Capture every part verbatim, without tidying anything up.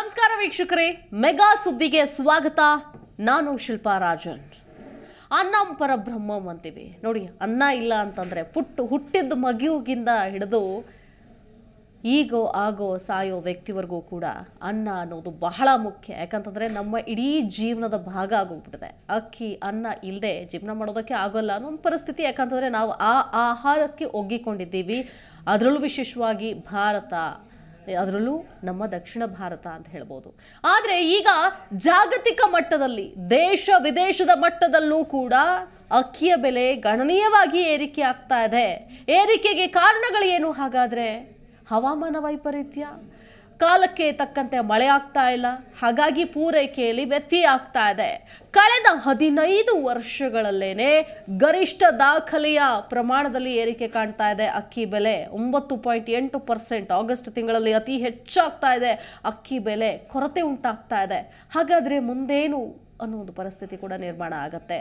ನಮಸ್ಕಾರ ವೀಕ್ಷಕರೇ, ಮೆಗಾ ಸುದ್ದಿಗೆ ಸ್ವಾಗತ. ನಾನು ಶಿಲ್ಪಾ ರಾಜನ್. ಅನ್ನಂ ಪರಬ್ರಹ್ಮಂ ಅಂತೀವಿ ನೋಡಿ. ಅನ್ನ ಇಲ್ಲ ಅಂತಂದ್ರೆ ಪುಟ್ಟು ಹುಟ್ಟಿದ ಮಗುವಿಗಿಂತ ಹಿಡಿದು ಈಗೋ ಆಗೋ ಸಾಯೋ ವ್ಯಕ್ತಿವರೆಗೂ ಕೂಡ ಅನ್ನ ಅನ್ನೋದು ಬಹಳ ಮುಖ್ಯ. ಯಾಕಂತಂದ್ರೆ ನಮ್ಮ ಇಡೀ ಜೀವನದ ಭಾಗ ಆಗೋಗ್ಬಿಟ್ಟಿದೆ. ಅಕ್ಕಿ ಅನ್ನ ಇಲ್ಲದೆ ಜೀವನ ಮಾಡೋದಕ್ಕೆ ಆಗೋಲ್ಲ ಅನ್ನೋ ಒಂದು ಪರಿಸ್ಥಿತಿ. ಯಾಕಂತಂದ್ರೆ ನಾವು ಆ ಆಹಾರಕ್ಕೆ ಒಗ್ಗಿಕೊಂಡಿದ್ದೀವಿ. ಅದರಲ್ಲೂ ವಿಶೇಷವಾಗಿ ಭಾರತ, ಅದರಲ್ಲೂ ನಮ್ಮ ದಕ್ಷಿಣ ಭಾರತ ಅಂತ ಹೇಳ್ಬೋದು. ಆದರೆ ಈಗ ಜಾಗತಿಕ ಮಟ್ಟದಲ್ಲಿ, ದೇಶ ವಿದೇಶದ ಮಟ್ಟದಲ್ಲೂ ಕೂಡ ಅಕ್ಕಿಯ ಬೆಲೆ ಗಣನೀಯವಾಗಿ ಏರಿಕೆ ಆಗ್ತಾ ಇದೆ. ಏರಿಕೆಗೆ ಕಾರಣಗಳೇನು? ಹಾಗಾದರೆ ಹವಾಮಾನ ವೈಪರೀತ್ಯ, ಕಾಲಕ್ಕೆ ತಕ್ಕಂತೆ ಮಳೆ ಆಗ್ತಾ ಇಲ್ಲ, ಹಾಗಾಗಿ ಪೂರೈಕೆಯಲ್ಲಿ ವ್ಯತ್ಯಯ ಆಗ್ತಾ ಇದೆ. ಕಳೆದ ಹದಿನೈದು ವರ್ಷಗಳಲ್ಲೇನೆ ಗರಿಷ್ಠ ದಾಖಲೆಯ ಪ್ರಮಾಣದಲ್ಲಿ ಏರಿಕೆ ಕಾಣ್ತಾ ಇದೆ ಅಕ್ಕಿ ಬೆಲೆ. ಒಂಬತ್ತು ಪಾಯಿಂಟ್ ಎಂಟು ಪರ್ಸೆಂಟ್ ಆಗಸ್ಟ್ ತಿಂಗಳಲ್ಲಿ ಅತಿ ಹೆಚ್ಚಾಗ್ತಾ ಇದೆ ಅಕ್ಕಿ ಬೆಲೆ. ಕೊರತೆ ಉಂಟಾಗ್ತಾ ಇದೆ. ಹಾಗಾದರೆ ಮುಂದೇನು ಅನ್ನೋ ಒಂದು ಪರಿಸ್ಥಿತಿ ಕೂಡ ನಿರ್ಮಾಣ ಆಗುತ್ತೆ.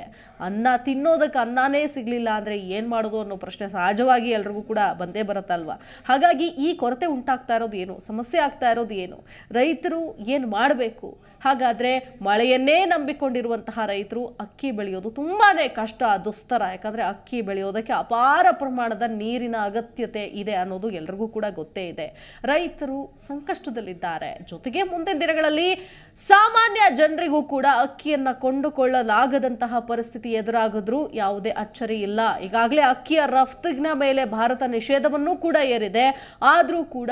ಅನ್ನ ತಿನ್ನೋದಕ್ಕೆ ಅನ್ನನೇ ಸಿಗಲಿಲ್ಲ ಅಂದರೆ ಏನು ಮಾಡೋದು ಅನ್ನೋ ಪ್ರಶ್ನೆ ಸಹಜವಾಗಿ ಎಲ್ರಿಗೂ ಕೂಡ ಬಂದೇ ಬರುತ್ತಲ್ವ. ಹಾಗಾಗಿ ಈ ಕೊರತೆ ಉಂಟಾಗ್ತಾ ಇರೋದು ಏನು, ಸಮಸ್ಯೆ ಆಗ್ತಾ ಇರೋದು ಏನು, ರೈತರು ಏನು ಮಾಡಬೇಕು? ಹಾಗಾದರೆ ಮಳೆಯನ್ನೇ ನಂಬಿಕೊಂಡಿರುವಂತಹ ರೈತರು ಅಕ್ಕಿ ಬೆಳೆಯೋದು ತುಂಬಾ ಕಷ್ಟ, ದುಸ್ತರ. ಯಾಕಂದರೆ ಅಕ್ಕಿ ಬೆಳೆಯೋದಕ್ಕೆ ಅಪಾರ ಪ್ರಮಾಣದ ನೀರಿನ ಅಗತ್ಯತೆ ಇದೆ ಅನ್ನೋದು ಎಲ್ರಿಗೂ ಕೂಡ ಗೊತ್ತೇ ಇದೆ. ರೈತರು ಸಂಕಷ್ಟದಲ್ಲಿದ್ದಾರೆ. ಜೊತೆಗೆ ಮುಂದಿನ ದಿನಗಳಲ್ಲಿ ಸಾಮಾನ್ಯ ಜನರಿಗೂ ಕೂಡ ಅಕ್ಕಿಯನ್ನು ಕೊಂಡುಕೊಳ್ಳಲಾಗದಂತಹ ಪರಿಸ್ಥಿತಿ ಎದುರಾಗಿದ್ರೂ ಯಾವುದೇ ಅಚ್ಚರಿ ಇಲ್ಲ. ಈಗಾಗಲೇ ಅಕ್ಕಿಯ ರಫ್ತಿನ ಮೇಲೆ ಭಾರತ ನಿಷೇಧವನ್ನೂ ಕೂಡ ಏರಿದೆ. ಆದರೂ ಕೂಡ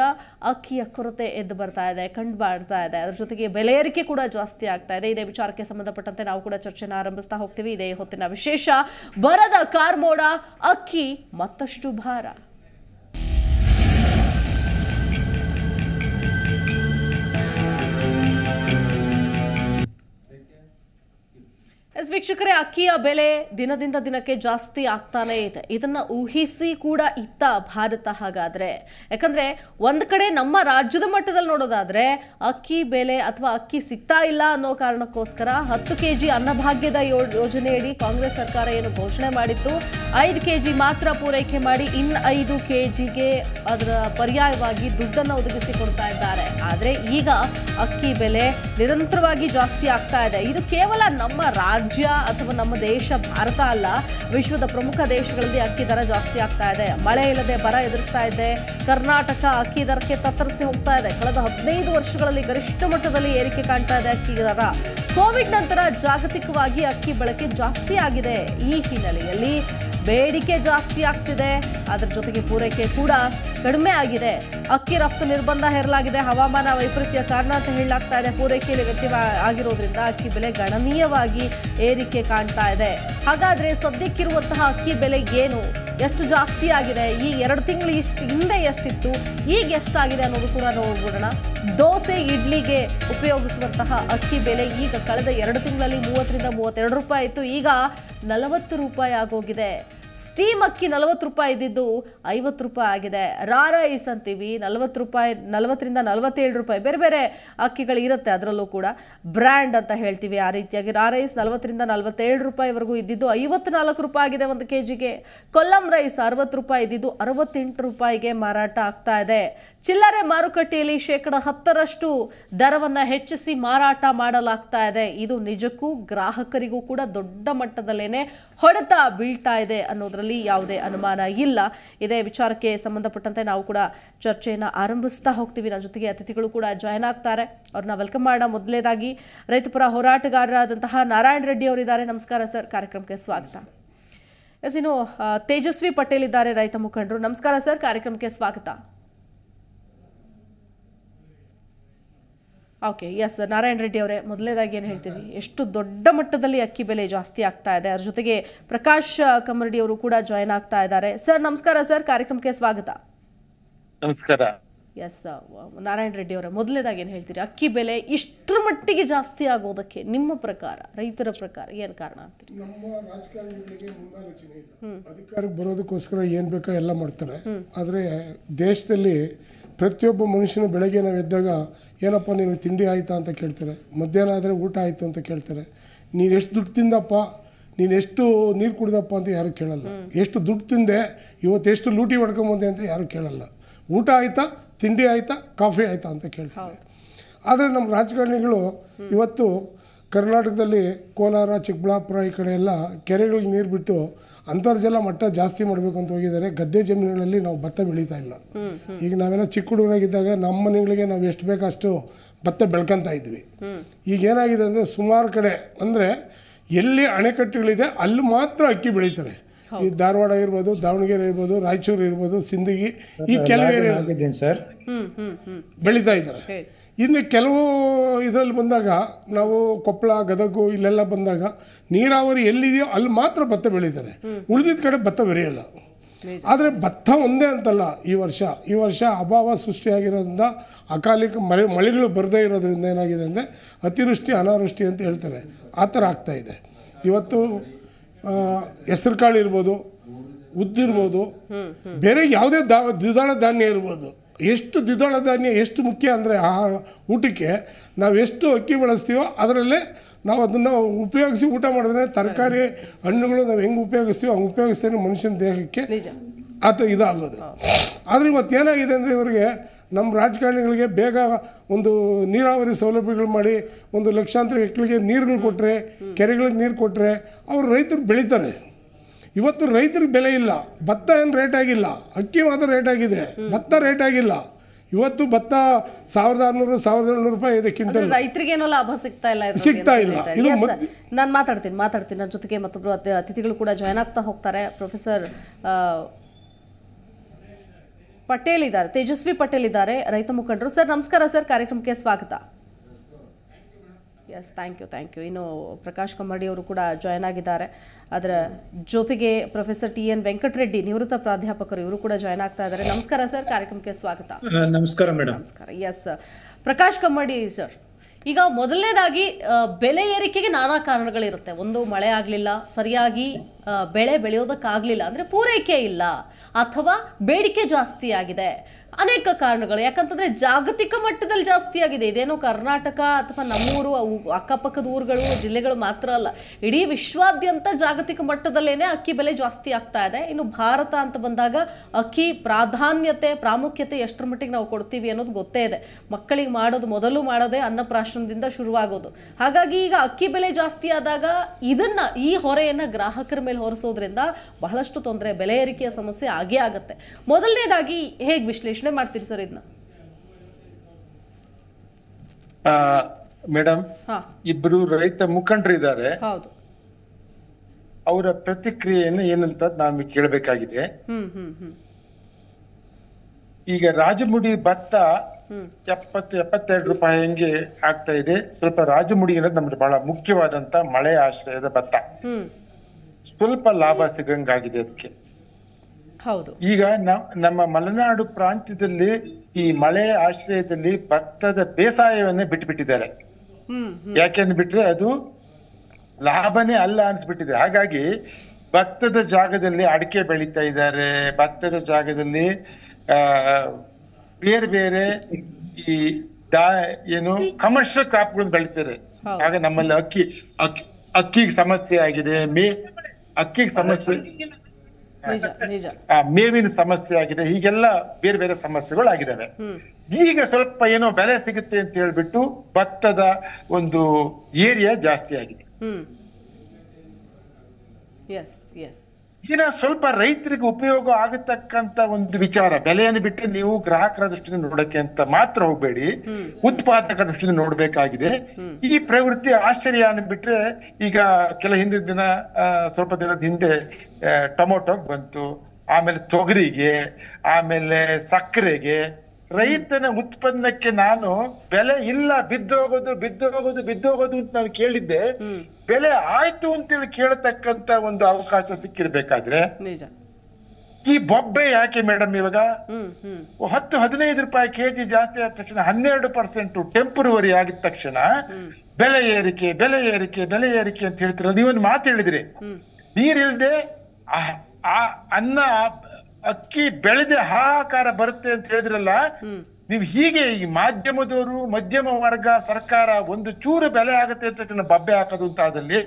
ಅಕ್ಕಿಯ ಕೊರತೆ ಎದ್ದು ಬರ್ತಾ ಇದೆ, ಕಂಡು ಬರ್ತಾ ಇದೆ. ಅದರ ಜೊತೆಗೆ ಬೆಲೆ ಏರಿಕೆ ಕೂಡ ಜಾಸ್ತಿ ಆಗ್ತಾ ಇದೆ. ಇದೇ ವಿಚಾರಕ್ಕೆ ಸಂಬಂಧಪಟ್ಟಂತೆ ನಾವು ಕೂಡ ಚರ್ಚೆಯನ್ನು ಆರಂಭಿಸ್ತಾ ಹೋಗ್ತೀವಿ. ಇದೇ ಹೊತ್ತಿನ ವಿಶೇಷ, ಬರದ ಕಾರ್ಮೋಡ, ಅಕ್ಕಿ ಮತ್ತಷ್ಟು ಭಾರ. ಎಸ್ ವೀಕ್ಷಕರೇ, ಅಕ್ಕಿಯ ಬೆಲೆ ದಿನದಿಂದ ದಿನಕ್ಕೆ ಜಾಸ್ತಿ ಆಗ್ತಾನೇ ಇದೆ. ಇದನ್ನು ಊಹಿಸಿ ಕೂಡ ಇತ್ತ ಭಾರತ. ಹಾಗಾದರೆ ಯಾಕಂದರೆ ಒಂದು ಕಡೆ ನಮ್ಮ ರಾಜ್ಯದ ಮಟ್ಟದಲ್ಲಿ ನೋಡೋದಾದರೆ ಅಕ್ಕಿ ಬೆಲೆ ಅಥವಾ ಅಕ್ಕಿ ಸಿಗ್ತಾ ಇಲ್ಲ ಅನ್ನೋ ಕಾರಣಕ್ಕೋಸ್ಕರ ಹತ್ತು ಕೆ ಜಿ ಅನ್ನಭಾಗ್ಯದ ಯೋ ಯೋಜನೆಯಡಿ ಕಾಂಗ್ರೆಸ್ ಸರ್ಕಾರ ಏನು ಘೋಷಣೆ ಮಾಡಿತ್ತು, ಐದು ಕೆ ಜಿ ಮಾತ್ರ ಪೂರೈಕೆ ಮಾಡಿ ಇನ್ನು ಐದು ಕೆ ಜಿಗೆ ಅದರ ಪರ್ಯಾಯವಾಗಿ ದುಡ್ಡನ್ನು ಒದಗಿಸಿ ಕೊಡ್ತಾ ಇದ್ದಾರೆ. ಆದರೆ ಈಗ ಅಕ್ಕಿ ಬೆಲೆ ನಿರಂತರವಾಗಿ ಜಾಸ್ತಿ ಆಗ್ತಾ ಇದೆ. ಇದು ಕೇವಲ ನಮ್ಮ ರಾಜ್ಯ ರಾಜ್ಯ ಅಥವಾ ನಮ್ಮ ದೇಶ ಭಾರತ ಅಲ್ಲ, ವಿಶ್ವದ ಪ್ರಮುಖ ದೇಶಗಳಲ್ಲಿ ಅಕ್ಕಿ ದರ ಜಾಸ್ತಿ ಆಗ್ತಾ ಇದೆ. ಮಳೆ ಇಲ್ಲದೆ ಬರ ಎದುರಿಸ್ತಾ ಇದೆ. ಕರ್ನಾಟಕ ಅಕ್ಕಿ ದರಕ್ಕೆ ತತ್ತರಿಸಿ ಹೋಗ್ತಾ ಇದೆ. ಕಳೆದ ಹದಿನೈದು ವರ್ಷಗಳಲ್ಲಿ ಗರಿಷ್ಠ ಮಟ್ಟದಲ್ಲಿ ಏರಿಕೆ ಕಾಣ್ತಾ ಇದೆ ಅಕ್ಕಿ ದರ. ಕೋವಿಡ್ ನಂತರ ಜಾಗತಿಕವಾಗಿ ಅಕ್ಕಿ ಬಳಕೆ ಜಾಸ್ತಿ ಆಗಿದೆ. ಈ ಹಿನ್ನೆಲೆಯಲ್ಲಿ ಬೇಡಿಕೆ ಜಾಸ್ತಿ ಆಗ್ತಿದೆ, ಅದರ ಜೊತೆಗೆ ಪೂರೈಕೆ ಕೂಡ ಕಡಿಮೆ ಆಗಿದೆ. ಅಕ್ಕಿ ರಫ್ತು ನಿರ್ಬಂಧ ಹೇರಲಾಗಿದೆ. ಹವಾಮಾನ ವೈಪರೀತ್ಯ ಕಾರಣ ಅಂತ ಹೇಳಲಾಗ್ತಾ ಇದೆ. ಪೂರೈಕೆಯಲ್ಲಿ ವ್ಯತ್ಯಯ ಆಗಿರೋದ್ರಿಂದ ಅಕ್ಕಿ ಬೆಲೆ ಗಣನೀಯವಾಗಿ ಏರಿಕೆ ಕಾಣ್ತಾ ಇದೆ. ಹಾಗಾದರೆ ಸದ್ಯಕ್ಕಿರುವಂತಹ ಅಕ್ಕಿ ಬೆಲೆ ಏನು, ಎಷ್ಟು ಜಾಸ್ತಿ ಆಗಿದೆ, ಈ ಎರಡು ತಿಂಗಳು ಇಷ್ಟು ಹಿಂದೆ ಎಷ್ಟಿತ್ತು, ಈಗ ಎಷ್ಟಾಗಿದೆ ಅನ್ನೋದು ಕೂಡ ನೋಡ್ಬಿಡೋಣ. ದೋಸೆ ಇಡ್ಲಿಗೆ ಉಪಯೋಗಿಸುವಂತಹ ಅಕ್ಕಿ ಬೆಲೆ ಈಗ ಕಳೆದ ಎರಡು ತಿಂಗಳಲ್ಲಿ ಮೂವತ್ತರಿಂದ ಮೂವತ್ತೆರಡು ರೂಪಾಯಿ ಇತ್ತು, ಈಗ ನಲವತ್ತು ರೂಪಾಯಿ ಆಗೋಗಿದೆ. ಸ್ಟೀಮ್ ಅಕ್ಕಿ ನಲವತ್ತು ರೂಪಾಯಿ ಇದ್ದಿದ್ದು ಐವತ್ತು ರೂಪಾಯಿ ಆಗಿದೆ. ರಾರ ಐಸ್ ಅಂತೀವಿ, ನಲವತ್ತು ರೂಪಾಯಿ, ನಲವತ್ತರಿಂದ ನಲವತ್ತೇಳು ರೂಪಾಯಿ ಬೇರೆ ಬೇರೆ ಅಕ್ಕಿಗಳು ಇರುತ್ತೆ. ಅದರಲ್ಲೂ ಕೂಡ ಬ್ರ್ಯಾಂಡ್ ಅಂತ ಹೇಳ್ತೀವಿ. ಆ ರೀತಿಯಾಗಿ ರಾರ ಐಸ್ ನಲವತ್ತರಿಂದ ನಲವತ್ತೇಳು ರೂಪಾಯಿವರೆಗೂ ಇದ್ದಿದ್ದು ಐವತ್ನಾಲ್ಕು ರೂಪಾಯಿ ಆಗಿದೆ ಒಂದು ಕೆ ಜಿಗೆ. ಕೊಲ್ಲಂ ರೈಸ್ ಅರವತ್ತು ರೂಪಾಯಿ ಇದ್ದಿದ್ದು ಅರವತ್ತೆಂಟು ರೂಪಾಯಿಗೆ ಮಾರಾಟ ಆಗ್ತಾ ಇದೆ. ಚಿಲ್ಲರೆ ಮಾರುಕಟ್ಟೆಯಲ್ಲಿ ಶೇಕಡ ಹತ್ತರಷ್ಟು ದರವನ್ನು ಹೆಚ್ಚಿಸಿ ಮಾರಾಟ ಮಾಡಲಾಗ್ತಾ ಇದೆ. ಇದು ನಿಜಕ್ಕೂ ಗ್ರಾಹಕರಿಗೂ ಕೂಡ ದೊಡ್ಡ ಮಟ್ಟದಲ್ಲೇನೆ ಹೊಡೆತ ಬೀಳ್ತಾ ಇದೆ ಅನ್ನೋದರಲ್ಲಿ ಯಾವುದೇ ಅನುಮಾನ ಇಲ್ಲ. ಇದೇ ವಿಚಾರಕ್ಕೆ ಸಂಬಂಧಪಟ್ಟಂತೆ ನಾವು ಕೂಡ ಚರ್ಚೆಯನ್ನು ಆರಂಭಿಸ್ತಾ ಹೋಗ್ತೀವಿ. ನನ್ನ ಜೊತೆಗೆ ಅತಿಥಿಗಳು ಕೂಡ ಜಾಯ್ನ್ ಆಗ್ತಾರೆ. ಅವ್ರನ್ನ ವೆಲ್ಕಮ್ ಮಾಡೋಣ. ಮೊದಲೇದಾಗಿ ರೈತಪರ ಹೋರಾಟಗಾರರಾದಂತಹ ನಾರಾಯಣ ರೆಡ್ಡಿ ಅವರಿದ್ದಾರೆ. ನಮಸ್ಕಾರ ಸರ್, ಕಾರ್ಯಕ್ರಮಕ್ಕೆ ಸ್ವಾಗತ. ಎಸ್, ಇನ್ನು ತೇಜಸ್ವಿ ಪಟೇಲ್ ಇದ್ದಾರೆ, ರೈತ ಮುಖಂಡರು. ನಮಸ್ಕಾರ ಸರ್, ಕಾರ್ಯಕ್ರಮಕ್ಕೆ ಸ್ವಾಗತ. ಓಕೆ, ಎಸ್ ನಾರಾಯಣ ರೆಡ್ಡಿ ಅವರೇ, ಮೊದಲೇದಾಗಿ ಏನು ಹೇಳ್ತೀರಿ, ಎಷ್ಟು ದೊಡ್ಡ ಮಟ್ಟದಲ್ಲಿ ಅಕ್ಕಿ ಬೆಲೆ ಜಾಸ್ತಿ ಆಗ್ತಾ ಇದೆ? ಅದ್ರ ಜೊತೆಗೆ ಪ್ರಕಾಶ್ ಕಮರಡಿ ಅವರು ಕೂಡ ಜಾಯ್ನ್ ಆಗ್ತಾ ಇದ್ದಾರೆ. ಸರ್ ನಮಸ್ಕಾರ, ಸರ್ ಕಾರ್ಯಕ್ರಮಕ್ಕೆ ಸ್ವಾಗತ. ನಮಸ್ಕಾರ. ಎಸ್ ನಾರಾಯಣ ರೆಡ್ಡಿ ಅವರೇ, ಮೊದಲೇದಾಗಿ ಏನು ಹೇಳ್ತೀರಿ, ಅಕ್ಕಿ ಬೆಲೆ ಇಷ್ಟರ ಮಟ್ಟಿಗೆ ಜಾಸ್ತಿ ಆಗೋದಕ್ಕೆ ನಿಮ್ಮ ಪ್ರಕಾರ, ರೈತರ ಪ್ರಕಾರ ಏನು ಕಾರಣ ಅಂತೀರಿ? ನಮ್ಮ ರಾಜಕಾರಣಿಗಳಿಗೆ ಮುಂದಾಲೋಚನೆ ಇಲ್ಲ. ಅಧಿಕಾರಕ್ಕೆ ಬರೋದಕ್ಕೋಸ್ಕರ ಏನು ಬೇಕೋ ಎಲ್ಲ ಮಾಡ್ತಾರೆ. ಆದರೆ ದೇಶದಲ್ಲಿ ಪ್ರತಿಯೊಬ್ಬ ಮನುಷ್ಯನ ಬೆಳಗ್ಗೆ ನಾವು ಎದ್ದಾಗ ಏನಪ್ಪ ನೀನು ತಿಂಡಿ ಆಯಿತಾ ಅಂತ ಕೇಳ್ತಾರೆ, ಮಧ್ಯಾಹ್ನ ಆದರೆ ಊಟ ಆಯಿತು ಅಂತ ಕೇಳ್ತಾರೆ, ನೀನು ಎಷ್ಟು ದುಡ್ಡು ತಿಂದಪ್ಪ, ನೀನು ಎಷ್ಟು ನೀರು ಕುಡ್ದಪ್ಪ ಅಂತ ಯಾರೂ ಕೇಳಲ್ಲ, ಎಷ್ಟು ದುಡ್ಡು ತಿಂದೆ, ಇವತ್ತು ಎಷ್ಟು ಲೂಟಿ ಹೊಡ್ಕೊಂಬಂದೆ ಅಂತ ಯಾರೂ ಕೇಳಲ್ಲ. ಊಟ ಆಯಿತಾ, ತಿಂಡಿ ಆಯಿತಾ, ಕಾಫಿ ಆಯಿತಾ ಅಂತ ಕೇಳ್ತಾರೆ. ಆದರೆ ನಮ್ಮ ರಾಜಕಾರಣಿಗಳು ಇವತ್ತು ಕರ್ನಾಟಕದಲ್ಲಿ ಕೋಲಾರ ಚಿಕ್ಕಬಳ್ಳಾಪುರ ಈ ಕಡೆ ಎಲ್ಲ ಕೆರೆಗಳಿಗೆ ನೀರು ಬಿಟ್ಟು ಅಂತರ್ಜಲ ಮಟ್ಟ ಜಾಸ್ತಿ ಮಾಡಬೇಕು ಅಂತ ಹೋಗಿದ್ದಾರೆ. ಗದ್ದೆ ಜಮೀನುಗಳಲ್ಲಿ ನಾವು ಭತ್ತ ಬೆಳೀತಾ ಇಲ್ಲ. ಈಗ ನಾವೆಲ್ಲ ಚಿಕ್ಕ ಹುಡುಗರಾಗಿದ್ದಾಗ ನಮ್ಮ ಮನೆಗಳಿಗೆ ನಾವು ಎಷ್ಟು ಬೇಕು ಅಷ್ಟು ಭತ್ತ ಬೆಳ್ಕೊಂತ ಇದ್ವಿ. ಈಗ ಏನಾಗಿದೆ ಅಂದರೆ ಸುಮಾರು ಕಡೆ ಅಂದರೆ ಎಲ್ಲಿ ಅಣೆಕಟ್ಟುಗಳಿದೆ ಅಲ್ಲಿ ಮಾತ್ರ ಅಕ್ಕಿ ಬೆಳೀತಾರೆ. ಈ ಧಾರವಾಡ ಇರ್ಬೋದು, ದಾವಣಗೆರೆ ಇರ್ಬೋದು, ರಾಯಚೂರು ಇರ್ಬೋದು, ಸಿಂದಗಿ ಈ ಕೆಲವೇ ಸರ್ ಬೆಳೀತಾ ಇದ್ದಾರೆ. ಇನ್ನು ಕೆಲವು ಇದರಲ್ಲಿ ಬಂದಾಗ ನಾವು ಕೊಪ್ಪಳ ಗದಗು ಇಲ್ಲೆಲ್ಲ ಬಂದಾಗ ನೀರಾವರಿ ಎಲ್ಲಿದೆಯೋ ಅಲ್ಲಿ ಮಾತ್ರ ಭತ್ತ ಬೆಳೀತಾರೆ, ಉಳಿದಿದ್ದ ಕಡೆ ಭತ್ತ ಬೆರೆಯಲ್ಲ. ಆದರೆ ಭತ್ತ ಒಂದೇ ಅಂತಲ್ಲ, ಈ ವರ್ಷ ಈ ವರ್ಷ ಅಭಾವ ಸೃಷ್ಟಿಯಾಗಿರೋದ್ರಿಂದ ಅಕಾಲಿಕ ಮಳೆ ಮಳೆಗಳು ಬರದೇ ಇರೋದ್ರಿಂದ ಏನಾಗಿದೆ ಅಂದರೆ ಅತಿವೃಷ್ಟಿ ಅನಾವೃಷ್ಟಿ ಅಂತ ಹೇಳ್ತಾರೆ, ಆ ಥರ ಆಗ್ತಾಯಿದೆ. ಇವತ್ತು ಹೆಸರು ಕಾಳು ಇರ್ಬೋದು, ಉದ್ದಿರ್ಬೋದು, ಬೇರೆ ಯಾವುದೇ ದಾ ದ್ವಿದಳ ಧಾನ್ಯ ಇರ್ಬೋದು, ಎಷ್ಟು ದ್ವಿದಳ ಧಾನ್ಯ ಎಷ್ಟು ಮುಖ್ಯ ಅಂದರೆ ಆ ಊಟಕ್ಕೆ ನಾವು ಎಷ್ಟು ಅಕ್ಕಿ ಬಳಸ್ತೀವೋ ಅದರಲ್ಲೇ ನಾವು ಅದನ್ನು ಉಪಯೋಗಿಸಿ ಊಟ ಮಾಡಿದ್ರೆ ತರಕಾರಿ ಹಣ್ಣುಗಳು ನಾವು ಹೆಂಗೆ ಉಪಯೋಗಿಸ್ತೀವೋ ಹಂಗೆ ಉಪಯೋಗಿಸ್ತೇನೆ ಮನುಷ್ಯನ ದೇಹಕ್ಕೆ ಆತ ಇದಾಗೋದು. ಆದರೆ ಇವತ್ತೇನಾಗಿದೆ ಅಂದರೆ ಇವರಿಗೆ ನಮ್ಮ ರಾಜಕಾರಣಿಗಳಿಗೆ ಬೇಗ ಒಂದು ನೀರಾವರಿ ಸೌಲಭ್ಯಗಳು ಮಾಡಿ ಒಂದು ಲಕ್ಷಾಂತರ ಎಕ್ರೆಗೆ ನೀರುಗಳು ಕೊಟ್ಟರೆ, ಕೆರೆಗಳಿಗೆ ನೀರು ಕೊಟ್ಟರೆ ಅವರು ರೈತರು ಬೆಳೀತಾರೆ. ಇವತ್ತು ರೈತರಿಗೆ ಬೆಲೆ ಇಲ್ಲ, ಭತ್ತ ಏನು ರೇಟ್ ಆಗಿಲ್ಲ, ಅಕ್ಕಿ ಮಾತ್ರ ರೇಟ್ ಆಗಿದೆ, ಭತ್ತ ರೇಟ್ ಆಗಿಲ್ಲ. ಇವತ್ತು ಭತ್ತ ಸಾವಿರದ ಆರುನೂರು ಸಾವಿರದ ಏಳ್ನೂರು ರೂಪಾಯಿ ಇದೆ ಕ್ವಿಂಟಲ್. ರೈತರಿಗೇನೋ ಲಾಭ ಸಿಗ್ತಾ ಇಲ್ಲ, ಸಿಗ್ತಾ ಇಲ್ಲ. ಇದು ನಾನು ಮಾತಾಡ್ತೀನಿ ಮಾತಾಡ್ತೀನಿ ನನ್ನ ಜೊತೆಗೆ ಮತ್ತೊಬ್ಬರು ಅತಿಥಿಗಳು ಕೂಡ ಜಾಯ್ನ್ ಆಗ್ತಾ ಹೋಗ್ತಾರೆ. ಪ್ರೊಫೆಸರ್ ಪಟೇಲ್ ಇದ್ದಾರೆ, ತೇಜಸ್ವಿ ಪಟೇಲ್ ಇದ್ದಾರೆ, ರೈತ ಮುಖಂಡರು. ಸರ್ ನಮಸ್ಕಾರ, ಸರ್ ಕಾರ್ಯಕ್ರಮಕ್ಕೆ ಸ್ವಾಗತ. Yes, thank you thank you. ಇನ್ನು ಪ್ರಕಾಶ್ ಕಮ್ಮಡಿಯವರು ಕೂಡ ಜಾಯ್ನ್ ಆಗಿದ್ದಾರೆ. ಅದರ ಜೊತೆಗೆ ಪ್ರೊಫೆಸರ್ ಟಿ ಎನ್ ವೆಂಕಟರೆಡ್ಡಿ, ನಿವೃತ್ತ ಪ್ರಾಧ್ಯಾಪಕರು, ಇವರು ಕೂಡ ಜಾಯ್ನ್ ಆಗ್ತಾ ಇದ್ದಾರೆ. ನಮಸ್ಕಾರ ಸರ್, ಕಾರ್ಯಕ್ರಮಕ್ಕೆ ಸ್ವಾಗತ. ನಮಸ್ಕಾರ ಮೇಡಮ್. ನಮಸ್ಕಾರ. ಎಸ್, ಪ್ರಕಾಶ್ ಕಮ್ಮಡಿ ಸರ್, ಈಗ ಮೊದಲನೇದಾಗಿ ಬೆಲೆ ಏರಿಕೆಗೆ ನಾನಾ ಕಾರಣಗಳಿರುತ್ತೆ. ಒಂದು, ಮಳೆ ಆಗಲಿಲ್ಲ, ಸರಿಯಾಗಿ ಬೆಳೆ ಬೆಳೆಯೋದಕ್ಕಾಗಲಿಲ್ಲ, ಅಂದರೆ ಪೂರೈಕೆ ಇಲ್ಲ ಅಥವಾ ಬೇಡಿಕೆ ಜಾಸ್ತಿ ಆಗಿದೆ, ಅನೇಕ ಕಾರಣಗಳು. ಯಾಕಂತಂದರೆ ಜಾಗತಿಕ ಮಟ್ಟದಲ್ಲಿ ಜಾಸ್ತಿ ಆಗಿದೆ. ಇದೇನೋ ಕರ್ನಾಟಕ ಅಥವಾ ನಮ್ಮೂರು ಅಕ್ಕಪಕ್ಕದ ಊರುಗಳು ಜಿಲ್ಲೆಗಳು ಮಾತ್ರ ಅಲ್ಲ, ಇಡೀ ವಿಶ್ವಾದ್ಯಂತ ಜಾಗತಿಕ ಮಟ್ಟದಲ್ಲೇ ಅಕ್ಕಿ ಬೆಲೆ ಜಾಸ್ತಿ ಆಗ್ತಾ ಇದೆ. ಇನ್ನು ಭಾರತ ಅಂತ ಬಂದಾಗ ಅಕ್ಕಿ ಪ್ರಾಧಾನ್ಯತೆ ಪ್ರಾಮುಖ್ಯತೆ ಎಷ್ಟರ ಮಟ್ಟಿಗೆ ನಾವು ಕೊಡ್ತೀವಿ ಅನ್ನೋದು ಗೊತ್ತೇ ಇದೆ. ಮಕ್ಕಳಿಗೆ ಮಾಡೋದು ಮೊದಲು ಮಾಡೋದೇ ಅನ್ನಪ್ರಾಶನದಿಂದ ಶುರುವಾಗೋದು. ಹಾಗಾಗಿ ಈಗ ಅಕ್ಕಿ ಬೆಲೆ ಜಾಸ್ತಿ ಆದಾಗ ಇದನ್ನು ಈ ಹೊರೆಯನ್ನು ಗ್ರಾಹಕರ ಮೇಲೆ ಹೊರಿಸೋದ್ರಿಂದ ಬಹಳಷ್ಟು ತೊಂದರೆ, ಬೆಲೆ ಏರಿಕೆಯ ಸಮಸ್ಯೆ ಆಗೇ ಆಗುತ್ತೆ. ಮೊದಲನೇದಾಗಿ ಹೇಗೆ ವಿಶ್ಲೇಷಣೆ ಮಾಡ್ತೀರಿ ಸರ್ ಇದನ್ನ? ಮೇಡಮ್, ಇಬ್ರು ರೈತ ಮುಖಂಡರಿದ್ದಾರೆ, ಅವರ ಪ್ರತಿಕ್ರಿಯೆಯನ್ನು ಏನಂತ ನಾನು ಕೇಳಬೇಕಾಗಿದೆ. ಈಗ ರಾಜಮುಡಿ ಭತ್ತ ಎಪ್ಪತ್ತು ಎಪ್ಪತ್ತೆರಡು ರೂಪಾಯಿ ಹಂಗೆ ಆಗ್ತಾ ಇದೆ. ಸ್ವಲ್ಪ ರಾಜಮುಡಿ ಅನ್ನೋದು ನಮ್ಗೆ ಬಹಳ ಮುಖ್ಯವಾದಂತ ಮಳೆ ಆಶ್ರಯದ ಭತ್ತ, ಸ್ವಲ್ಪ ಲಾಭ ಸಿಗಂಗಾಗಿದೆ ಅದಕ್ಕೆ. ಈಗ ನಮ್ಮ ಮಲೆನಾಡು ಪ್ರಾಂತ್ಯದಲ್ಲಿ ಈ ಮಳೆ ಆಶ್ರಯದಲ್ಲಿ ಭತ್ತದ ಬೇಸಾಯವನ್ನೇ ಬಿಟ್ಟುಬಿಟ್ಟಿದ್ದಾರೆ. ಯಾಕೆಂದು ಬಿಟ್ರೆ ಅದು ಲಾಭನೇ ಅಲ್ಲ ಅನ್ಸ್ಬಿಟ್ಟಿದೆ. ಹಾಗಾಗಿ ಭತ್ತದ ಜಾಗದಲ್ಲಿ ಅಡಿಕೆ ಬೆಳೀತಾ ಇದ್ದಾರೆ, ಭತ್ತದ ಜಾಗದಲ್ಲಿ ಆ ಬೇರೆ ಬೇರೆ ಈ ದಾ ಏನು ಕಮರ್ಷಿಯಲ್ ಕ್ರಾಪ್ಗಳನ್ನು ಬೆಳೀತಾರೆ. ಆಗ ನಮ್ಮಲ್ಲಿ ಅಕ್ಕಿ ಅಕ್ಕಿ ಅಕ್ಕಿಗೆ ಸಮಸ್ಯೆ ಆಗಿದೆ, ಮೇ ಅಕ್ಕಿಗೆ ಸಮಸ್ಯೆ, ಮೇವಿನ ಸಮಸ್ಯೆ ಆಗಿದೆ, ಹೀಗೆಲ್ಲ ಬೇರೆ ಬೇರೆ ಸಮಸ್ಯೆಗಳು ಆಗಿದ್ದಾವೆ. ಈಗ ಸ್ವಲ್ಪ ಏನೋ ಬೆಲೆ ಸಿಗುತ್ತೆ ಅಂತ ಹೇಳ್ಬಿಟ್ಟು ಭತ್ತದ ಒಂದು ಏರಿಯಾ ಜಾಸ್ತಿ ಆಗಿದೆ. ಇನ್ನ ಸ್ವಲ್ಪ ರೈತರಿಗೆ ಉಪಯೋಗ ಆಗತಕ್ಕಂತ ಒಂದು ವಿಚಾರ, ಬೆಲೆಯನ್ನು ಬಿಟ್ಟು ನೀವು ಗ್ರಾಹಕರ ದೃಷ್ಟಿಯಿಂದ ನೋಡಕ್ಕೆ ಅಂತ ಮಾತ್ರ ಹೋಗ್ಬೇಡಿ, ಉತ್ಪಾದಕರ ದೃಷ್ಟಿಯಿಂದ ನೋಡ್ಬೇಕಾಗಿದೆ. ಈ ಪ್ರವೃತ್ತಿ ಆಶ್ಚರ್ಯ ಅನ್ಬಿಟ್ರೆ, ಈಗ ಕೆಲ ಹಿಂದಿನ ದಿನ ಸ್ವಲ್ಪ ದಿನದ ಹಿಂದೆ ಟೊಮೊಟೊ ಬಂತು, ಆಮೇಲೆ ತೊಗರಿಗೆ, ಆಮೇಲೆ ಸಕ್ಕರೆಗೆ, ರೈತನ ಉತ್ಪನ್ನಕ್ಕೆ ನಾನು ಬೆಲೆ ಇಲ್ಲ, ಬಿದ್ದೋಗೋದು ಬಿದ್ದೋಗೋದು ಬಿದ್ದೋಗೋದು ಅಂತ ನಾನು ಕೇಳಿದ್ದೆ. ಬೆಲೆ ಆಯ್ತು ಅಂತೇಳಿ ಕೇಳತಕ್ಕಂತ ಒಂದು ಅವಕಾಶ ಸಿಕ್ಕಿರ್ಬೇಕಾದ್ರೆ ಈ ಬೊಬ್ಬೆ ಯಾಕೆ ಮೇಡಮ್? ಇವಾಗ ಹತ್ತು ಹದಿನೈದು ರೂಪಾಯಿ ಕೆಜಿ ಜಾಸ್ತಿ ಆದ ತಕ್ಷಣ ಹನ್ನೆರಡು ಪರ್ಸೆಂಟ್ ಟೆಂಪರವರಿ ಆಗಿದ ತಕ್ಷಣ ಬೆಲೆ ಏರಿಕೆ ಬೆಲೆ ಏರಿಕೆ ಬೆಲೆ ಏರಿಕೆ ಅಂತ ಹೇಳ್ತಿರಲ್ಲ. ನೀವೊಂದು ಮಾತು ಹೇಳಿದ್ರಿ, ನೀರಿಲ್ದೆ ಆ ಅನ್ನ ಅಕ್ಕಿ ಬೆಳೆದೆ ಹಾಹಾಕಾರ ಬರುತ್ತೆ ಅಂತ ಹೇಳಿದ್ರಲ್ಲ. ನೀವು ಹೀಗೆ ಈ ಮಾಧ್ಯಮದವರು, ಮಧ್ಯಮ ವರ್ಗ, ಸರ್ಕಾರ ಒಂದು ಚೂರು ಬೆಲೆ ಆಗುತ್ತೆ ಅಂತ ಬಬ್ಬೆ ಹಾಕೋದು ಅಂತ ಆದಲ್ಲಿ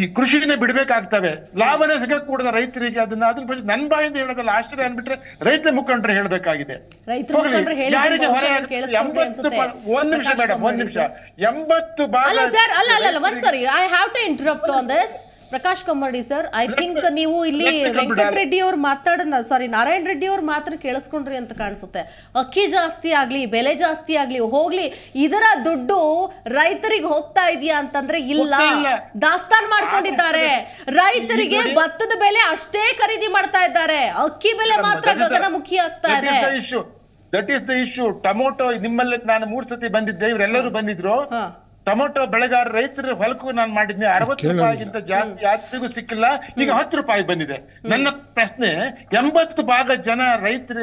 ಈ ಕೃಷಿನೇ ಬಿಡಬೇಕಾಗ್ತವೆ ಲಾಭನೇ ಸಿಗಕೂಡದ ರೈತರಿಗೆ ಅದನ್ನ ಅದನ್ನ ಬಗ್ಗೆ ನನ್ನ ಬಾಯಿಂದ ಹೇಳೋದಲ್ಲ ಆಶ್ಚರ್ಯ ಅನ್ಬಿಟ್ರೆ ರೈತ ಮುಖಂಡರು ಹೇಳಬೇಕಾಗಿದೆ ರೈತ ಮುಖಂಡರು ಹೇಳಿದ ಒಂದು ನಿಮಿಷ ಮೇಡಂ ಒಂದು ನಿಮಿಷ ಎಂಬತ್ತು ಭಾಗ ಅಲ್ಲ ಸರ್ ಅಲ್ಲ ಅಲ್ಲ ಒಂದು ಸಾರಿ I have to interrupt on this Prakash ಕಮ್ಮಡಿ sir I think ನೀವು ಇಲ್ಲಿ ವೆಂಕಟ ರೆಡ್ಡಿ ಅವರು ಮಾತಾಡೋಣ ಸಾರಿ ನಾರಾಯಣ ರೆಡ್ಡಿ ಅವರು ಮಾತ್ರ ಕೇಳಿಸ್ಕೊಂಡ್ರಿ ಅಂತ ಕಾಣಿಸುತ್ತೆ ಅಕ್ಕಿ ಜಾಸ್ತಿ ಆಗಲಿ ಬೆಲೆ ಜಾಸ್ತಿ ಆಗಲಿ ಹೋಗ್ಲಿ ಇದರ ದುಡ್ಡು ರೈತರಿಗೆ ಹೋಗ್ತಾ ಇದೆಯಾ ಅಂತಂದ್ರೆ ಇಲ್ಲ ದಾಸ್ತಾನು ಮಾಡ್ಕೊಂಡಿದ್ದಾರೆ ರೈತರಿಗೆ ಭತ್ತದ ಬೆಲೆ ಅಷ್ಟೇ ಖರೀದಿ ಮಾಡ್ತಾ ಇದ್ದಾರೆ ಅಕ್ಕಿ ಬೆಲೆ ಮಾತ್ರ ಗಗನಮುಖಿ ಆಗ್ತಾ ಇದೆ that is the issue tomato ನಿಮ್ಮಲ್ಲಿ ನಾನು ಮೂರು ಸತಿ ಬಂದಿದ್ದೆ ಇವರೆಲ್ಲರೂ ಬಂದಿದ್ರು ಟೊಮೊಟೊ ಬೆಳೆಗಾರ ರೈತರ ಹೊಲಕ್ಕೂ ನಾನು ಮಾಡಿದ್ನಿ ಅರವತ್ತು ರೂಪಾಯಿಗಿಂತ ಜಾಸ್ತಿ ಯಾತ್ರಿಗೂ ಸಿಕ್ಕಿಲ್ಲ ಈಗ ಹತ್ತು ರೂಪಾಯಿ ಬಂದಿದೆ ನನ್ನ ಪ್ರಶ್ನೆ ಎಂಬತ್ತು ಭಾಗ ಜನ ರೈತರ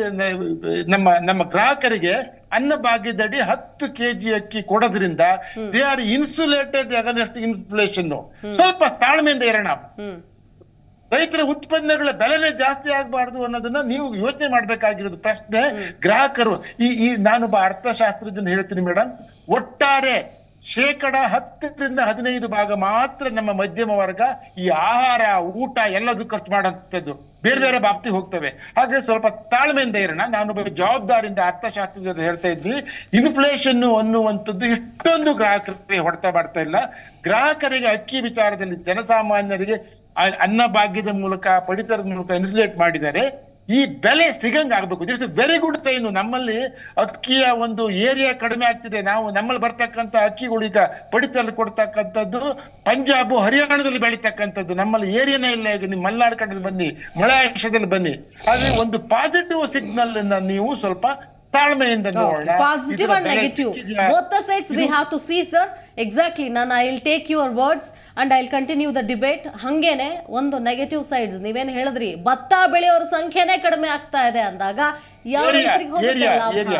ನಮ್ಮ ನಮ್ಮ ಗ್ರಾಹಕರಿಗೆ ಅನ್ನ ಭಾಗ್ಯದಡಿ ಹತ್ತು ಕೆಜಿ ಅಕ್ಕಿ ಕೊಡೋದ್ರಿಂದ ದೇ ಆರ್ ಇನ್ಸುಲೇಟೆಡ್ ಆಗದಷ್ಟು ಇನ್ಫ್ಲೇಷನ್ ಸ್ವಲ್ಪ ತಾಳ್ಮೆಯಿಂದ ಇರೋಣ ರೈತರ ಉತ್ಪನ್ನಗಳ ಬೆಲೆನೇ ಜಾಸ್ತಿ ಆಗಬಾರದು ಅನ್ನೋದನ್ನ ನೀವು ಯೋಚನೆ ಮಾಡಬೇಕಾಗಿರೋದು ಪ್ರಶ್ನೆ ಗ್ರಾಹಕರು ಈ ಈ ನಾನೊಬ್ಬ ಅರ್ಥಶಾಸ್ತ್ರಜ್ಞ ಹೇಳ್ತೀನಿ ಮೇಡಮ್ ಒಟ್ಟಾರೆ ಶೇಕಡ ಹತ್ತರಿಂದ ಹದಿನೈದು ಭಾಗ ಮಾತ್ರ ನಮ್ಮ ಮಧ್ಯಮ ವರ್ಗ ಈ ಆಹಾರ ಊಟ ಎಲ್ಲದೂ ಖರ್ಚು ಮಾಡುವಂಥದ್ದು ಬೇರೆ ಬೇರೆ ಬಾಪ್ತಿ ಹೋಗ್ತವೆ ಹಾಗೆ ಸ್ವಲ್ಪ ತಾಳ್ಮೆಯಿಂದ ಇರೋಣ ನಾನು ಜವಾಬ್ದಾರಿಯಿಂದ ಅರ್ಥಶಾಸ್ತ್ರದ ಜೊತೆ ಹೇಳ್ತಾ ಇದ್ವಿ ಇನ್ಫ್ಲೇಷನ್ ಅನ್ನುವಂಥದ್ದು ಇಷ್ಟೊಂದು ಗ್ರಾಹಕರಿಗೆ ಹೊಡೆತ ಮಾಡ್ತಾ ಇಲ್ಲ ಗ್ರಾಹಕರಿಗೆ ಅಕ್ಕಿ ವಿಚಾರದಲ್ಲಿ ಜನಸಾಮಾನ್ಯರಿಗೆ ಅನ್ನ ಭಾಗ್ಯದ ಮೂಲಕ ಪಡಿತರದ ಮೂಲಕ ಇನ್ಸುಲೇಟ್ ಮಾಡಿದ್ದಾರೆ ಈ ಬೆಲೆ ಸಿಗಂಗ್ ಆಗ್ಬೇಕು this is very good sign ನಮ್ಮಲ್ಲಿ ಅಕ್ಕಿಯ ಒಂದು ಏರಿಯಾ ಕಡಿಮೆ ಆಗ್ತಿದೆ ನಾವು ನಮ್ಮಲ್ಲಿ ಬರ್ತಕ್ಕಂಥ ಅಕ್ಕಿಗಳು ಈಗ ಪಡಿತರಲ್ಲಿ ಕೊಡ್ತಕ್ಕಂಥದ್ದು ಪಂಜಾಬ್ ಹರಿಯಾಣದಲ್ಲಿ ಬೆಳೀತಕ್ಕಂಥದ್ದು ನಮ್ಮಲ್ಲಿ ಏರಿಯಾನೇ ಇಲ್ಲ ಈಗ ನೀವು ಮಲೆನಾಡು ಕಡೆಯಲ್ಲಿ ಬನ್ನಿ ಮಳೆಯಾಶದಲ್ಲಿ ಬನ್ನಿ ಆದ್ರೆ ಒಂದು ಪಾಸಿಟಿವ್ ಸಿಗ್ನಲ್ ಅನ್ನ ನೀವು ಸ್ವಲ್ಪ ತಾಳ್ಮೆಯಿಂದ ನೋಡೋಣ positive and negative both the sides we have to see sir exactly ನಾನು I will take your words and I will continue the debate ಹಂಗೇನೆ ಒಂದು ನೆಗೆಟಿವ್ ಸೈಡ್ಸ್ ನೀವೇನ್ ಹೇಳಿದ್ರಿ ಭತ್ತ ಬೆಳೆಯೋರ ಸಂಖ್ಯೆನೇ ಕಡಿಮೆ ಆಗ್ತಾ ಇದೆ ಅಂದಾಗ ಯಾವ ರೈತರಿಗೆ ಹೋಗುತ್ತೆ ಲಾಭ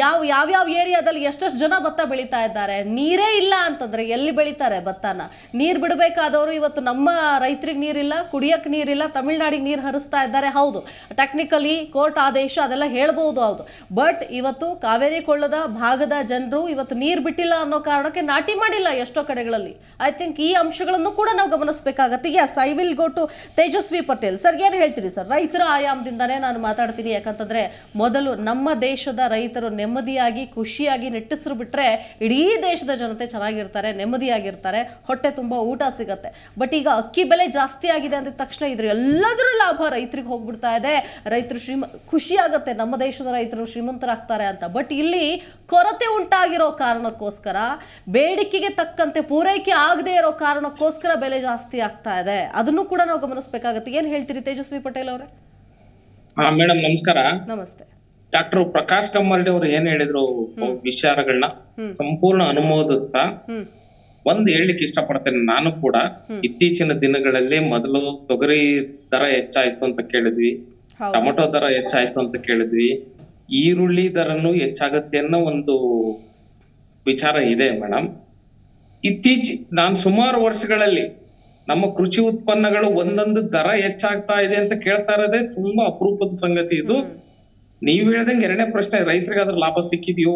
ಯಾವ ಯಾವ ಯಾವ ಏರಿಯಾದಲ್ಲಿ ಎಷ್ಟೆಷ್ಟು ಜನ ಭತ್ತ ಬೆಳೀತಾ ಇದ್ದಾರೆ ನೀರೇ ಇಲ್ಲ ಅಂತಂದ್ರೆ ಎಲ್ಲಿ ಬೆಳೀತಾರೆ ಭತ್ತನ ನೀರು ಬಿಡಬೇಕಾದವರು ಇವತ್ತು ನಮ್ಮ ರೈತರಿಗೆ ನೀರಿಲ್ಲ ಕುಡಿಯಕ್ಕೆ ನೀರಿಲ್ಲ ತಮಿಳ್ನಾಡಿಗೆ ನೀರು ಹರಿಸ್ತಾ ಇದ್ದಾರೆ ಹೌದು ಟೆಕ್ನಿಕಲಿ ಕೋರ್ಟ್ ಆದೇಶ ಅದೆಲ್ಲ ಹೇಳ್ಬೋದು ಹೌದು ಬಟ್ ಇವತ್ತು ಕಾವೇರಿ ಕೊಳ್ಳದ ಭಾಗದ ಜನರು ಇವತ್ತು ನೀರು ಬಿಟ್ಟಿಲ್ಲ ಅನ್ನೋ ಕಾರಣಕ್ಕೆ ನಾಟಿ ಮಾಡಿಲ್ಲ ಎಷ್ಟೋ ಕಡೆಗಳಲ್ಲಿ ಐ ಥಿಂಕ್ ಈ ಅಂಶಗಳನ್ನು ಕೂಡ ನಾವು ಗಮನಿಸಬೇಕಾಗತ್ತೆ yes I will go to Tejasvi Patel sir ಏನು ಹೇಳ್ತೀರಿ ಸರ್ ರೈತರ ಆಯಾಮದಿಂದನೇ ನಾನು ಮಾತಾಡ್ತೀನಿ ಯಾಕಂತಂದ್ರೆ ಮೊದಲು ನಮ್ಮ ದೇಶದ ರೈತರು ನೆಮ್ಮದಿಯಾಗಿ ಖುಷಿಯಾಗಿ ನೆಟ್ಟಿಸ್ರು ಬಿಟ್ರೆ ಇಡೀ ದೇಶದ ಜನತೆ ಚೆನ್ನಾಗಿರ್ತಾರೆ ನೆಮ್ಮದಿಯಾಗಿರ್ತಾರೆ ಹೊಟ್ಟೆ ತುಂಬ ಊಟ ಸಿಗತ್ತೆ ಬಟ್ ಈಗ ಅಕ್ಕಿ ಬೆಲೆ ಜಾಸ್ತಿ ಆಗಿದೆ ಅಂದ ತಕ್ಷಣ ಇದ್ರ ಎಲ್ಲದರ ಲಾಭ ರೈತರಿಗೆ ಹೋಗ್ಬಿಡ್ತಾ ಇದೆ ರೈತರು ಶ್ರೀಮ ಖುಷಿ ಆಗುತ್ತೆ ನಮ್ಮ ದೇಶದ ರೈತರು ಶ್ರೀಮಂತರಾಗ್ತಾರೆ ಅಂತ ಬಟ್ ಇಲ್ಲಿ ಕೊರತೆ ಉಂಟಾಗಿರೋ ಕಾರಣಕ್ಕೋಸ್ಕರ ಬೇಡಿಕೆಗೆ ತಕ್ಕಂತೆ ಪೂರೈಕೆ ಆಗದೆ ಇರೋ ಕಾರಣಕ್ಕೋಸ್ಕರ ಬೆಲೆ ಜಾಸ್ತಿ ಆಗ್ತಾ ಇದೆ ಅದನ್ನು ಕೂಡ ನಾವು ಗಮನಿಸಬೇಕಾಗುತ್ತೆ ಏನ್ ಹೇಳ್ತೀರಿ ತೇಜಸ್ವಿ ಪಟೇಲ್ ಅವರೇ ಮೇಡಮ್ ನಮಸ್ಕಾರ ನಮಸ್ತೆ ಡಾಕ್ಟರ್ ಪ್ರಕಾಶ್ ಕಮ್ಮರ್ಡಿ ಅವರು ಏನ್ ಹೇಳಿದ್ರು ವಿಚಾರಗಳನ್ನ ಸಂಪೂರ್ಣ ಅನುಮೋದಿಸ್ತಾ ಒಂದ್ ಹೇಳಿಕ್ ಇಷ್ಟಪಡ್ತೇನೆ ನಾನು ಕೂಡ ಇತ್ತೀಚಿನ ದಿನಗಳಲ್ಲಿ ಮೊದಲು ತೊಗರಿ ದರ ಹೆಚ್ಚಾಯ್ತು ಅಂತ ಕೇಳಿದ್ವಿ ಟೊಮೆಟೊ ದರ ಹೆಚ್ಚಾಯ್ತು ಅಂತ ಕೇಳಿದ್ವಿ ಈರುಳ್ಳಿ ದರನು ಹೆಚ್ಚಾಗತ್ತೆ ಅನ್ನೋ ಒಂದು ವಿಚಾರ ಇದೆ ಮೇಡಮ್ ಇತ್ತೀಚೆ ನಾನ್ ಸುಮಾರು ವರ್ಷಗಳಲ್ಲಿ ನಮ್ಮ ಕೃಷಿ ಉತ್ಪನ್ನಗಳು ಒಂದೊಂದು ದರ ಹೆಚ್ಚಾಗ್ತಾ ಇದೆ ಅಂತ ಕೇಳ್ತಾ ಇರೋದೇ ತುಂಬಾ ಅಪರೂಪದ ಸಂಗತಿ ಇದು ನೀವ್ ಹೇಳ್ದಂಗೆ ಎರಡನೇ ಪ್ರಶ್ನೆ ರೈತರಿಗೆ ಅದ್ರ ಲಾಭ ಸಿಕ್ಕಿದ್ಯೋ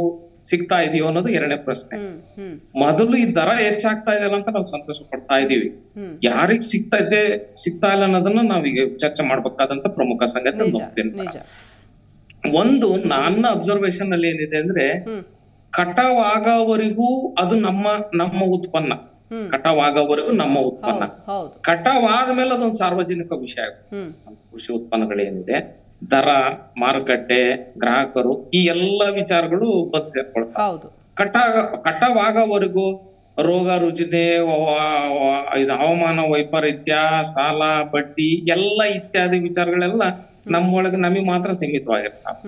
ಸಿಗ್ತಾ ಇದೆಯೋ ಅನ್ನೋದು ಎರಡನೇ ಪ್ರಶ್ನೆ ಮೊದಲು ಈ ದರ ಹೆಚ್ಚಾಗ್ತಾ ಇದೆಯಲ್ಲ ಅಂತ ನಾವು ಸಂತೋಷ ಪಡ್ತಾ ಇದೀವಿ ಯಾರಿಗ್ ಸಿಗ್ತಾ ಇದೆ ಸಿಗ್ತಾ ಇಲ್ಲ ಅನ್ನೋದನ್ನ ನಾವೀಗ ಚರ್ಚೆ ಮಾಡ್ಬೇಕಾದಂತ ಪ್ರಮುಖ ಸಂಗತಿ ನೋಡ್ತೇನೆ ಒಂದು ನನ್ನ ಅಬ್ಸರ್ವೇಶನ್ ಅಲ್ಲಿ ಏನಿದೆ ಅಂದ್ರೆ ಕಟಾವ್ ಆಗೋವರೆಗೂ ಅದು ನಮ್ಮ ನಮ್ಮ ಉತ್ಪನ್ನ ಕಟಾವ್ ಆಗೋವರೆಗೂ ನಮ್ಮ ಉತ್ಪನ್ನ ಕಟಾವ್ ಆದ್ಮೇಲೆ ಅದೊಂದು ಸಾರ್ವಜನಿಕ ವಿಷಯ ಕೃಷಿ ಉತ್ಪನ್ನಗಳೇನಿದೆ ದರ ಮಾರುಕಟ್ಟೆ ಗ್ರಾಹಕರು ಈ ಎಲ್ಲಾ ವಿಚಾರಗಳು ಬಂದು ಸೇರ್ಕೊಳ್ತಾವೆ ಕಟಾವ್ ಕಟಾವ್ ಆಗೋವರೆಗೂ ರೋಗ ರುಜಿನೆ ಹವಾಮಾನ ವೈಪರೀತ್ಯ ಸಾಲ ಬಡ್ಡಿ ಎಲ್ಲ ಇತ್ಯಾದಿ ವಿಚಾರಗಳೆಲ್ಲ ನಮ್ಮೊಳಗೆ ನಮಗೆ ಮಾತ್ರ ಸೀಮಿತವಾಗಿರ್ತಾವೆ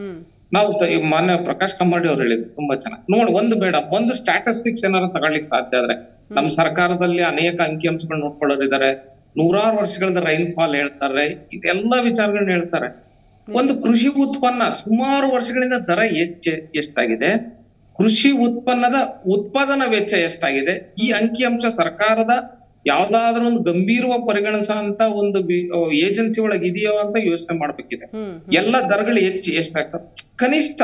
ನಾವು ಮಾನ್ಯ ಪ್ರಕಾಶ್ ಕಮ್ಮಡಿ ಅವ್ರು ಹೇಳಿದ್ರು ತುಂಬಾ ಚೆನ್ನಾಗಿ ನೋಡಿ ಒಂದು ಬೇಡ ಒಂದು ಸ್ಟಾಟಿಸ್ಟಿಕ್ಸ್ ಏನಾರು ತಗೊಳ್ಳಿಕ್ ಸಾಧ್ಯ ಆದ್ರೆ ನಮ್ಮ ಸರ್ಕಾರದಲ್ಲಿ ಅನೇಕ ಅಂಕಿಅಂಶಗಳು ನೋಡ್ಕೊಳ್ಳೋರಿದ್ದಾರೆ ನೂರಾರು ವರ್ಷಗಳದ ರೈನ್ಫಾಲ್ ಹೇಳ್ತಾರೆ ಇದೆಲ್ಲಾ ವಿಚಾರಗಳನ್ನ ಹೇಳ್ತಾರೆ ಒಂದು ಕೃಷಿ ಉತ್ಪನ್ನ ಸುಮಾರು ವರ್ಷಗಳಿಂದ ದರ ಹೆಚ್ಚ ಎಷ್ಟಾಗಿದೆ ಕೃಷಿ ಉತ್ಪನ್ನದ ಉತ್ಪಾದನಾ ವೆಚ್ಚ ಎಷ್ಟಾಗಿದೆ ಈ ಅಂಕಿಅಂಶ ಸರ್ಕಾರದ ಯಾವ್ದಾದ್ರೂ ಒಂದು ಗಂಭೀರವ ಪರಿಗಣಿಸ ಅಂತ ಒಂದು ಏಜೆನ್ಸಿ ಒಳಗೆ ಇದೆಯೋ ಅಂತ ಯೋಚನೆ ಮಾಡ್ಬೇಕಿದೆ ಎಲ್ಲಾ ದರಗಳು ಹೆಚ್ಚು ಎಷ್ಟಾಗ್ತದೆ ಕನಿಷ್ಠ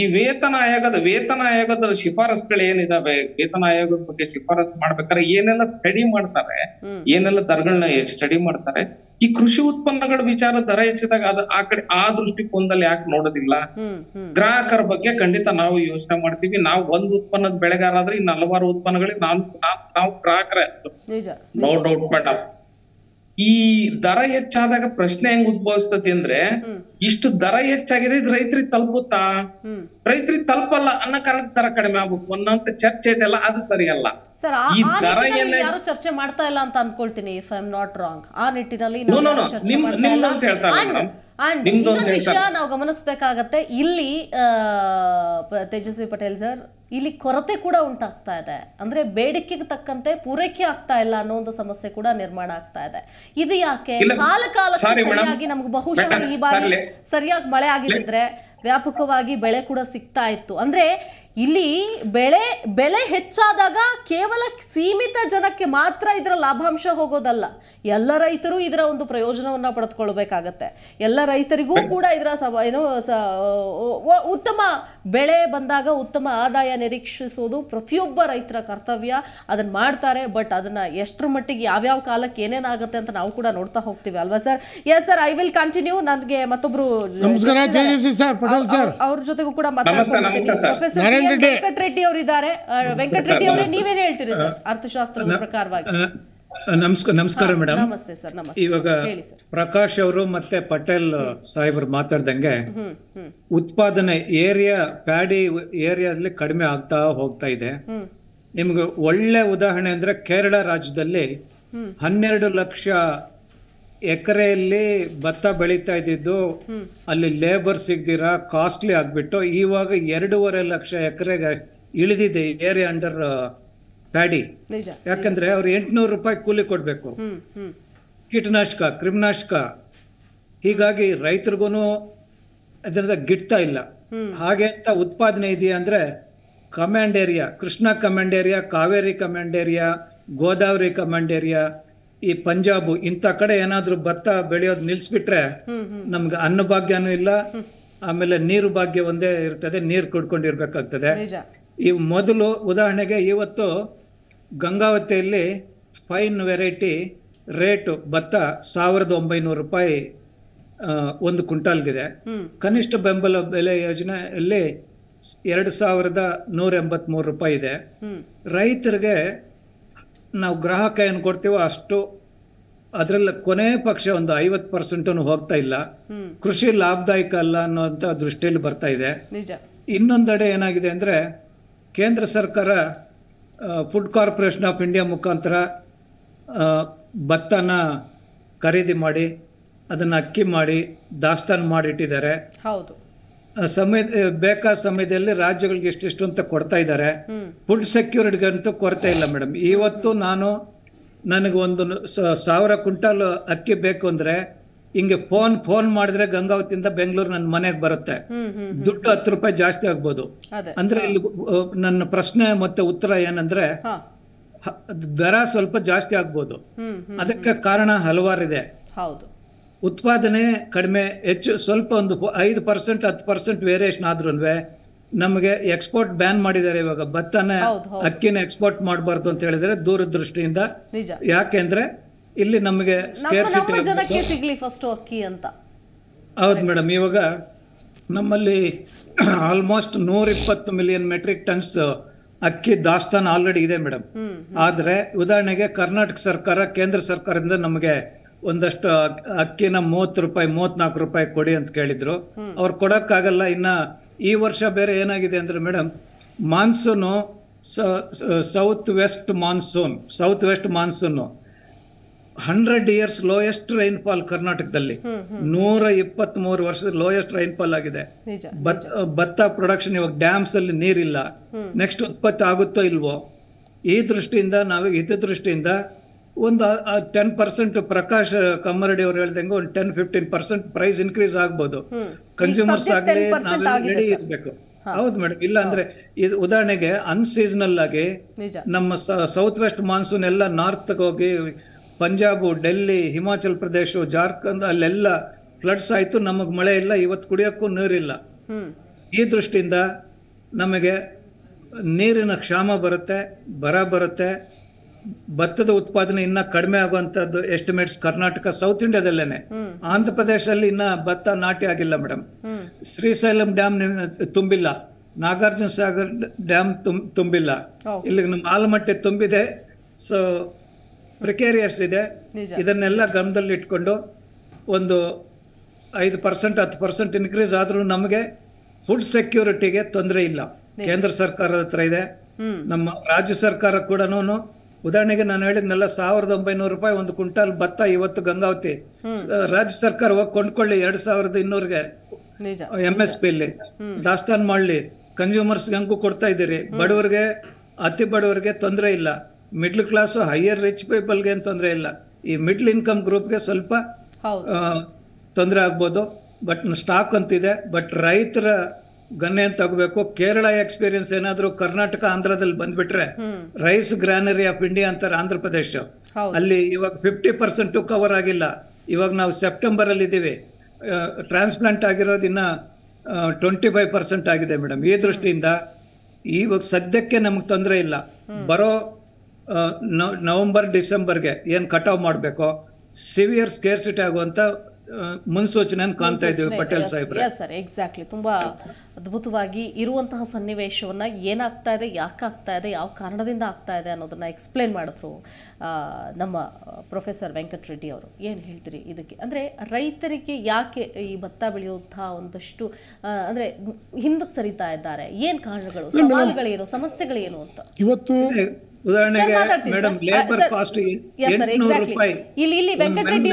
ಈ ವೇತನ ಆಯೋಗದ ವೇತನ ಆಯೋಗದ ಶಿಫಾರಸ್ಸುಗಳು ಏನಿದಾವೆ, ವೇತನ ಆಯೋಗದ ಬಗ್ಗೆ ಶಿಫಾರಸ್ಸು ಮಾಡ್ಬೇಕಾದ್ರೆ ಏನೆಲ್ಲ ಸ್ಟಡಿ ಮಾಡ್ತಾರೆ, ಏನೆಲ್ಲ ದರಗಳನ್ನ ಸ್ಟಡಿ ಮಾಡ್ತಾರೆ. ಈ ಕೃಷಿ ಉತ್ಪನ್ನಗಳ ವಿಚಾರ ದರ ಹೆಚ್ಚಿದಾಗ ಅದು ಆ ಕಡೆ ಆ ದೃಷ್ಟಿಕೋನದಲ್ಲಿ ಯಾಕೆ ನೋಡೋದಿಲ್ಲ? ಗ್ರಾಹಕರ ಬಗ್ಗೆ ಖಂಡಿತ ನಾವು ಯೋಚನೆ ಮಾಡ್ತೀವಿ. ನಾವು ಒಂದ್ ಉತ್ಪನ್ನದ ಬೆಳೆಗಾರಾದ್ರೆ ಇನ್ನು ಹಲವಾರು ಉತ್ಪನ್ನಗಳಿಗೆ ನಾನು ನಾವು ಗ್ರಾಹಕರ, ನೋ ಡೌಟ್ ಮೇಡಮ್. ಈ ದರ ಹೆಚ್ಚಾದಾಗ ಪ್ರಶ್ನೆ ಹೆಂಗ್ ಉದ್ಭವಿಸ್ತತಿ ಅಂದ್ರೆ, ಇಷ್ಟು ದರ ಹೆಚ್ಚಾಗಿದೆ, ಇದು ರೈತರಿಗೆ ತಲುಪುತ್ತಾ? ರೈತರಿಗೆ ತಲುಪಲ್ಲ ಅನ್ನೋ ಕಾರಣ ದರ ಕಡಿಮೆ ಆಗ್ಬೇಕು ಅನ್ನೋಂತ ಚರ್ಚೆ ಇದೆಲ್ಲ, ಅದು ಸರಿಯಲ್ಲ. ಈ ದರ ಯಾರು ಚರ್ಚೆ ಮಾಡ್ತಾ ಇಲ್ಲ ಅಂತ ಅನ್ಕೊಳ್ತೀನಿ, if I am not wrong. ಆ ನಿಟ್ಟಿನಲ್ಲಿ ವಿಷಯ ನಾವು ಗಮನಿಸಬೇಕಾಗತ್ತೆ. ಇಲ್ಲಿ ತೇಜಸ್ವಿ ಪಟೇಲ್ ಸರ್, ಇಲ್ಲಿ ಕೊರತೆ ಕೂಡ ಉಂಟಾಗ್ತಾ ಇದೆ, ಅಂದ್ರೆ ಬೇಡಿಕೆಗೆ ತಕ್ಕಂತೆ ಪೂರೈಕೆ ಆಗ್ತಾ ಇಲ್ಲ ಅನ್ನೋ ಒಂದು ಸಮಸ್ಯೆ ಕೂಡ ನಿರ್ಮಾಣ ಆಗ್ತಾ ಇದೆ. ಇದು ಯಾಕೆ ಕಾಲ ಕಾಲಕ್ಕೆ ಸರಿಯಾಗಿ ನಮ್ಗೆ, ಬಹುಶಃ ಈ ಬಾರಿ ಸರಿಯಾಗಿ ಮಳೆ ಆಗಿದ್ರೆ ವ್ಯಾಪಕವಾಗಿ ಬೆಳೆ ಕೂಡ ಸಿಗ್ತಾ ಇತ್ತು. ಅಂದ್ರೆ ಇಲ್ಲಿ ಬೆಳೆ ಬೆಲೆ ಹೆಚ್ಚಾದಾಗ ಕೇವಲ ಸೀಮಿತ ಜನಕ್ಕೆ ಮಾತ್ರ ಇದರ ಲಾಭಾಂಶ ಹೋಗೋದಲ್ಲ, ಎಲ್ಲ ರೈತರು ಇದರ ಒಂದು ಪ್ರಯೋಜನವನ್ನು ಪಡೆದುಕೊಳ್ಬೇಕಾಗತ್ತೆ. ಎಲ್ಲ ರೈತರಿಗೂ ಕೂಡ ಇದರ ಏನು ಉತ್ತಮ ಬೆಳೆ ಬಂದಾಗ ಉತ್ತಮ ಆದಾಯ ನಿರೀಕ್ಷಿಸೋದು ಪ್ರತಿಯೊಬ್ಬ ರೈತರ ಕರ್ತವ್ಯ, ಅದನ್ನ ಮಾಡ್ತಾರೆ. ಬಟ್ ಅದನ್ನ ಎಷ್ಟರ ಮಟ್ಟಿಗೆ ಯಾವ್ಯಾವ ಕಾಲಕ್ಕೆ ಏನೇನಾಗುತ್ತೆ ಅಂತ ನಾವು ಕೂಡ ನೋಡ್ತಾ ಹೋಗ್ತೀವಿ ಅಲ್ವಾ sir? Yes sir, I will continue. ನನಗೆ ಮತ್ತೊಬ್ರು ಅವ್ರ ಜೊತೆಗೂ ಕೂಡ ಮಾತಾಡ್ತಾರೆ. ವೆಂಕಟರೆಡ್ಡಿ ಅವರು ಇದ್ದಾರೆ. ವೆಂಕಟರೆಡ್ಡಿ ಅವರೇ, ನೀವೇನ್ ಹೇಳ್ತೀರಿ ಸರ್ ಅರ್ಥಶಾಸ್ತ್ರದ ಪ್ರಕಾರವಾಗಿ? ನಮಸ್ಕಾರ ಮೇಡಮ್. ನಮಸ್ತೆ ಸರ್. ನಮಸ್ತೆ. ಇವಾಗ ಪ್ರಕಾಶ್ ಅವರು ಮತ್ತೆ ಪಟೇಲ್ ಸಾಹೇಬ್ರು ಮಾತಾಡ್ದಂಗೆ ಉತ್ಪಾದನೆ ಏರಿಯಾ ಪ್ಯಾಡಿ ಏರಿಯಾದಲ್ಲಿ ಕಡಿಮೆ ಆಗ್ತಾ ಹೋಗ್ತಾ ಇದೆ. ನಿಮ್ಗೆ ಒಳ್ಳೆ ಉದಾಹರಣೆ ಅಂದ್ರೆ ಕೇರಳ ರಾಜ್ಯದಲ್ಲಿ ಹನ್ನೆರಡು ಲಕ್ಷ ಎಕರೆಯಲ್ಲಿ ಭತ್ತ ಬೆಳೀತಾ ಇದ್ದಿದ್ದು ಅಲ್ಲಿ ಲೇಬರ್ ಸಿಗ್ದಿರ ಕಾಸ್ಟ್ಲಿ ಆಗ್ಬಿಟ್ಟು ಇವಾಗ ಎರಡೂವರೆ ಲಕ್ಷ ಎಕರೆಗೆ ಇಳಿದಿದೆ ಏರಿಯಾ ಅಂಡರ್ ಪ್ಯಾಡಿ. ಯಾಕಂದ್ರೆ ಅವ್ರು ಎಂಟುನೂರು ರೂಪಾಯಿ ಕೂಲಿ ಕೊಡ್ಬೇಕು, ಕೀಟನಾಶಕ ಕ್ರಿಮಿನಾಶಕ, ಹೀಗಾಗಿ ರೈತರಿಗೂ ಅದರಿಂದ ಗಿಡ್ತಾ ಇಲ್ಲ. ಹಾಗೆ ಅಂತ ಉತ್ಪಾದನೆ ಇದೆಯಾ ಅಂದ್ರೆ command area, Krishna command area, Kaveri command area, Godavari command area, ಈ ಪಂಜಾಬ್ ಇಂಥ ಕಡೆ ಏನಾದ್ರು ಭತ್ತ ಬೆಳೆಯೋದು ನಿಲ್ಸ್ಬಿಟ್ರೆ ನಮ್ಗೆ ಅನ್ನ ಭಾಗ್ಯನೂ ಇಲ್ಲ, ಆಮೇಲೆ ನೀರು ಭಾಗ್ಯ ಒಂದೇ ಇರ್ತದೆ, ನೀರು ಕುಡ್ಕೊಂಡಿರ್ಬೇಕಾಗ್ತದೆ. ಈ ಮೊದಲು ಉದಾಹರಣೆಗೆ ಇವತ್ತು ಗಂಗಾವತಿಯಲ್ಲಿ ಫೈನ್ ವೆರೈಟಿ ರೇಟು ಭತ್ತ ಸಾವಿರದ ಒಂಬೈನೂರು ರೂಪಾಯಿ ಒಂದು ಕ್ವಿಂಟಾಲ್ಗಿದೆ. ಕನಿಷ್ಠ ಬೆಂಬಲ ಬೆಲೆ ಯೋಜನೆಯಲ್ಲಿ ಎರಡು ಸಾವಿರದ ನೂರ ಎಂಬತ್ಮೂರು ರೂಪಾಯಿ ಇದೆ. ರೈತರಿಗೆ ನಾವು ಗ್ರಾಹಕ ಏನು ಕೊಡ್ತೀವೋ ಅಷ್ಟು, ಅದರಲ್ಲಿ ಕೊನೆ ಪಕ್ಷ ಒಂದು ಐವತ್ತು ಪರ್ಸೆಂಟನ್ನು ಹೋಗ್ತಾ ಇಲ್ಲ. ಕೃಷಿ ಲಾಭದಾಯಕ ಅಲ್ಲ ಅನ್ನೋಂಥ ದೃಷ್ಟಿಯಲ್ಲಿ ಬರ್ತಾ ಇದೆ. ಇನ್ನೊಂದೆಡೆ ಏನಾಗಿದೆ ಅಂದರೆ, ಕೇಂದ್ರ ಸರ್ಕಾರ ಫುಡ್ ಕಾರ್ಪೊರೇಷನ್ ಆಫ್ ಇಂಡಿಯಾ ಮುಖಾಂತರ ಭತ್ತನ ಖರೀದಿ ಮಾಡಿ ಅದನ್ನು ಅಕ್ಕಿ ಮಾಡಿ ದಾಸ್ತಾನು ಮಾಡಿಟ್ಟಿದ್ದಾರೆ. ಹೌದು, ಸಮಯ ಬೇಕಾದ ಸಮಯದಲ್ಲಿ ರಾಜ್ಯಗಳಿಗೆ ಎಷ್ಟಿಷ್ಟು ಅಂತ ಕೊಡ್ತಾ ಇದ್ದಾರೆ. ಫುಡ್ ಸೆಕ್ಯೂರಿಟಿಗಂತೂ ಕೊರತೆ ಇಲ್ಲ ಮೇಡಮ್. ಇವತ್ತು ನಾನು ನನಗೆ ಒಂದು ಸಾವಿರ ಕ್ವಿಂಟಾಲ್ ಅಕ್ಕಿ ಬೇಕು ಅಂದರೆ ಹಿಂಗೆ ಫೋನ್ ಫೋನ್ ಮಾಡಿದ್ರೆ ಗಂಗಾವತಿಯಿಂದ ಬೆಂಗಳೂರು ನನ್ನ ಮನೆಗೆ ಬರುತ್ತೆ. ದುಡ್ಡು ಹತ್ತು ರೂಪಾಯಿ ಜಾಸ್ತಿ ಆಗ್ಬೋದು. ಅಂದ್ರೆ ಇಲ್ಲಿ ನನ್ನ ಪ್ರಶ್ನೆ ಮತ್ತೆ ಉತ್ತರ ಏನಂದ್ರೆ, ದರ ಸ್ವಲ್ಪ ಜಾಸ್ತಿ ಆಗ್ಬೋದು, ಅದಕ್ಕೆ ಕಾರಣ ಹಲವಾರಿದೆ. ಉತ್ಪಾದನೆ ಕಡಿಮೆ ಹೆಚ್ಚು ಸ್ವಲ್ಪ ಒಂದು ಐದು ಪರ್ಸೆಂಟ್ ಹತ್ತು ಪರ್ಸೆಂಟ್ ವೇರಿಯೇಷನ್ ಆದ್ರೂ ನಮಗೆ ಎಕ್ಸ್ಪೋರ್ಟ್ ಬ್ಯಾನ್ ಮಾಡಿದ್ದಾರೆ. ಇವಾಗ ಭತ್ತನ ಅಕ್ಕಿನ ಎಕ್ಸ್ಪೋರ್ಟ್ ಮಾಡಬಾರ್ದು ಅಂತ ಹೇಳಿದ್ರೆ ದೂರದೃಷ್ಟಿಯಿಂದ. ಯಾಕೆಂದ್ರೆ ಇಲ್ಲಿ ನಮಗೆ ಸ್ಕೇರ್ಸಿಟಿ ಸಿಗಲಿ ಫಸ್ಟ್ ಅಕ್ಕಿ ಅಂತ. ಹೌದು ಮೇಡಮ್. ಇವಾಗ ನಮ್ಮಲ್ಲಿ ಆಲ್ಮೋಸ್ಟ್ ನೂರ ಇಪ್ಪತ್ತು ಮಿಲಿಯನ್ ಮೆಟ್ರಿಕ್ ಟನ್ಸ್ ಅಕ್ಕಿ ದಾಸ್ತಾನು ಆಲ್ರೆಡಿ ಇದೆ ಮೇಡಮ್. ಆದರೆ ಉದಾಹರಣೆಗೆ ಕರ್ನಾಟಕ ಸರ್ಕಾರ ಕೇಂದ್ರ ಸರ್ಕಾರದಿಂದ ನಮಗೆ ಒಂದಷ್ಟು ಅಕ್ಕಿನ ಮೂವತ್ತು ರೂಪಾಯಿ ಮೂವತ್ನಾಲ್ಕು ರೂಪಾಯಿ ಕೊಡಿ ಅಂತ ಕೇಳಿದ್ರು. ಅವ್ರು ಕೊಡೋಕ್ಕಾಗಲ್ಲ. ಇನ್ನ ಈ ವರ್ಷ ಬೇರೆ ಏನಾಗಿದೆ ಅಂದ್ರೆ madam, monsoon south west monsoon south west monsoon hundred years lowest rainfall ಕರ್ನಾಟಕದಲ್ಲಿ. ನೂರ ಇಪ್ಪತ್ತ್ ಮೂರು ವರ್ಷದ ಲೋಯೆಸ್ಟ್ ರೈನ್ಫಾಲ್ ಆಗಿದೆ. ಭತ್ತ ಪ್ರೊಡಕ್ಷನ್ ಇವಾಗ ಡ್ಯಾಮ್ಸ್ ಅಲ್ಲಿ ನೀರಿಲ್ಲ. ನೆಕ್ಸ್ಟ್ ಉತ್ಪತ್ತಿ ಆಗುತ್ತೋ ಇಲ್ವೋ ಈ ದೃಷ್ಟಿಯಿಂದ ನಾವು ಹಿತದೃಷ್ಟಿಯಿಂದ ಒಂದು ಟೆನ್ ಪರ್ಸೆಂಟ್ ಪ್ರಕಾಶ್ ಕಮ್ಮರಡಿ ಅವ್ರು ಹೇಳ್ದಂಗೆ ಒಂದು ten fifteen percent price increase ಆಗ್ಬೋದು. ಕನ್ಸ್ಯೂಮರ್ಸ್ ಆಗಲಿ ರೆಡಿ ಇರಬೇಕು. ಹೌದು ಮೇಡಮ್. ಇಲ್ಲ ಅಂದ್ರೆ ಇದು ಉದಾಹರಣೆಗೆ ಅನ್ಸೀಸನಲ್ ಆಗಿ ನಮ್ಮ ಸೌತ್ ವೆಸ್ಟ್ ಮಾನ್ಸೂನ್ ಎಲ್ಲ ನಾರ್ತ್ಗೆ ಹೋಗಿ ಪಂಜಾಬು, ಡೆಲ್ಲಿ, ಹಿಮಾಚಲ್ ಪ್ರದೇಶ, ಜಾರ್ಖಂಡ್ ಅಲ್ಲೆಲ್ಲ ಫ್ಲಡ್ಸ್ ಆಯ್ತು. ನಮಗ್ ಮಳೆ ಇಲ್ಲ, ಇವತ್ತು ಕುಡಿಯೋಕ್ಕೂ ನೀರಿಲ್ಲ. ಈ ದೃಷ್ಟಿಯಿಂದ ನಮಗೆ ನೀರಿನ ಕ್ಷಾಮ ಬರುತ್ತೆ, ಬರ ಬರುತ್ತೆ, ಭತ್ತದ ಉತ್ಪಾದನೆ ಇನ್ನ ಕಡಿಮೆ ಆಗುವಂತದ್ದು ಎಸ್ಟಿಮೇಟ್ಸ್ ಕರ್ನಾಟಕ ಸೌತ್ ಇಂಡಿಯಾದಲ್ಲೇನೆ. ಆಂಧ್ರ ಪ್ರದೇಶದಲ್ಲಿ ಇನ್ನ ಭತ್ತ ನಾಟಿ ಆಗಿಲ್ಲ ಮೇಡಮ್. ಶ್ರೀಶೈಲಂ ಡ್ಯಾಮ್ ತುಂಬಿಲ್ಲ, ನಾಗಾರ್ಜುನ ಸಾಗರ್ ಡ್ಯಾಮ್ ತುಂಬಿಲ್ಲ, ಇಲ್ಲಿ ನಮ್ಮ ಆಲಮಟ್ಟೆ ತುಂಬಿದೆ. ಸೊ ಪ್ರಿಕೇರಿಯಸ್ ಇದೆ. ಇದನ್ನೆಲ್ಲ ಗಮನದಲ್ಲಿ ಇಟ್ಕೊಂಡು ಒಂದು ಐದು ಪರ್ಸೆಂಟ್ ಹತ್ತು ಪರ್ಸೆಂಟ್ ಇನ್ಕ್ರೀಸ್ ಆದರೂ ನಮಗೆ ಫುಡ್ ಸೆಕ್ಯೂರಿಟಿಗೆ ತೊಂದರೆ ಇಲ್ಲ. ಕೇಂದ್ರ ಸರ್ಕಾರದ ಹತ್ರ ಇದೆ, ನಮ್ಮ ರಾಜ್ಯ ಸರ್ಕಾರ ಕೂಡ. ಉದಾಹರಣೆಗೆ ನಾನು ಹೇಳಿದ್ನೆಲ್ಲ, ಸಾವಿರದ ಒಂಬೈನೂರು ರೂಪಾಯಿ ಒಂದು ಕ್ವಿಂಟಾಲ್ ಭತ್ತ ಇವತ್ತು ಗಂಗಾವತಿ ರಾಜ್ಯ ಸರ್ಕಾರ ಹೋಗಿ ಕೊಂಡ್ಕೊಳ್ಳಿ ಎರಡ್ ಸಾವಿರದ ಇನ್ನೂರ್ಗೆ ಎಂ ಎಸ್ ಪಿ ಲಿ ದಾಸ್ತಾನ್ ಮಾಡ್ಲಿ. ಕನ್ಸ್ಯೂಮರ್ಸ್ ಗಂಗೂ ಕೊಡ್ತಾ ಇದ್ದೀರಿ, ಬಡವರಿಗೆ ಅತಿ ಬಡವರಿಗೆ ತೊಂದರೆ ಇಲ್ಲ, ಮಿಡ್ಲ್ ಕ್ಲಾಸ್ ಹೈಯರ್ ರಿಚ್ ಪೀಪಲ್ಗೆ ಏನು ತೊಂದರೆ ಇಲ್ಲ. ಈ ಮಿಡ್ಲ್ ಇನ್ಕಮ್ ಗ್ರೂಪ್ಗೆ ಸ್ವಲ್ಪ ತೊಂದರೆ ಆಗ್ಬೋದು, ಬಟ್ ಸ್ಟಾಕ್ ಅಂತಿದೆ. ಬಟ್ ರೈತರ ಗನ್ನೆ ಅಂತ ತಗೋಬೇಕು. ಕೇರಳ ಎಕ್ಸ್ಪೀರಿಯನ್ಸ್ ಏನಾದರೂ ಕರ್ನಾಟಕ ಆಂಧ್ರದಲ್ಲಿ ಬಂದ್ಬಿಟ್ರೆ, ರೈಸ್ ಗ್ರಾನರಿ ಆಫ್ ಇಂಡಿಯಾ ಅಂತಾರೆ ಆಂಧ್ರ ಪ್ರದೇಶ. ಅಲ್ಲಿ ಇವಾಗ ಫಿಫ್ಟಿ ಪರ್ಸೆಂಟ್ ಕವರ್ ಆಗಿಲ್ಲ. ಇವಾಗ ನಾವು ಸೆಪ್ಟೆಂಬರ್ ಅಲ್ಲಿ ಇದ್ದೀವಿ, ಟ್ರಾನ್ಸ್ಪ್ಲಾಂಟ್ ಆಗಿರೋದಿನ್ನ ಟ್ವೆಂಟಿ ಫೈವ್ ಪರ್ಸೆಂಟ್ ಆಗಿದೆ ಮೇಡಮ್. ಈ ದೃಷ್ಟಿಯಿಂದ ಇವಾಗ ಸದ್ಯಕ್ಕೆ ನಮ್ಗೆ ತೊಂದರೆ ಇಲ್ಲ. ಬರೋ ನವೆಂಬರ್ ಡಿಸೆಂಬರ್ಗೆ ಏನು ಕಟಾವ್ ಮಾಡಬೇಕು, ಸಿವಿಯರ್ ಸ್ಕೇರ್ಸಿಟಿ ಆಗುವಂತ ಮುನ್ಸೂಚನೆ ಕಾಣ್ತಾ ಇದ್ದೀವಿ ಪಟೇಲ್ ಸಾಹೇಬ್ರೆ. ಸರ್, ಎಕ್ಸಾಕ್ಟ್ಲಿ ತುಂಬಾ ಅದ್ಭುತವಾಗಿ ಇರುವಂತಹ ಸನ್ನಿವೇಶವನ್ನ, ಏನಾಗ್ತಾ ಇದೆ, ಯಾಕಾಗ್ತಾ ಇದೆ, ಯಾವ ಕಾರಣದಿಂದ ಆಗ್ತಾ ಇದೆ ಅನ್ನೋದನ್ನ ಎಕ್ಸ್ಪ್ಲೇನ್ ಮಾಡಿದ್ರು ನಮ್ಮ ಪ್ರೊಫೆಸರ್ ವೆಂಕಟ ರೆಡ್ಡಿ ಅವರು. ಏನು ಹೇಳ್ತೀರಿ ಇದಕ್ಕೆ? ಅಂದರೆ ರೈತರಿಗೆ ಯಾಕೆ ಈ ಭತ್ತ ಬೆಳೆಯುವಂತಹ ಒಂದಷ್ಟು ಅಂದರೆ ಹಿಂದಕ್ಕೆ ಸರಿತಾ ಇದ್ದಾರೆ, ಏನು ಕಾರಣಗಳು, ಸವಾಲುಗಳೇನು, ಸಮಸ್ಯೆಗಳೇನು ಅಂತ ಇವತ್ತು ಉದಾಹರಣೆಗೆ ಮೇಡಮ್ ಲೇಬರ್ ಕಾಸ್ಟ್ ಎಂಟುನೂರು ರೂಪಾಯಿ ಇಲ್ಲಿ ಇಲ್ಲಿ ವೆಂಕಟರೆಡ್ಡಿ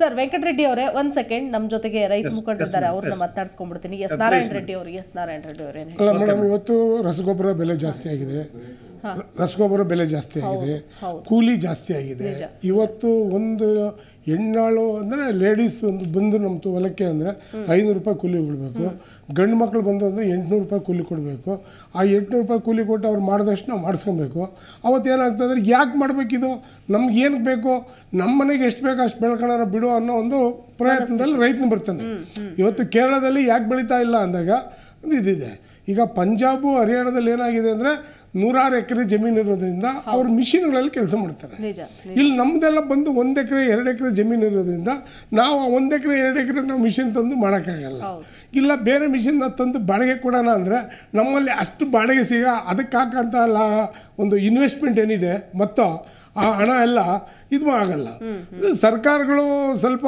ಸರ್ ವೆಂಕಟರೆಡ್ಡಿ ಅವರೇ ಒಂದ್ ಸೆಕೆಂಡ್ ನಮ್ಮ ಜೊತೆಗೆ ರೈತ ಮುಖಂಡರಿದ್ದಾರೆ, ಅವ್ರನ್ನ ಮಾತಾಡ್ಸ್ಕೊಂಡ್ಬಿಡ್ತೀನಿ. ಎಸ್ ನಾರಾಯಣ ರೆಡ್ಡಿ ಅವರು ಎಸ್ ನಾರಾಯಣ ರೆಡ್ಡಿ ಅವರೇ ಮೇಡಮ್, ಇವತ್ತು ರಸಗೊಬ್ಬರ ಬೆಲೆ ಜಾಸ್ತಿ ಆಗಿದೆ, ರಸಗೊಬ್ಬರ ಬೆಲೆ ಜಾಸ್ತಿ ಆಗಿದೆ, ಕೂಲಿ ಜಾಸ್ತಿ ಆಗಿದೆ. ಇವತ್ತು ಒಂದು ಹೆಣ್ಣಾಳು ಅಂದರೆ ಲೇಡೀಸ್ ಬಂದು ನಮ್ಮ ಹೊಲಕ್ಕೆ ಅಂದರೆ ಐನೂರು ರೂಪಾಯಿ ಕೂಲಿ ಕೊಡಬೇಕು, ಗಂಡು ಮಕ್ಕಳು ಬಂದು ಅಂದರೆ ಎಂಟುನೂರು ರೂಪಾಯಿ ಕೂಲಿ ಕೊಡಬೇಕು. ಆ ಎಂಟುನೂರು ರೂಪಾಯಿ ಕೂಲಿ ಕೊಟ್ಟು ಅವ್ರು ಮಾಡಿದಷ್ಟು ನಾವು ಮಾಡಿಸ್ಕೊಬೇಕು. ಅವತ್ತೇನಾಗ್ತದೆ ಅಂದರೆ, ಯಾಕೆ ಮಾಡಬೇಕಿದು, ನಮ್ಗೇನಕ್ಕೆ ಬೇಕು, ನಮ್ಮ ಮನೆಗೆ ಎಷ್ಟು ಬೇಕು ಅಷ್ಟು ಬೆಳ್ಕೊಳ್ಳೋಣ ಬಿಡು ಅನ್ನೋ ಒಂದು ಪ್ರಯತ್ನದಲ್ಲಿ ರೈತನ ಬರ್ತಾನೆ. ಇವತ್ತು ಕೇರಳದಲ್ಲಿ ಯಾಕೆ ಬೆಳೀತಾ ಇಲ್ಲ ಅಂದಾಗ ಒಂದು ಇದಿದೆ. ಈಗ ಪಂಜಾಬು ಹರಿಯಾಣದಲ್ಲಿ ಏನಾಗಿದೆ ಅಂದರೆ, ನೂರಾರು ಎಕರೆ ಜಮೀನು ಇರೋದ್ರಿಂದ ಅವ್ರ ಮಿಷಿನ್ಗಳಲ್ಲಿ ಕೆಲಸ ಮಾಡ್ತಾರೆ. ಇಲ್ಲಿ ನಮ್ಮದೆಲ್ಲ ಬಂದು ಒಂದು ಎಕರೆ ಎರಡು ಎಕರೆ ಜಮೀನು ಇರೋದ್ರಿಂದ ನಾವು ಒಂದು ಎಕರೆ ಎರಡು ಎಕರೆ ನಾವು ಮಿಷಿನ್ ತಂದು ಮಾಡೋಕ್ಕಾಗಲ್ಲ. ಇಲ್ಲ ಬೇರೆ ಮಿಷಿನ್ನ ತಂದು ಬಾಡಿಗೆ ಕೊಡೋಣ ಅಂದರೆ ನಮ್ಮಲ್ಲಿ ಅಷ್ಟು ಬಾಡಿಗೆ ಸಿಗ, ಅದಕ್ಕೆ ಹಾಕಂತ ಒಂದು ಇನ್ವೆಸ್ಟ್ಮೆಂಟ್ ಏನಿದೆ ಮತ್ತು ಆ ಹಣ ಎಲ್ಲ ಇದು ಆಗಲ್ಲ. ಸರ್ಕಾರಗಳು ಸ್ವಲ್ಪ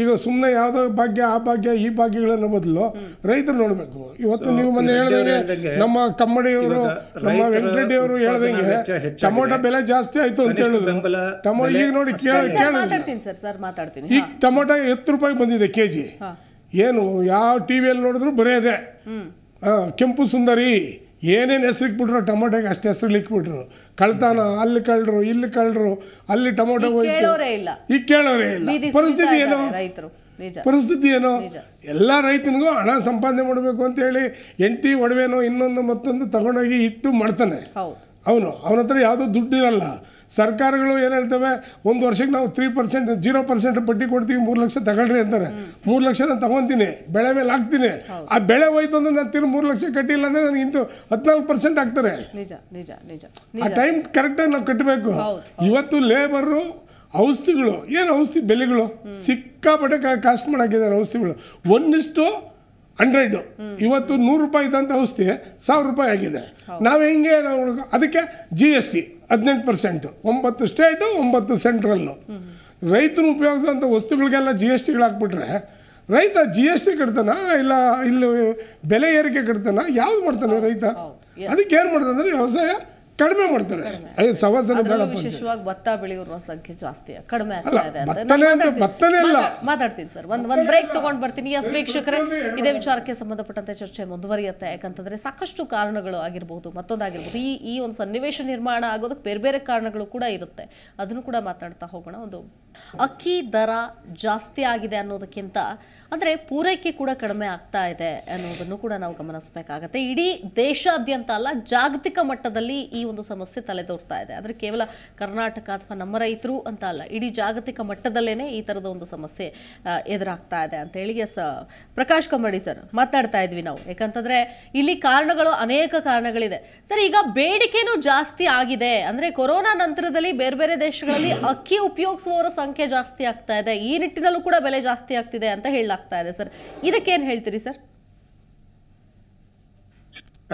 ಈಗ ಸುಮ್ಮನೆ ಯಾವುದೋ ಭಾಗ್ಯ ಆ ಭಾಗ್ಯ ಈ ಭಾಗ್ಯಗಳನ್ನು ಬದಲು ರೈತರು ನೋಡಬೇಕು. ಇವತ್ತು ನೀವು ಮೊನ್ನೆ ಹೇಳಿದಂಗೆ ನಮ್ಮ ಕಮ್ಮಡಿಯವರು ನಮ್ಮ ವೆಂಕಟರೆಡ್ಡಿ ಅವರು ಹೇಳ್ದಂಗೆ ಟೊಮೊಟೊ ಬೆಲೆ ಜಾಸ್ತಿ ಆಯ್ತು ಅಂತ ಹೇಳಿದ್ರು. ಟೊಮೊಟೊ ಈಗ ನೋಡಿ ಕೇಳಿ ಈಗ ಟೊಮೊಟೊ ಎತ್ತು ರೂಪಾಯಿ ಬಂದಿದೆ ಕೆ ಜಿ. ಏನು ಯಾವ ಟಿ ವಿಯಲ್ಲಿ ನೋಡಿದ್ರು ಬರೆಯದೆ ಕೆಂಪು ಸುಂದರಿ ಏನೇನು ಹೆಸರಿಗೆ ಬಿಟ್ರು ಟೊಮೊಟೊಗೆ ಅಷ್ಟು ಹೆಸರು ಇಕ್ಬಿಟ್ರು. ಕಳ್ತಾನ ಅಲ್ಲಿ ಕಳ್ಳರು ಇಲ್ಲಿ ಕಳ್ಳರು ಅಲ್ಲಿ ಟೊಮೊಟೊ ಇಲ್ಲ, ಈಗ ಕೇಳೋರೇ ಇಲ್ಲ. ಪರಿಸ್ಥಿತಿ ಏನು ಪರಿಸ್ಥಿತಿ ಏನೋ ಎಲ್ಲ ರೈತನಿಗೂ ಹಣ ಸಂಪಾದನೆ ಮಾಡಬೇಕು ಅಂತೇಳಿ ಎಂಟಿ ಒಡವೆನೋ ಇನ್ನೊಂದು ಮತ್ತೊಂದು ತಗೊಂಡೋಗಿ ಇಟ್ಟು ಮಾಡ್ತಾನೆ ಅವನು. ಅವನ ಹತ್ರ ಯಾವುದೋ ದುಡ್ಡು ಇರಲ್ಲ. ಸರ್ಕಾರಗಳು ಏನು ಹೇಳ್ತವೆ, ಒಂದು ವರ್ಷಕ್ಕೆ ನಾವು ತ್ರೀ ಪರ್ಸೆಂಟ್ ಜೀರೋ ಪರ್ಸೆಂಟ್ ಬಡ್ಡಿ ಕೊಡ್ತೀವಿ, ಮೂರು ಲಕ್ಷ ತಗೊಳ್ರಿ ಅಂತಾರೆ. ಮೂರು ಲಕ್ಷ ನಾನು ತೊಗೊತೀನಿ, ಬೆಳೆ ಮೇಲೆ ಹಾಕ್ತೀನಿ, ಆ ಬೆಳೆ ಹೋಯ್ತು ಅಂದರೆ ನಾನು ತಿರು ಮೂರು ಲಕ್ಷ ಕಟ್ಟಿಲ್ಲ ಅಂದರೆ ನನಗೆ ಇಂಟು ಹದಿನಾಲ್ಕು ಪರ್ಸೆಂಟ್ ಹಾಕ್ತಾರೆ. ಆ ಟೈಮ್ ಕರೆಕ್ಟಾಗಿ ನಾವು ಕಟ್ಟಬೇಕು. ಇವತ್ತು ಲೇಬರು ಔಷಧಿಗಳು ಏನು ಔಷಧಿ ಬೆಲೆಗಳು ಸಿಕ್ಕಾಪಟ್ಟೆ ಕಾಸ್ಟ್ ಮಾಡಾಕಿದ್ದಾರೆ. ಔಷಧಿಗಳು ಒಂದಿಷ್ಟು ಹಂಡ್ರೆಡು ಇವತ್ತು ನೂರು ರೂಪಾಯಿ ಇದ್ದಂಥ ಔಷಧಿ ಸಾವಿರ ರೂಪಾಯಿ ಆಗಿದೆ. ನಾವು ಹೆಂಗೆ ನಾವು ಅದಕ್ಕೆ ಜಿ ಎಸ್ ಟಿ ಹದಿನೆಂಟು ಪರ್ಸೆಂಟು, ಒಂಬತ್ತು ಸ್ಟೇಟು ಒಂಬತ್ತು ಸೆಂಟ್ರಲ್ಲು. ರೈತರು ಉಪಯೋಗಿಸೋಂಥ ವಸ್ತುಗಳಿಗೆಲ್ಲ ಜಿ ಎಸ್ ಟಿಗಳು ಹಾಕ್ಬಿಟ್ರೆ ರೈತ ಜಿ ಎಸ್ ಟಿ ಕಟ್ತಾನ ಇಲ್ಲ ಇಲ್ಲಿ ಬೆಲೆ ಏರಿಕೆ ಕಟ್ತಾನ, ಯಾವ್ದು ಮಾಡ್ತಾನೆ ರೈತ? ಅದಕ್ಕೆ ಏನು ಮಾಡ್ತಾನೆ ಅಂದರೆ ವ್ಯವಸಾಯ ಕಡಿಮೆ ಮಾಡ್ತಾರೆ. ವಿಶೇಷವಾಗಿ ಭತ್ತ ಬೆಳೆಯುವ ಸಂಖ್ಯೆ ಜಾಸ್ತಿ ಕಡಿಮೆ ಮಾತಾಡ್ತೀನಿ ಸರ್. ಒಂದ್ ಒಂದ್ ಬ್ರೇಕ್ ತಗೊಂಡ್ ಬರ್ತೀನಿ. ಎಸ್ ವೀಕ್ಷಕರೇ, ಇದೇ ವಿಚಾರಕ್ಕೆ ಸಂಬಂಧಪಟ್ಟಂತೆ ಚರ್ಚೆ ಮುಂದುವರಿಯುತ್ತೆ. ಯಾಕಂತಂದ್ರೆ ಸಾಕಷ್ಟು ಕಾರಣಗಳು ಆಗಿರ್ಬೋದು, ಮತ್ತೊಂದಾಗಿರ್ಬೋದು, ಈ ಈ ಒಂದು ಸನ್ನಿವೇಶ ನಿರ್ಮಾಣ ಆಗೋದಕ್ಕೆ ಬೇರೆ ಬೇರೆ ಕಾರಣಗಳು ಕೂಡ ಇರುತ್ತೆ. ಅದನ್ನು ಕೂಡ ಮಾತಾಡ್ತಾ ಹೋಗೋಣ. ಒಂದು ಅಕ್ಕಿ ದರ ಜಾಸ್ತಿ ಆಗಿದೆ ಅನ್ನೋದಕ್ಕಿಂತ ಅಂದರೆ ಪೂರೈಕೆ ಕೂಡ ಕಡಿಮೆ ಆಗ್ತಾ ಇದೆ ಅನ್ನೋದನ್ನು ಕೂಡ ನಾವು ಗಮನಿಸಬೇಕಾಗುತ್ತೆ. ಇಡೀ ದೇಶಾದ್ಯಂತ ಅಲ್ಲ, ಜಾಗತಿಕ ಮಟ್ಟದಲ್ಲಿ ಈ ಒಂದು ಸಮಸ್ಯೆ ತಲೆದೋರ್ತಾ ಇದೆ. ಆದರೆ ಕೇವಲ ಕರ್ನಾಟಕ ಅಥವಾ ನಮ್ಮ ರೈತರು ಅಂತ ಅಲ್ಲ, ಇಡೀ ಜಾಗತಿಕ ಮಟ್ಟದಲ್ಲೇ ಈ ಥರದ ಒಂದು ಸಮಸ್ಯೆ ಎದುರಾಗ್ತಾ ಇದೆ ಅಂತ ಹೇಳಿ ಎಸ್ ಪ್ರಕಾಶ್ ಕಮ್ಮಡಿ ಸರ್ ಮಾತಾಡ್ತಾ ಇದ್ವಿ ನಾವು. ಯಾಕಂತಂದರೆ ಇಲ್ಲಿ ಕಾರಣಗಳು ಅನೇಕ ಕಾರಣಗಳಿದೆ ಸರ್. ಈಗ ಬೇಡಿಕೆನೂ ಜಾಸ್ತಿ ಆಗಿದೆ ಅಂದರೆ ಕೊರೋನಾ ನಂತರದಲ್ಲಿ ಬೇರೆ ಬೇರೆ ದೇಶಗಳಲ್ಲಿ ಅಕ್ಕಿ ಉಪಯೋಗಿಸುವವರ ಸಂಖ್ಯೆ ಜಾಸ್ತಿ ಆಗ್ತಾ ಇದೆ, ಈ ನಿಟ್ಟಿನಲ್ಲೂ ಕೂಡ ಬೆಲೆ ಜಾಸ್ತಿ ಆಗ್ತಿದೆ ಅಂತ ಹೇಳಿ लगता है सर. ಇದಕ್ಕೆ ಏನು ಹೇಳ್ತೀರಿ ಸರ್?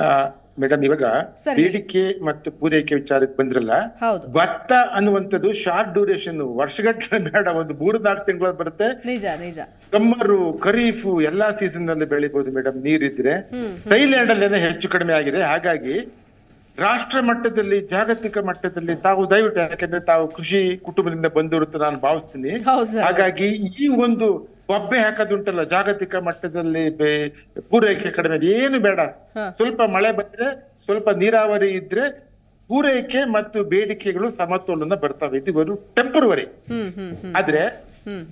ಆ ಮೇಡಂ, ಇವಾಗ ಬೇಡಿಕೆ ಮತ್ತು ಪೂರೈಕೆ ವಿಚಾರಕ್ಕೆ ಬಂದ್ರಲ್ಲ, ಭತ್ತ ಅನ್ನುವಂಥದ್ದು ಶಾರ್ಟ್ ಡ್ಯೂರೇಷನ್, ವರ್ಷಗಟ್ಟಲೆ ಬೇಡ, ಒಂದು ಮೂರು ನಾಲ್ಕು ತಿಂಗಳು ಬರುತ್ತೆ. ನಿಜ ನಿಜ. ಸಮ್ಮರು, ಖರೀಫು ಎಲ್ಲಾ ಸೀಸನ್ ನಲ್ಲಿ ಬೆಳಿಬಹುದು ಮೇಡಮ್, ನೀರಿದ್ರೆ. ಥೈಲ್ಯಾಂಡ್ ಅಲ್ಲಿ ಹೆಚ್ಚು ಕಡಿಮೆ ಆಗಿದೆ. ಹಾಗಾಗಿ ರಾಷ್ಟ್ರ ಮಟ್ಟದಲ್ಲಿ, ಜಾಗತಿಕ ಮಟ್ಟದಲ್ಲಿ ತಾವು ದಯವಿಟ್ಟು, ಯಾಕೆಂದ್ರೆ ತಾವು ಕೃಷಿ ಕುಟುಂಬದಿಂದ ಬಂದಿರುತ್ತೆ ನಾನು ಭಾವಿಸ್ತೀನಿ, ಹಾಗಾಗಿ ಈ ಒಂದು ಒಬ್ಬೆ ಹಾಕೋದುಂಟಲ್ಲ, ಜಾಗತಿಕ ಮಟ್ಟದಲ್ಲಿ ಪೂರೈಕೆ ಕಡಿಮೆ. ಏನು ಬೇಡ, ಸ್ವಲ್ಪ ಮಳೆ ಬಂದ್ರೆ, ಸ್ವಲ್ಪ ನೀರಾವರಿ ಇದ್ರೆ ಪೂರೈಕೆ ಮತ್ತು ಬೇಡಿಕೆಗಳು ಸಮತೋಲನ ಬರ್ತವೆ. ಇದು ಒಂದು ಟೆಂಪರವರಿ. ಆದ್ರೆ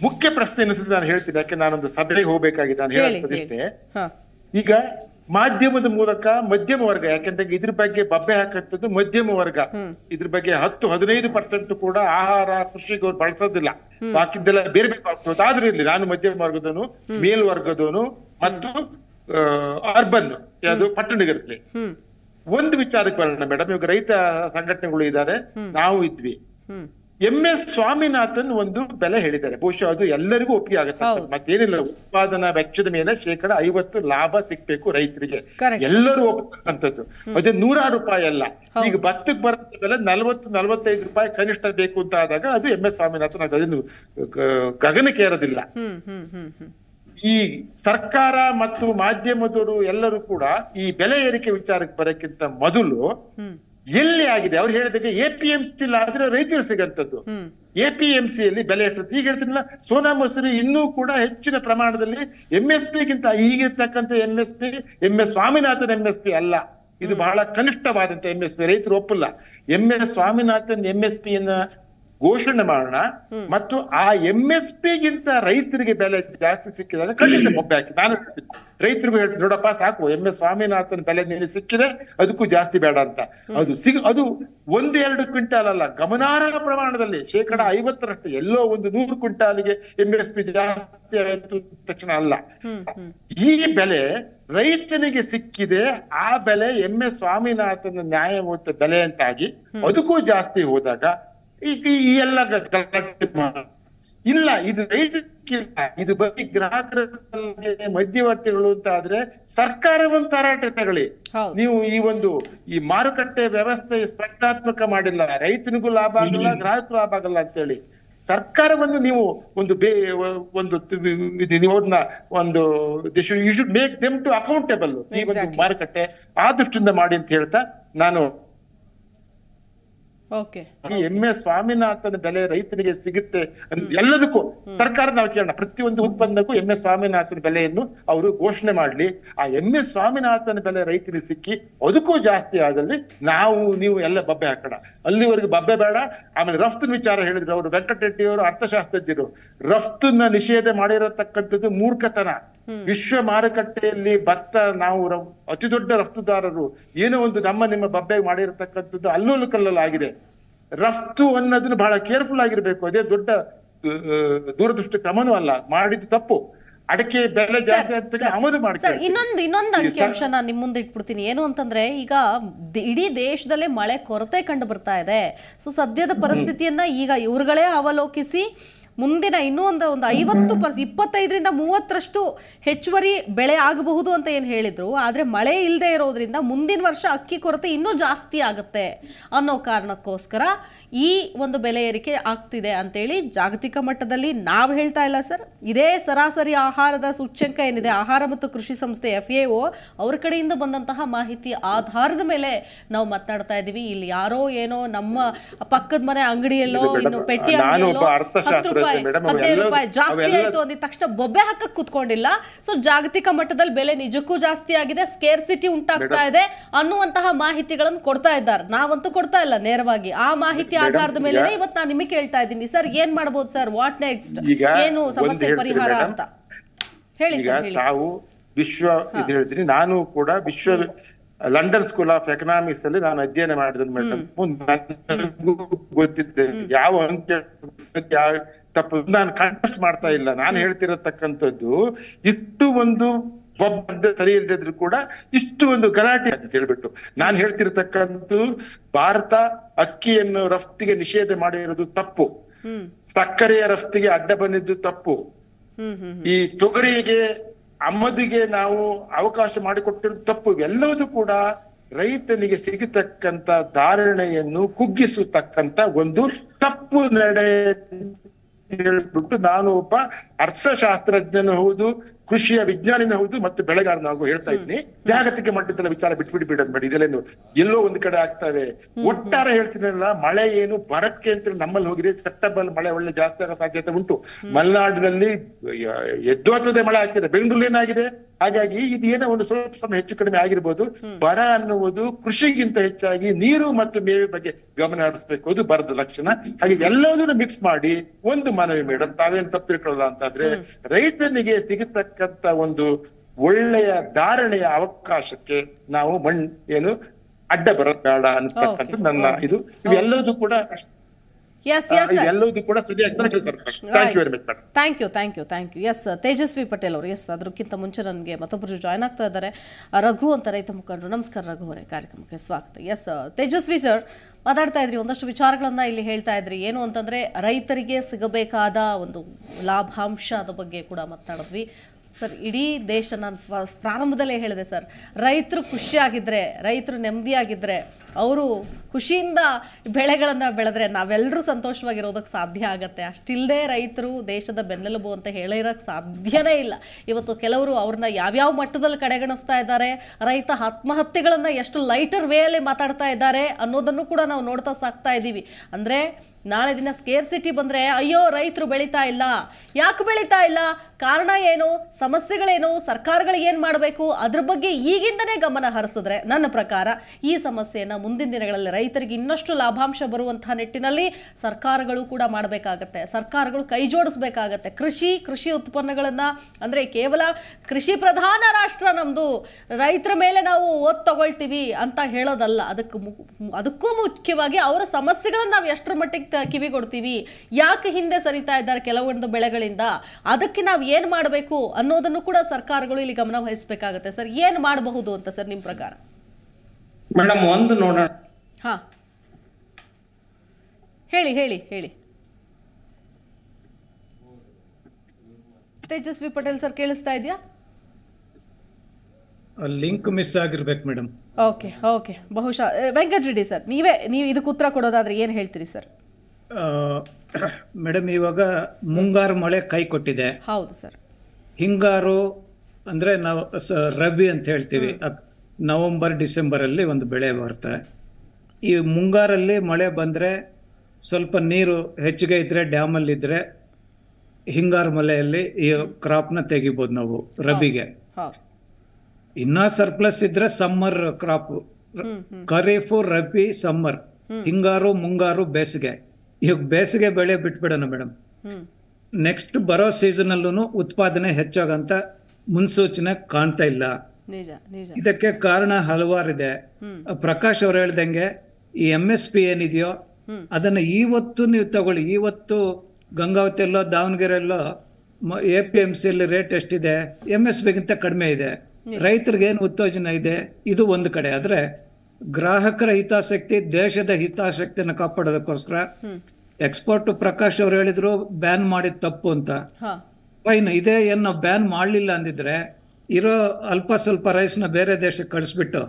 ಮುಖ್ಯ ಪ್ರಶ್ನೆ ಅನಿಸುತ್ತೆ, ನಾನು ಹೇಳ್ತೀನಿ, ಯಾಕೆ ನಾನೊಂದು ಸಭೆಗೆ ಹೋಗ್ಬೇಕಾಗಿದೆ, ನಾನು ಹೇಳೋದಿಷ್ಟೇ. ಈಗ ಮಾಧ್ಯಮದ ಮೂಲಕ ಮಧ್ಯಮ ವರ್ಗ, ಯಾಕೆಂದ್ರೆ ಇದ್ರ ಬಗ್ಗೆ ಬಬ್ಬೆ ಹಾಕಂತದ್ದು ಮಧ್ಯಮ ವರ್ಗ, ಇದ್ರ ಬಗ್ಗೆ ಹತ್ತು ಹದಿನೈದು ಪರ್ಸೆಂಟ್ ಕೂಡ ಆಹಾರ ಕೃಷಿಗೆ ಅವ್ರು ಬಳಸೋದಿಲ್ಲ, ಬಾಕಿದ್ದೆಲ್ಲ ಬೇರೆ ಬೇರೆ ಆಗ್ತದೆ. ಆದ್ರೂ ಇಲ್ಲಿ ನಾನು ಮಧ್ಯಮ ವರ್ಗದವನು, ಮೇಲ್ವರ್ಗದವನು ಮತ್ತು ಅರ್ಬನ್, ಅದು ಪಟ್ಟಣಗಳಲ್ಲಿ. ಒಂದು ವಿಚಾರಕ್ಕೆ ಬರೋಣ ಮೇಡಮ್, ಇವಾಗ ರೈತ ಸಂಘಟನೆಗಳು ಇದ್ದಾರೆ, ನಾವು ಇದ್ವಿ. ಎಂ ಎಸ್ ಸ್ವಾಮಿನಾಥನ್ ಒಂದು ಬೆಲೆ ಹೇಳಿದ್ದಾರೆ, ಬಹುಶಃ ಅದು ಎಲ್ಲರಿಗೂ ಒಪ್ಪಿಗೆ ಆಗುತ್ತೆ. ಮತ್ತೇನಿಲ್ಲ, ಉತ್ಪಾದನಾ ವೆಚ್ಚದ ಮೇಲೆ ಶೇಕಡ ಐವತ್ತು ಲಾಭ ಸಿಗ್ಬೇಕು ರೈತರಿಗೆ, ಎಲ್ಲರೂ ಒಪ್ಪತಕ್ಕಂಥದ್ದು. ಅದೇ ನೂರಾರು ರೂಪಾಯಿ ಅಲ್ಲ, ಈಗ ಭತ್ತಕ್ಕೆ ಬರೋದ ಬೆಲೆ ನಲ್ವತ್ತು ನಲ್ವತ್ತೈದು ರೂಪಾಯಿ ಕನಿಷ್ಠ ಬೇಕು ಅಂತ ಆದಾಗ ಅದು ಎಂ ಎಸ್ ಸ್ವಾಮಿನಾಥನ್ ಅದನ್ನು ಗಗನಕ್ಕೆ ಏರೋದಿಲ್ಲ. ಈ ಸರ್ಕಾರ ಮತ್ತು ಮಾಧ್ಯಮದವರು ಎಲ್ಲರೂ ಕೂಡ ಈ ಬೆಲೆ ಏರಿಕೆ ವಿಚಾರಕ್ಕೆ ಬರೋಕ್ಕಿಂತ ಮೊದಲು ಎಲ್ಲಿ ಆಗಿದೆ ಅವ್ರು ಹೇಳಿದಾಗ, ಎ ಪಿ ಎಂ ಸಿ ಇಲ್ಲ ಆದ್ರೆ ರೈತರು ಸಿಗಂತದ್ದು. ಎ ಪಿ ಎಂ ಸಿ ಅಲ್ಲಿ ಬೆಲೆ ಎಷ್ಟೊತ್ತು ಈಗ ಹೇಳ್ತೀನಿಲ್ಲ, ಸೋನಾ ಮಸೂರಿ ಇನ್ನೂ ಕೂಡ ಹೆಚ್ಚಿನ ಪ್ರಮಾಣದಲ್ಲಿ ಎಂ ಎಸ್ ಪಿಗಿಂತ, ಈಗಿರ್ತಕ್ಕಂಥ M S P M S Swaminathan M S P ಅಲ್ಲ, ಇದು ಬಹಳ ಕನಿಷ್ಠವಾದಂತ ಎಂ ಎಸ್ ಪಿ, ರೈತರು ಒಪ್ಪಲ್ಲ. M S Swaminathan M S P ಯನ್ನ ಘೋಷಣೆ ಮಾಡೋಣ ಮತ್ತು ಆ ಎಂ ಎಸ್ ಪಿಗಿಂತ ರೈತರಿಗೆ ಬೆಲೆ ಜಾಸ್ತಿ ಸಿಕ್ಕಿದಾಗ ಖಂಡಿತ ಒಬ್ಬೆ ಹಾಕಿ. ನಾನು ರೈತರಿಗೂ ಹೇಳ್ತೀನಿ, ನೋಡಪ್ಪ ಸಾಕು, ಎಂ ಎಸ್ ಸ್ವಾಮಿನಾಥನ್ ಬೆಲೆ ನೀನು ಸಿಕ್ಕಿದೆ, ಅದಕ್ಕೂ ಜಾಸ್ತಿ ಬೇಡ ಅಂತ. ಅದು ಸಿಗ ಅದು ಒಂದೆರಡು ಕ್ವಿಂಟಾಲ್ ಅಲ್ಲ, ಗಮನಾರ್ಹ ಪ್ರಮಾಣದಲ್ಲಿ ಶೇಕಡ ಐವತ್ತರಷ್ಟು, ಎಲ್ಲೋ ಒಂದು ನೂರು ಕ್ವಿಂಟಾಲ್ಗೆ ಎಂ ಎಸ್ ಪಿ ಜಾಸ್ತಿ ಆಯಿತು ತಕ್ಷಣ ಅಲ್ಲ. ಈ ಬೆಲೆ ರೈತನಿಗೆ ಸಿಕ್ಕಿದೆ, ಆ ಬೆಲೆ ಎಂ ಎಸ್ ಸ್ವಾಮಿನಾಥನ್ ನ್ಯಾಯಮೂರ್ತ ಬೆಲೆ ಅಂತಾಗಿ ಅದಕ್ಕೂ ಜಾಸ್ತಿ ಹೋದಾಗ ಈ ಎಲ್ಲ ಇಲ್ಲ, ಇದು ರೈತಕ್ಕಿಲ್ಲ, ಇದು ಬರೀ ಗ್ರಾಹಕರ ಮಧ್ಯವರ್ತಿಗಳು ಅಂತ ಆದ್ರೆ ಸರ್ಕಾರ ಒಂದು ತರಾಟೆ ತಗೊಳ್ಳಿ. ನೀವು ಈ ಒಂದು ಈ ಮಾರುಕಟ್ಟೆ ವ್ಯವಸ್ಥೆ ಸ್ಪರ್ಧಾತ್ಮಕ ಮಾಡಿಲ್ಲ, ರೈತನಿಗೂ ಲಾಭ ಆಗಲ್ಲ, ಗ್ರಾಹಕರು ಲಾಭ ಆಗಲ್ಲ ಅಂತೇಳಿ ಸರ್ಕಾರವನ್ನು ನೀವು ಒಂದು ಬೇ ಒಂದು ಅವ್ರನ್ನ ಒಂದು you should make them to accountable, ಈ ಒಂದು ಮಾರುಕಟ್ಟೆ ಆ ದೃಷ್ಟಿಯಿಂದ ಮಾಡಿ ಅಂತ ಹೇಳ್ತಾ ನಾನು ಎಂ ಎಸ್ ಸ್ವಾಮಿನಾಥನ್ ಬೆಲೆ ರೈತನಿಗೆ ಸಿಗುತ್ತೆ ಎಲ್ಲದಕ್ಕೂ ಸರ್ಕಾರ ನಾವು ಕೇಳೋಣ. ಪ್ರತಿಯೊಂದು ಉತ್ಪನ್ನಕ್ಕೂ ಎಂ ಎಸ್ ಸ್ವಾಮಿನಾಥನ್ ಬೆಲೆಯನ್ನು ಅವರು ಘೋಷಣೆ ಮಾಡ್ಲಿ, ಆ ಎಂ ಎಸ್ ಸ್ವಾಮಿನಾಥನ್ ಬೆಲೆ ರೈತರಿಗೆ ಸಿಕ್ಕಿ ಅದಕ್ಕೂ ಜಾಸ್ತಿ ಆದಲ್ಲಿ ನಾವು ನೀವು ಎಲ್ಲ ಬಬ್ಬೆ ಹಾಕೋಣ, ಅಲ್ಲಿವರೆಗೂ ಬಬ್ಬೆ ಬೇಡ. ಆಮೇಲೆ ರಫ್ತಿನ ವಿಚಾರ ಹೇಳಿದ್ರು ಅವರು, ವೆಂಕಟರೆಡ್ಡಿ ಅವರು ಅರ್ಥಶಾಸ್ತ್ರಜ್ಞರು, ರಫ್ತನ್ನ ನಿಷೇಧ ಮಾಡಿರತಕ್ಕಂಥದ್ದು ಮೂರ್ಖತನ. ವಿಶ್ವ ಮಾರುಕಟ್ಟೆಯಲ್ಲಿ ಭತ್ತ ನಾವು ಅತಿ ದೊಡ್ಡ ರಫ್ತುದಾರರು, ಏನೋ ಒಂದು ನಮ್ಮ ನಿಮ್ಮ ಬಬ್ಬೆ ಮಾಡಿರತಕ್ಕಂಥದ್ದು ಅಲ್ಲೋಲು ಕಲ್ಲಲ್ಲಾಗಿದೆ. ರಫ್ತು ಅನ್ನೋದನ್ನು ಬಹಳ ಕೇರ್ಫುಲ್ ಆಗಿರ್ಬೇಕು, ಅದೇ ದೊಡ್ಡ ದೂರದೃಷ್ಟಿ ಕ್ರಮನೂ ಅಲ್ಲ, ಮಾಡಿದ್ದು ತಪ್ಪು. ಅಡಕೆ ಬೆಲೆ ಜಾಸ್ತಿ ಆಗ್ತದೆ, ಆಮದು ಮಾಡ್ತಾರೆ. ಇನ್ನೊಂದು ಇನ್ನೊಂದು ಅಂಕಿಅಂಶ ನಾನು ನಿಮ್ಮ ಮುಂದೆ ಇಟ್ಬಿಡ್ತೀನಿ, ಏನು ಅಂತಂದ್ರೆ ಈಗ ಇಡೀ ದೇಶದಲ್ಲೇ ಮಳೆ ಕೊರತೆ ಕಂಡು ಬರ್ತಾ ಇದೆ. ಸೊ ಸದ್ಯದ ಪರಿಸ್ಥಿತಿಯನ್ನ ಈಗ ಇವ್ರುಗಳೇ ಅವಲೋಕಿಸಿ ಮುಂದಿನ ಇನ್ನೂ ಒಂದು ಒಂದು ಐವತ್ತು ಪರ್ಸೆಂಟ್ ಇಪ್ಪತ್ತೈದರಿಂದ ಮೂವತ್ತರಷ್ಟು ಹೆಚ್ಚುವರಿ ಬೆಳೆ ಆಗಬಹುದು ಅಂತ ಏನು ಹೇಳಿದರು. ಆದರೆ ಮಳೆ ಇಲ್ಲದೆ ಇರೋದ್ರಿಂದ ಮುಂದಿನ ವರ್ಷ ಅಕ್ಕಿ ಕೊರತೆ ಇನ್ನೂ ಜಾಸ್ತಿ ಆಗುತ್ತೆ ಅನ್ನೋ ಕಾರಣಕ್ಕೋಸ್ಕರ ಈ ಒಂದು ಬೆಲೆ ಏರಿಕೆ ಆಗ್ತಿದೆ ಅಂತೇಳಿ ಜಾಗತಿಕ ಮಟ್ಟದಲ್ಲಿ ನಾವು ಹೇಳ್ತಾ ಇಲ್ಲ ಸರ್. ಇದೇ ಸರಾಸರಿ ಆಹಾರದ ಸೂಚ್ಯಂಕ ಏನಿದೆ, ಆಹಾರ ಮತ್ತು ಕೃಷಿ ಸಂಸ್ಥೆ ಎಫ್ ಎ ಒ ಅವ್ರ ಕಡೆಯಿಂದ ಬಂದಂತಹ ಮಾಹಿತಿ ಆಧಾರದ ಮೇಲೆ ನಾವು ಮಾತನಾಡ್ತಾ ಇದ್ದೀವಿ. ಇಲ್ಲಿ ಯಾರೋ ಏನೋ ನಮ್ಮ ಪಕ್ಕದ ಮನೆ ಅಂಗಡಿಯಲ್ಲೋ ಇನ್ನು ಪೆಟ್ಟಿ ಅಂಗಡಿಯಲ್ಲೋ ಹತ್ತು ರೂಪಾಯಿ रूपायी तक बोबे हाक कूदकोंडिल्ल सो जागतिक मट्टदल्लि बेले निजक्कू जास्ति आगिदे स्केर्सिटी उंटाग्ता इदे ಅನ್ನುವಂತಹ ಮಾಹಿತಿಗಳನ್ನು ಕೊಡ್ತಾ ಇದ್ದಾರೆ ನಾವಂತೂ ಕೊಡ್ತಾ ಇಲ್ಲ ನೇರವಾಗಿ ಆ ಮಾಹಿತಿ ಆಧಾರದ ಮೇಲೆ ಇವತ್ತು ನಾನು ನಿಮಗೆ ಹೇಳ್ತಾ ಇದ್ದೀನಿ ಸರ್ ಏನು ಮಾಡಬಹುದು ಸರ್ ವಾಟ್ ನೆಕ್ಸ್ಟ್ ಏನು ಸಮಸ್ಯೆ ಪರಿಹಾರ ಅಂತ ಹೇಳಿ ಸರ್ ಹೇಳಿ ತಾವು ವಿಶ್ವ ಇದು ಹೇಳ್ತೀನಿ ನಾನು ಕೂಡ ವಿಶ್ವ ಲಂಡನ್ ಸ್ಕೂಲ್ ಆಫ್ ಎಕನಾಮಿಕ್ಸ್ ಅಲ್ಲಿ ನಾನು ಅಧ್ಯಯನ ಮಾಡಿದನು ಮೇಡಂ ನನಗೆ ಗೊತ್ತಿದೆ ಯಾವ ಅಂಕೆ ಯಾವ ತಪ್ಪು ನಾನು ಕಾಂಟೆಸ್ಟ್ ಮಾಡ್ತಾ ಇಲ್ಲ ನಾನು ಹೇಳ್ತಿರತಕ್ಕಂತದ್ದು ಇಷ್ಟು ಒಂದು सरी इष्टु गलाटे अंत नान भारत अक्कियन्नु रफ्तिगे निषेध माडिरोदु तप्पु सक्करेय रफ्तिगे अड्ड बंदिद्दु तप्पु ई तुगरिगे आमदिगे नावु अवकाश माडिकोट्टिरोदु तप्पु एल्लवदू कूड रैतनिगे सिगतक्कंत धारणेयन्नु कुग्गिसतक्कंत ओंदु तप्पु नडे ನಾನು ಒಬ್ಬ ಅರ್ಥಶಾಸ್ತ್ರಜ್ಞನ ಹೌದು ಕೃಷಿಯ ವಿಜ್ಞಾನಿನ ಹೌದು ಮತ್ತು ಬೆಳೆಗಾರನ ಹಾಗೂ ಹೇಳ್ತಾ ಇದ್ದೀನಿ ಜಾಗತಿಕ ಮಟ್ಟದಲ್ಲಿ ವಿಚಾರ ಬಿಟ್ಬಿಡಿ ಬಿಡಬೇಡಿ ಇದೆಲ್ಲನು ಎಲ್ಲೋ ಒಂದು ಕಡೆ ಆಗ್ತಾವೆ ಒಟ್ಟಾರೆ ಹೇಳ್ತಿನಲ್ಲ ಮಳೆ ಏನು ಬರಕ್ಕೆ ಅಂತ ನಮ್ಮಲ್ಲಿ ಹೋಗಿದೆ ಸೆಪ್ಟೆಂಬರ್ ಮಳೆ ಒಳ್ಳೆ ಜಾಸ್ತಿ ಆಗೋ ಸಾಧ್ಯತೆ ಉಂಟು ಮಲೆನಾಡಿನಲ್ಲಿ ಎದ್ದೋತದೆ ಮಳೆ ಆಗ್ತಿದೆ ಬೆಂಗಳೂರಲ್ಲಿ ಏನಾಗಿದೆ ಹಾಗಾಗಿ ಇದು ಏನೋ ಒಂದು ಸ್ವಲ್ಪ ಸಮಯ ಹೆಚ್ಚು ಕಡಿಮೆ ಆಗಿರಬಹುದು ಬರ ಅನ್ನುವುದು ಕೃಷಿಗಿಂತ ಹೆಚ್ಚಾಗಿ ನೀರು ಮತ್ತು ಮೇವೆ ಬಗ್ಗೆ ಗಮನ ಹರಿಸಬೇಕು ಅದು ಬರದ ಲಕ್ಷಣ ಹಾಗೆ ಎಲ್ಲವನ್ನೂ ಮಿಕ್ಸ್ ಮಾಡಿ ಒಂದು ಮನವಿ ಮೇಡಂ ತಾವೇನು ತಪ್ಪು ತಿಳ್ಕೊಳ್ಳಲ್ಲ ಅಂತಂದ್ರೆ ರೈತನಿಗೆ ಸಿಗತಕ್ಕಂತ ಒಂದು ಒಳ್ಳೆಯ ಧಾರಣೆಯ ಅವಕಾಶಕ್ಕೆ ನಾವು ಮಣ್ಣು ಏನು ಅಡ್ಡ ಬರಬೇಡ ಅಂತಕ್ಕಂತ ನನ್ನ ಇದು ಇವೆಲ್ಲವೂ ಕೂಡ yes yes thank you thank you thank you yes Tejasvi Patel yes अदरक्किंत मुंचे ननगे मत्तोब्बरु जॉइन ಆಗ್ತಾ ಇದ್ದಾರೆ ರಘು ಅಂತ ರೈತ ಮುಖಂಡರು ನಮಸ್ಕಾರ ರಘು ಅವರೇ ಕಾರ್ಯಕ್ರಮಕ್ಕೆ ಸ್ವಾಗತ यस तेजस्वी ಸರ್ ಮಾತಾಡ್ತಾ ಇದ್ರಿ ಒಂದಷ್ಟು ವಿಚಾರಗಳನ್ನು ಇಲ್ಲಿ ಹೇಳ್ತಾ ಇದ್ರಿ ಏನು ಅಂತಂದ್ರೆ ರೈತರಿಗೆ ಸಿಗಬೇಕಾದ ಒಂದು ಲಾಭಾಂಶದ ಬಗ್ಗೆ ಕೂಡ ಮಾತಾಡಿದ್ವಿ ಸರ್ ಇಡಿ ದೇಶ ನಾನು ಪ್ರಾರಂಭದಲ್ಲೇ ಹೇಳಿದೆ ಸರ್ ರೈತರು ಖುಷಿಯಾಗಿದ್ರೆ ರೈತರು ನೆಮ್ಮದಿಯಾಗಿದ್ರೆ ಅವರು ಖುಷಿಯಿಂದ ಬೆಳೆಗಳನ್ನು ಬೆಳೆದ್ರೆ ನಾವೆಲ್ಲರೂ ಸಂತೋಷವಾಗಿರೋದಕ್ಕೆ ಸಾಧ್ಯ ಆಗುತ್ತೆ ಅಷ್ಟಿಲ್ಲದೆ ರೈತರು ದೇಶದ ಬೆನ್ನೆಲುಬು ಅಂತ ಹೇಳಿರಕ್ಕೆ ಸಾಧ್ಯನೇ ಇಲ್ಲ ಇವತ್ತು ಕೆಲವರು ಅವರನ್ನ ಯಾವ ಯಾವ ಮಟ್ಟದಲ್ಲಿ ಕಡೆಗಣಿಸ್ತಾ ಇದ್ದಾರೆ ರೈತ ಆತ್ಮಹತ್ಯೆಗಳನ್ನು ಎಷ್ಟು ಲೈಟರ್ ವೇಯಲ್ಲಿ ಮಾತಾಡ್ತಾ ಇದ್ದಾರೆ ಅನ್ನೋದನ್ನು ಕೂಡ ನಾವು ನೋಡ್ತಾ ಸಾಕ್ತಾ ಇದ್ದೀವಿ ಅಂದ್ರೆ ನಾಳೆ ದಿನ ಸ್ಕೇರ್ಸಿಟಿ ಬಂದ್ರೆ ಅಯ್ಯೋ ರೈತರು ಬೆಳೀತಾ ಇಲ್ಲ ಯಾಕೆ ಬೆಳೀತಾ ಇಲ್ಲ ಕಾರಣ ಏನು ಸಮಸ್ಯೆಗಳೇನು ಸರ್ಕಾರಗಳು ಏನು ಮಾಡಬೇಕು ಅದರ ಬಗ್ಗೆ ಈಗಿಂದನೇ ಗಮನ ಹರಿಸಿದ್ರೆ ನನ್ನ ಪ್ರಕಾರ ಈ ಸಮಸ್ಯೆಯನ್ನು ಮುಂದಿನ ದಿನಗಳಲ್ಲಿ ರೈತರಿಗೆ ಇನ್ನಷ್ಟು ಲಾಭಾಂಶ ಬರುವಂತ ನಿಟ್ಟಿನಲ್ಲಿ ಸರ್ಕಾರಗಳು ಕೂಡ ಮಾಡಬೇಕಾಗುತ್ತೆ ಸರ್ಕಾರಗಳು ಕೈ ಜೋಡಿಸಬೇಕಾಗುತ್ತೆ ಕೃಷಿ ಕೃಷಿ ಉತ್ಪನ್ನಗಳನ್ನು ಅಂದ್ರೆ ಕೇವಲ ಕೃಷಿ ಪ್ರಧಾನ ರಾಷ್ಟ್ರ ನಮ್ಮದು ರೈತರ ಮೇಲೆ ನಾವು ಒತ್ತು ತಗೊಳ್ತೀವಿ ಅಂತ ಹೇಳೋದಲ್ಲ ಅದಕ್ಕೆ ಅದಕ್ಕೂ ಮುಖ್ಯವಾಗಿ ಅವರ ಸಮಸ್ಯೆಗಳನ್ನು ನಾವು ಎಷ್ಟರ ಮಟ್ಟಿಗೆ ಕಿವಿಗೊಡ್ತೀವಿ ಯಾಕೆ ಹಿಂದೆ ಸರಿತಾ ಇದ್ದಾರೆ ಕೆಲವೊಂದು ಬೆಳೆಗಳಿಂದ ಅದಕ್ಕೆ ನಾವು ಏನು ಮಾಡಬೇಕು ಅನ್ನೋದನ್ನು ಕೂಡ ಸರ್ಕಾರಗಳು ಇಲ್ಲಿ ಗಮನ ಹರಿಸಬೇಕಾಗುತ್ತೆ ಸರ್ ಏನು ಮಾಡಬಹುದು ಅಂತ ಸರ್ ನಿಮ್ಮ ಪ್ರಕಾರ ಮೇಡಂ ಒಂದು ನೋಡೋಣ ಹಾ ಹೇಳಿ ಹೇಳಿ ಹೇಳಿ ತೇಜಸ್ವಿ ಪಟೇಲ್ ಸರ್ ಕೇಳಿಸ್ತಾ ಇದೆಯಾ ಲಿಂಕ್ ಮಿಸ್ ಆಗಿರಬೇಕು ಮೇಡಂ ಓಕೆ ಓಕೆ ಬಹುಶಃ ವೆಂಕಟ್ ರೆಡ್ಡಿ ಸರ್ ನೀವೇ ನೀವು ಇದಕ್ಕೆ ಉತ್ತರ ಕೊಡೋದಾದ್ರೆ ಏನು ಹೇಳ್ತೀರಿ ಸರ್ ಮೇಡಮ್ ಇವಾಗ ಮುಂಗಾರು ಮಳೆ ಕೈ ಕೊಟ್ಟಿದೆ ಹೌದು ಸರ್ ಹಿಂಗಾರು ಅಂದರೆ ನಾವು ರಬಿ ಅಂತ ಹೇಳ್ತೀವಿ ನವೆಂಬರ್ ಡಿಸೆಂಬರಲ್ಲಿ ಒಂದು ಬೆಳೆ ಬರುತ್ತೆ ಈ ಮುಂಗಾರಲ್ಲಿ ಮಳೆ ಬಂದರೆ ಸ್ವಲ್ಪ ನೀರು ಹೆಚ್ಚಿಗೆ ಇದ್ದರೆ ಡ್ಯಾಮಲ್ಲಿದ್ದರೆ ಹಿಂಗಾರು ಮಳೆಯಲ್ಲಿ ಈ ಕ್ರಾಪ್ನ ತೆಗಿಬೋದು ನಾವು ರಬಿಗೆ ಇನ್ನೂ ಸರ್ಪ್ಲಸ್ ಇದ್ದರೆ ಸಮ್ಮರ್ ಕ್ರಾಪ್ ಖರೀಫು ರಬಿ ಸಮ್ಮರ್ ಹಿಂಗಾರು ಮುಂಗಾರು ಬೇಸಿಗೆ ಇವಾಗ ಬೇಸಿಗೆ ಬೆಳೆ ಬಿಟ್ಬಿಡೋಣ ಮೇಡಮ್ ನೆಕ್ಸ್ಟ್ ಬರೋ ಸೀಸನಲ್ಲೂ ಉತ್ಪಾದನೆ ಹೆಚ್ಚಾಗಂತ ಮುನ್ಸೂಚನೆ ಕಾಣ್ತಾ ಇಲ್ಲ ಇದಕ್ಕೆ ಕಾರಣ ಹಲವಾರಿದೆ ಪ್ರಕಾಶ್ ಅವ್ರು ಹೇಳ್ದಂಗೆ ಈ ಎಂ ಎಸ್ ಪಿ ಏನಿದೆಯೋ ಅದನ್ನು ಇವತ್ತು ನೀವು ತಗೊಳ್ಳಿ ಇವತ್ತು ಗಂಗಾವತಿಯಲ್ಲೋ ದಾವಣಗೆರೆಯಲ್ಲೋ ಎ ಪಿ ಎಂ ಸಿಯಲ್ಲಿ ರೇಟ್ ಎಷ್ಟಿದೆ ಎಂ ಎಸ್ ಪಿಗಿಂತ ಕಡಿಮೆ ಇದೆ ರೈತರಿಗೆ ಏನು ಉತ್ತೇಜನ ಇದೆ ಇದು ಒಂದು ಕಡೆ ಆದರೆ ಗ್ರಾಹಕರ ಹಿತಾಸಕ್ತಿ ದೇಶದ ಹಿತಾಸಕ್ತಿಯನ್ನು ಕಾಪಾಡೋದಕ್ಕೋಸ್ಕರ ಎಕ್ಸ್ಪೋರ್ಟ್ ಪ್ರಕಾಶ್ ಅವ್ರು ಹೇಳಿದ್ರು ಬ್ಯಾನ್ ಮಾಡಿದ ತಪ್ಪು ಅಂತ ಫೈನ್ ಇದೇ ಏನು ನಾವು ಬ್ಯಾನ್ ಮಾಡಲಿಲ್ಲ ಅಂದಿದ್ರೆ ಇರೋ ಅಲ್ಪ ಸ್ವಲ್ಪ ರೈಸ್ನ ಬೇರೆ ದೇಶಕ್ಕೆ ಕಳಿಸ್ಬಿಟ್ಟು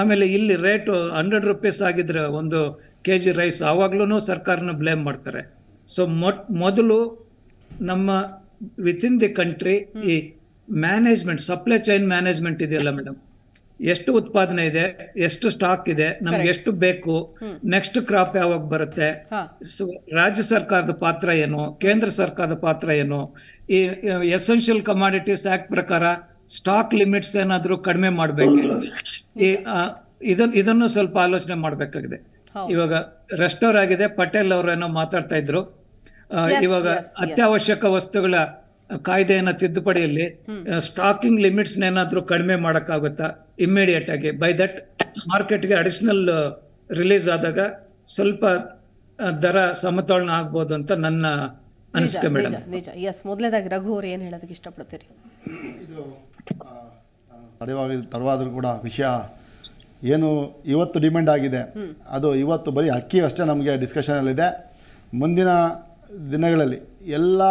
ಆಮೇಲೆ ಇಲ್ಲಿ ರೇಟು ಹಂಡ್ರೆಡ್ ರುಪೀಸ್ ಆಗಿದ್ರೆ ಒಂದು ಕೆ ಜಿ ರೈಸ್ ಆವಾಗ್ಲೂ ಸರ್ಕಾರನ ಬ್ಲೇಮ್ ಮಾಡ್ತಾರೆ ಸೊ ಮೊಟ್ ಮೊದಲು ನಮ್ಮ ವಿತ್ ಇನ್ ದಿ ಕಂಟ್ರಿ ಈ ಮ್ಯಾನೇಜ್ಮೆಂಟ್ ಸಪ್ಲೈ ಚೈನ್ ಮ್ಯಾನೇಜ್ಮೆಂಟ್ ಇದೆಯಲ್ಲ ಮೇಡಮ್ ಎಷ್ಟು ಉತ್ಪಾದನೆ ಇದೆ, ಎಷ್ಟು ಸ್ಟಾಕ್ ಇದೆ, ನಮಗೆ ಎಷ್ಟು ಬೇಕು, ನೆಕ್ಸ್ಟ್ ಕ್ರಾಪ್ ಯಾವಾಗ ಬರುತ್ತೆ, ರಾಜ್ಯ ಸರ್ಕಾರದ ಪಾತ್ರ ಏನು, ಕೇಂದ್ರ ಸರ್ಕಾರದ ಪಾತ್ರ ಏನು, ಈ ಎಸೆನ್ಷಿಯಲ್ ಕಮಾಡಿಟೀಸ್ ಆಕ್ಟ್ ಪ್ರಕಾರ ಸ್ಟಾಕ್ ಲಿಮಿಟ್ಸ್ ಏನಾದರೂ ಕಡಿಮೆ ಮಾಡಬೇಕಿಲ್ಲ, ಈ ಇದನ್ನು ಸ್ವಲ್ಪ ಆಲೋಚನೆ ಮಾಡಬೇಕಾಗಿದೆ. ಇವಾಗ ರೆಸ್ಟೋರ್ ಆಗಿದೆ, ಪಟೇಲ್ ಅವರೇನೋ ಮಾತಾಡ್ತಾ ಇದ್ರು, ಇವಾಗ ಅತ್ಯವಶ್ಯಕ ವಸ್ತುಗಳ ಕಾಯ್ದೆಯನ್ನ ತಿದ್ದುಪಡಿಯಲ್ಲಿ ಸ್ಟಾಕಿಂಗ್ ಲಿಮಿಟ್ಸ್ ಏನಾದ್ರೂ ಕಡಿಮೆ ಮಾಡೋಕ್ಕಾಗುತ್ತಾ ಇಮ್ಮಿಡಿಯೇಟ್ ಆಗಿ, ಬೈ ದಟ್ ಮಾರ್ಕೆಟ್ಗೆ ಅಡಿಷನಲ್ ರಿಲೀಸ್ ಆದಾಗ ಸ್ವಲ್ಪ ದರ ಸಮತೋಲನ ಆಗ್ಬೋದು ಅಂತ ನನ್ನ ಅನಿಸಿಕೆ ಮೇಡಮ್. ನಿಜ. ಎಸ್, ಮೊದಲೇದಾಗಿ ರಘು ಅವರು ಏನು ಹೇಳೋದಕ್ಕೆ ಇಷ್ಟಪಡ್ತೀರಿ? ಇದು ತಡವಾಗಿ ತಡವಾದರೂ ಕೂಡ ವಿಷಯ ಏನು ಇವತ್ತು ಡಿಮ್ಯಾಂಡ್ ಆಗಿದೆ, ಅದು ಇವತ್ತು ಬರೀ ಅಕ್ಕಿ ಅಷ್ಟೇ ನಮಗೆ ಡಿಸ್ಕಷನಲ್ಲಿದೆ. ಮುಂದಿನ ದಿನಗಳಲ್ಲಿ ಎಲ್ಲ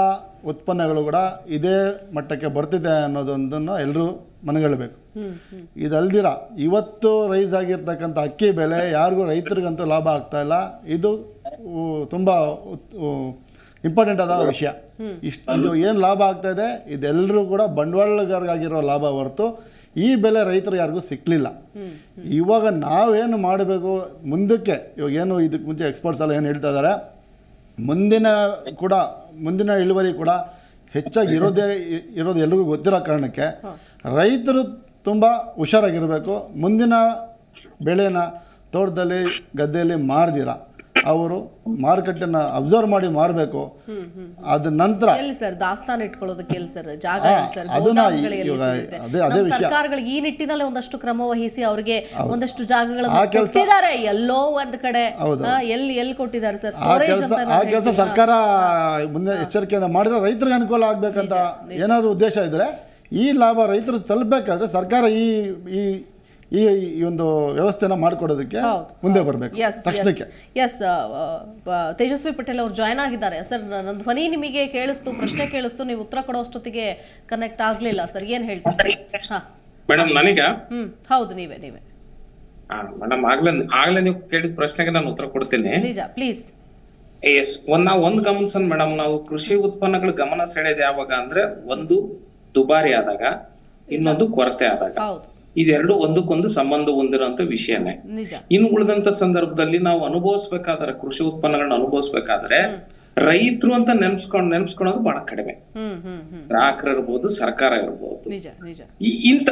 ಉತ್ಪನ್ನಗಳು ಕೂಡ ಇದೇ ಮಟ್ಟಕ್ಕೆ ಬರ್ತಿದೆ ಅನ್ನೋದೊಂದನ್ನು ಎಲ್ಲರೂ ಮನಗಳ್ಳಬೇಕು. ಇದಲ್ದಿರ ಇವತ್ತು ರೈಸ್ ಆಗಿರ್ತಕ್ಕಂಥ ಅಕ್ಕಿ ಬೆಲೆ ಯಾರಿಗೂ ರೈತರಿಗಂತೂ ಲಾಭ ಆಗ್ತಾಯಿಲ್ಲ. ಇದು ತುಂಬ ಇಂಪಾರ್ಟೆಂಟ್ ಆದ ವಿಷಯ. ಇಷ್ಟು ಇದು ಏನು ಲಾಭ ಆಗ್ತಾಯಿದೆ ಇದೆಲ್ಲರೂ ಕೂಡ ಬಂಡವಾಳಗಾರರಿಗಾಗಿರೋ ಲಾಭ ಹೊರತು ಈ ಬೆಲೆ ರೈತರು ಯಾರಿಗೂ ಸಿಕ್ಕಲಿಲ್ಲ. ಇವಾಗ ನಾವೇನು ಮಾಡಬೇಕು ಮುಂದಕ್ಕೆ, ಇವಾಗ ಏನು ಇದಕ್ಕೆ ಮುಂಚೆ ಎಕ್ಸ್ಪರ್ಟ್ಸ್ ಎಲ್ಲ ಏನು ಹೇಳ್ತಾ ಇದ್ದಾರೆ, ಮುಂದಿನ ಕೂಡ ಮುಂದಿನ ಇಳುವರಿ ಕೂಡ ಹೆಚ್ಚಾಗಿ ಇರೋದೇ ಇರೋದು ಎಲ್ರಿಗೂ ಗೊತ್ತಿರೋ ಕಾರಣಕ್ಕೆ ರೈತರು ತುಂಬ ಹುಷಾರಾಗಿರಬೇಕು. ಮುಂದಿನ ಬೆಳೆನ ತೋಟದಲ್ಲಿ ಗದ್ದೆಯಲ್ಲಿ ಮಾರ್ದಿರ ಅವರು ಮಾರ್ಕೆಟನ್ನ ಅಬ್ಸರ್ವ್ ಮಾಡಿ ಮಾರಬೇಕು. ಅದ ನಂತರ ದಾಸ್ತಾನು ಇಟ್ಕೊಳ್ಳೋದಕ್ಕೆ ಸರ್ಕಾರಗಳು ಈ ನಿಟ್ಟಿನಲ್ಲಿ ಒಂದಷ್ಟು ಕ್ರಮ ವಹಿಸಿ ಅವರಿಗೆ ಒಂದಷ್ಟು ಜಾಗಗಳನ್ನು ಎಲ್ಲೋ ಒಂದ್ ಕಡೆ ಎಲ್ಲಿ ಎಲ್ಲಿ ಕೊಟ್ಟಿದ್ದಾರೆ ಸರ್. ಆ ಕೆಲಸ ಸರ್ಕಾರ ಮುಂದೆ ಎಚ್ಚರಿಕೆಯಿಂದ ಮಾಡಿದ್ರೆ ರೈತರಿಗೆ ಅನುಕೂಲ ಆಗ್ಬೇಕಂತ ಏನಾದ್ರೂ ಉದ್ದೇಶ ಇದ್ರೆ ಈ ಲಾಭ ರೈತರು ತಲುಪಬೇಕಾದ್ರೆ ಸರ್ಕಾರ ಈ ಈ ಈ ಈ ಒಂದು ವ್ಯವಸ್ಥೆನ ಮಾಡಿಕೊಡೋದಕ್ಕೆ ಮುಂದೆ ಬರಬೇಕು ತಕ್ಷಣಕ್ಕೆ. ಎಸ್, ತೇಜಸ್ವಿ ಪಟೇಲ್ ಅವರು ಜಾಯ್ನ್ ಆಗಿದ್ದಾರೆ ಸರ್. ನನ್ನ ಧ್ವನಿ ನಿಮಗೆ ಕೇಳಿಸ್ತು, ಪ್ರಶ್ನೆ ಕೇಳಿಸ್ತು, ನೀವು ಉತ್ತರ ಕೊಡೋಷ್ಟೊತ್ತಿಗೆ ಕನೆಕ್ಟ್ ಆಗಲಿಲ್ಲ ಸರ್, ಏನು ಹೇಳ್ತೀರಿ? ಮೇಡಮ್ ನನಗೆ ಹ್ಮ್ ಹೌದು ನೀವೇ ನೀವೇ ಮೇಡಮ್ ಆಗ್ಲೇ ಆಗ್ಲೇ ನೀವು ಕೇಳಿದ ಪ್ರಶ್ನೆಗೆ ನಾನು ಉತ್ತರ ಕೊಡ್ತೀನಿ. ನಿಜ, ಪ್ಲೀಸ್. ಎಸ್, ಒಂದ್ ನಾವು ಒಂದು ಗಮನಿಸೋಣ ಮೇಡಮ್, ನಾವು ಕೃಷಿ ಉತ್ಪನ್ನಗಳು ಗಮನ ಸೆಳೆಯೋದು ಯಾವಾಗ ಅಂದ್ರೆ, ಒಂದು ದುಬಾರಿ ಆದಾಗ, ಇನ್ನೊಂದು ಕೊರತೆ ಆದಾಗ. ಇದೆರಡು ಒಂದಕ್ಕೊಂದು ಸಂಬಂಧ ಹೊಂದಿರುವಂತ ವಿಷಯನೇ. ಇನ್ನು ಉಳಿದಂತ ಸಂದರ್ಭದಲ್ಲಿ ನಾವು ಅನುಭವಿಸ್ಬೇಕಾದ್ರೆ, ಕೃಷಿ ಉತ್ಪನ್ನಗಳನ್ನ ಅನುಭವಿಸ್ಬೇಕಾದ್ರೆ ರೈತರು ಅಂತ ನೆನ್ಸ್ಕೊಂಡ್ ನೆನ್ಸ್ಕೊಳೋದು ಬಹಳ ಕಡಿಮೆ. ಗ್ರಾಹಕರು ಇರ್ಬೋದು, ಸರ್ಕಾರ ಇರ್ಬೋದು. ಇಂತ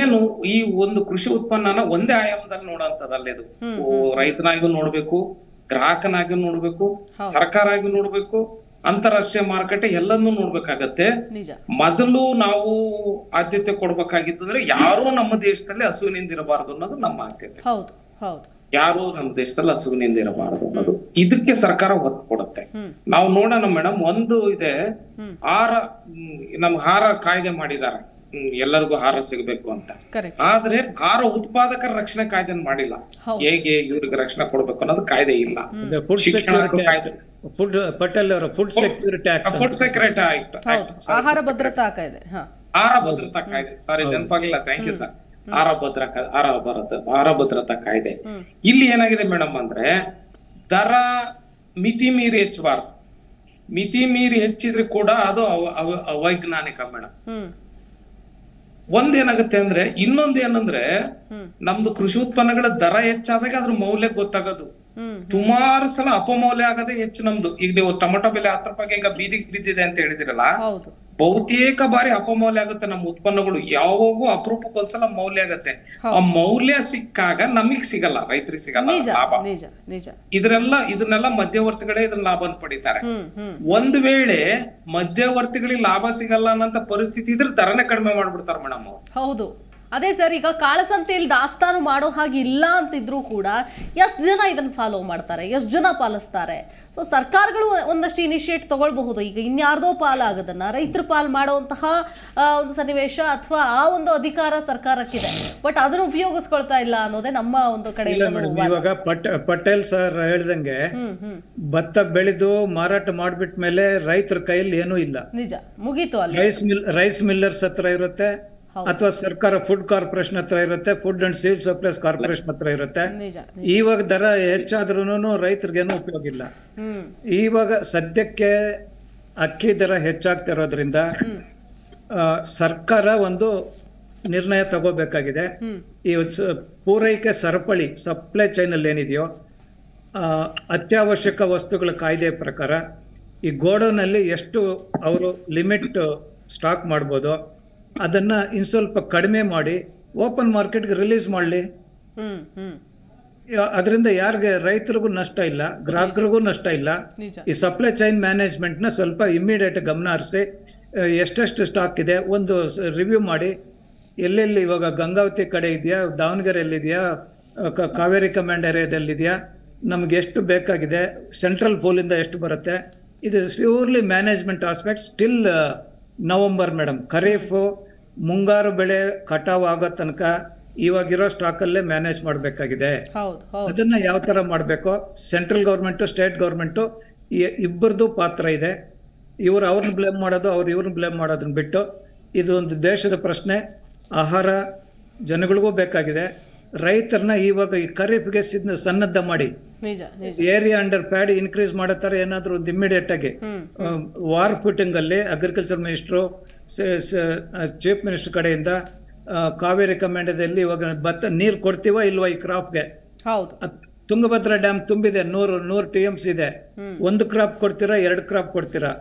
ಏನು ಈ ಒಂದು ಕೃಷಿ ಉತ್ಪನ್ನನ ಒಂದೇ ಆಯಾಮದಲ್ಲಿ ನೋಡೋಂಥದ್ದಲ್ಲ. ಇದು ರೈತನಾಗೂ ನೋಡ್ಬೇಕು, ಗ್ರಾಹಕನಾಗೂ ನೋಡ್ಬೇಕು, ಸರ್ಕಾರ ಆಗಿ ನೋಡ್ಬೇಕು, ಅಂತಾರಾಷ್ಟ್ರೀಯ ಮಾರುಕಟ್ಟೆ ಎಲ್ಲನ್ನೂ ನೋಡ್ಬೇಕಾಗತ್ತೆ. ಮೊದಲು ನಾವು ಆದ್ಯತೆ ಕೊಡ್ಬೇಕಾಗಿತ್ತಂದ್ರೆ ಯಾರು ನಮ್ಮ ದೇಶದಲ್ಲಿ ಹಸುವಿನಿಂದ ಇರಬಾರ್ದು ಅನ್ನೋದು ನಮ್ಮ ಆದ್ಯತೆ. ಯಾರು ನಮ್ಮ ದೇಶದಲ್ಲಿ ಹಸುವಿನಿಂದ ಇರಬಾರ್ದು ಅನ್ನೋದು ಇದಕ್ಕೆ ಸರ್ಕಾರ ಒತ್ತು ಕೊಡುತ್ತೆ. ನಾವು ನೋಡೋಣ ಮೇಡಮ್, ಒಂದು ಇದೆ ಆಹಾರ, ನಮ್ಗೆ ಆಹಾರ ಕಾಯ್ದೆ ಮಾಡಿದ್ದಾರೆ, ಎಲ್ಲರಿಗೂ ಆಹಾರ ಸಿಗಬೇಕು ಅಂತ. ಆದ್ರೆ ಆಹಾರ ಉತ್ಪಾದಕರ ರಕ್ಷಣೆ ಕಾಯ್ದೆ ಮಾಡಿಲ್ಲ. ಹೇಗೆ ಇವ್ರಿಗೆ ರಕ್ಷಣೆ ಕೊಡ್ಬೇಕು ಅನ್ನೋದು ಕಾಯ್ದೆ ಇಲ್ಲ. ಫುಡ್ ಪಟೇಲ್ ಅವರ food security act, food security act, ಆಹಾರ ಭದ್ರತಾ ಕಾಯ್ದೆ, ಆಹಾರ ಭದ್ರತಾ ಕಾಯ್ದೆ, ಸಾರಿ ನೆನಪಾಗಿಲ್ಲ, ಥ್ಯಾಂಕ್ ಯು ಸರ್. ಆಹಾರ ಭದ್ರಾ ಆಹಾರ ಭದ್ರತಾ ಆಹಾರ ಭದ್ರತಾ ಕಾಯ್ದೆ ಇಲ್ಲಿ ಏನಾಗಿದೆ ಮೇಡಮ್ ಅಂದ್ರೆ, ದರ ಮಿತಿ ಮೀರಿ ಹೆಚ್ಚಬಾರ್ದು. ಮಿತಿ ಮೀರಿ ಹೆಚ್ಚಿದ್ರೆ ಕೂಡ ಅದು ಅವೈಜ್ಞಾನಿಕ ಮೇಡಮ್. ಒಂದೇನಾಗುತ್ತೆ ಅಂದ್ರೆ, ಇನ್ನೊಂದ್ ಏನಂದ್ರೆ, ನಮ್ದು ಕೃಷಿ ಉತ್ಪನ್ನಗಳ ದರ ಹೆಚ್ಚಾದಾಗ ಅದ್ರ ಮೌಲ್ಯ ಗೊತ್ತಾಗೋದು ಸುಮಾರು ಸಲ ಅಪಮೌಲ್ಯ ಆಗದೆ ಹೆಚ್ಚು. ನಮ್ದು ಈಗ ನೀವು ಟೊಮೆಟೊ ಬೆಲೆ ಹತ್ತು ರೂಪಾಯಿಗೆ ಈಗ ಬೀದಿಗೆ ಬಿದ್ದಿದೆ ಅಂತ ಹೇಳಿದಿರಲ್ಲ, ಬಹುತೇಕ ಬಾರಿ ಅಪಮೌಲ್ಯ ಆಗುತ್ತೆ ನಮ್ಮ ಉತ್ಪನ್ನಗಳು. ಯಾವಾಗೂ ಅಪರೂಪಕ್ಕೆ ಒಂದ್ಸಲ ಮೌಲ್ಯ ಆಗತ್ತೆ. ಆ ಮೌಲ್ಯ ಸಿಕ್ಕಾಗ ನಮಗ್ ಸಿಗಲ್ಲ, ರೈತರಿಗೆ ಸಿಗಲ್ಲ ಲಾಭ. ಇದರೆಲ್ಲ ಇದನ್ನೆಲ್ಲ ಮಧ್ಯವರ್ತಿಗಳೇ ಇದನ್ನ ಲಾಭ ಪಡಿತಾರೆ. ಒಂದ್ ವೇಳೆ ಮಧ್ಯವರ್ತಿಗಳಿಗೆ ಲಾಭ ಸಿಗಲ್ಲ ಅನ್ನೋ ಪರಿಸ್ಥಿತಿ ಇದ್ರೆ ದರನೇ ಕಡಿಮೆ ಮಾಡ್ಬಿಡ್ತಾರೆ ಮೇಡಮ್ ಅವ್ರು. ಹೌದು, ಅದೇ ಸರ್. ಈಗ ಕಾಳಸಂತೆಯಲ್ಲಿ ದಾಸ್ತಾನು ಮಾಡೋ ಹಾಗೆ ಇಲ್ಲ ಅಂತಿದ್ರು ಕೂಡ ಎಷ್ಟು ಜನ ಇದನ್ನು ಫಾಲೋ ಮಾಡ್ತಾರೆ, ಎಷ್ಟು ಜನ ಪಾಲಿಸ್ತಾರೆ? ಸೊ ಸರ್ಕಾರಗಳು ಒಂದಷ್ಟು ಇನಿಷಿಯೇಟ್ ತಗೊಳ್ಬಹುದು. ಈಗ ಇನ್ಯಾರ್ದೋ ಪಾಲಾಗೋದನ್ನು ರೈತರು ಪಾಲು ಮಾಡುವಂತಹ ಒಂದು ಸನ್ನಿವೇಶ ಅಥವಾ ಆ ಒಂದು ಅಧಿಕಾರ ಸರ್ಕಾರಕ್ಕಿದೆ, ಬಟ್ ಅದನ್ನು ಉಪಯೋಗಿಸ್ಕೊಳ್ತಾ ಇಲ್ಲ ಅನ್ನೋದೇ ನಮ್ಮ ಒಂದು ಕಡೆ. ಇವಾಗ ಪಟೇಲ್ ಸರ್ ಹೇಳ್ದಂಗೆ ಭತ್ತ ಬೆಳೆದು ಮಾರಾಟ ಮಾಡಿಬಿಟ್ಟ ಮೇಲೆ ರೈತರ ಕೈಯಲ್ಲಿ ಏನೂ ಇಲ್ಲ. ನಿಜ, ಮುಗೀತು. ಅಲ್ಲಿ ರೈಸ್ ಮಿಲ್ ರೈಸ್ ಮಿಲ್ಲರ್ಸ್ ಹತ್ರ ಇರುತ್ತೆ, ಅಥವಾ ಸರ್ಕಾರ ಫುಡ್ ಕಾರ್ಪೊರೇಷನ್ ಹತ್ರ ಇರುತ್ತೆ, food and civil supplies corporation ಹತ್ರ ಇರುತ್ತೆ. ಇವಾಗ ದರ ಹೆಚ್ಚಾದ್ರೂ ರೈತರಿಗೇನು ಉಪಯೋಗ ಇಲ್ಲ. ಇವಾಗ ಸದ್ಯಕ್ಕೆ ಅಕ್ಕಿ ದರ ಹೆಚ್ಚಾಗ್ತಿರೋದ್ರಿಂದ ಸರ್ಕಾರ ಒಂದು ನಿರ್ಣಯ ತಗೋಬೇಕಾಗಿದೆ. ಈ ಪೂರೈಕೆ ಸರಪಳಿ ಸಪ್ಲೈ ಚೈನ್ ಅಲ್ಲಿ ಏನಿದೆಯೋ ಅತ್ಯವಶ್ಯಕ ವಸ್ತುಗಳ ಕಾಯ್ದೆ ಪ್ರಕಾರ ಈ ಗೋಡೌನಲ್ಲಿ ಎಷ್ಟು ಅವರು ಲಿಮಿಟ್ ಸ್ಟಾಕ್ ಮಾಡಬಹುದು ಅದನ್ನ ಇನ್ ಸ್ವಲ್ಪ ಕಡಿಮೆ ಮಾಡಿ ಓಪನ್ ಮಾರ್ಕೆಟ್ಗೆ ರಿಲೀಸ್ ಮಾಡಲಿ. ಅದರಿಂದ ಯಾರಿಗೆ ರೈತರಿಗೂ ನಷ್ಟ ಇಲ್ಲ, ಗ್ರಾಹಕರಿಗೂ ನಷ್ಟ ಇಲ್ಲ. ಈ ಸಪ್ಲೈ ಚೈನ್ ಮ್ಯಾನೇಜ್ಮೆಂಟ್ನ ಸ್ವಲ್ಪ ಇಮ್ಮಿಡಿಯೇಟ್ ಗಮನ ಹರಿಸಿ ಎಷ್ಟೆಷ್ಟು ಸ್ಟಾಕ್ ಇದೆ ಒಂದು ರಿವ್ಯೂ ಮಾಡಿ ಎಲ್ಲೆಲ್ಲಿ ಇವಾಗ ಗಂಗಾವತಿ ಕಡೆ ಇದೆಯಾ, ದಾವಣಗೆರೆಯಲ್ಲಿದೆಯಾ, ಕಾವೇರಿ ಕಮಾಂಡ್ ಏರಿಯಾದಲ್ಲಿದೆಯಾ, ನಮ್ಗೆ ಎಷ್ಟು ಬೇಕಾಗಿದೆ, ಸೆಂಟ್ರಲ್ ಪೋಲಿಂದ ಎಷ್ಟು ಬರುತ್ತೆ, ಇದು purely management aspect. Still November madam, ಖರೀಫು ಮುಂಗಾರು ಬೆಳೆ ಕಟಾವು ಆಗೋ ತನಕ ಇವಾಗಿರೋ ಸ್ಟಾಕಲ್ಲೇ ಮ್ಯಾನೇಜ್ ಮಾಡಬೇಕಾಗಿದೆ. ಅದನ್ನು ಯಾವ ಥರ ಮಾಡಬೇಕು, ಸೆಂಟ್ರಲ್ ಗೌರ್ಮೆಂಟು ಸ್ಟೇಟ್ ಗೌರ್ಮೆಂಟು ಇಬ್ಬರದ್ದು ಪಾತ್ರ ಇದೆ. ಇವರು ಅವ್ರನ್ನ ಬ್ಲೇಮ್ ಮಾಡೋದು, ಅವ್ರು ಇವ್ರನ್ನ ಬ್ಲೇಮ್ ಮಾಡೋದನ್ನ ಬಿಟ್ಟು, ಇದೊಂದು ದೇಶದ ಪ್ರಶ್ನೆ. ಆಹಾರ ಜನಗಳಿಗೂ ಬೇಕಾಗಿದೆ. ರೈತರನ್ನ ಇವಾಗ ಈ ಖರೀಫ್ಗೆ ಸನ್ನದ್ಧ ಮಾಡಿ ಏರಿಯಾ ಅಂಡರ್ ಪ್ಯಾಡ್ ಇನ್ಕ್ರೀಸ್ ಮಾಡತ್ತಾರೆ ಏನಾದರೂ ಒಂದು ಇಮ್ಮಿಡಿಯೇಟ್ ಆಗಿ ವಾರ್ ಫೂಟಿಂಗ್ ಅಲ್ಲಿ ಅಗ್ರಿಕಲ್ಚರ್ ಮಿನಿಸ್ಟ್ರು ಚೀಫ್ ಮಿನಿಸ್ಟರ್ ಕಡೆಯಿಂದ ಕಾವೇರಿ ಕಮಾಂಡದಲ್ಲಿ ಇವಾಗ ಭತ್ತ ನೀರು ಕೊಡ್ತೀವ ಇಲ್ವಾ ಈ ಕ್ರಾಪ್ಗೆ. ತುಂಗಭದ್ರಾ ಡ್ಯಾಮ್ ತುಂಬಿದೆ, ನೂರು ನೂರು ಟಿ ಎಮ್ಸ್ ಇದೆ. ಒಂದು ಕ್ರಾಪ್ ಕೊಡ್ತೀರಾ, ಎರಡು ಕ್ರಾಪ್ ಕೊಡ್ತೀರಾ,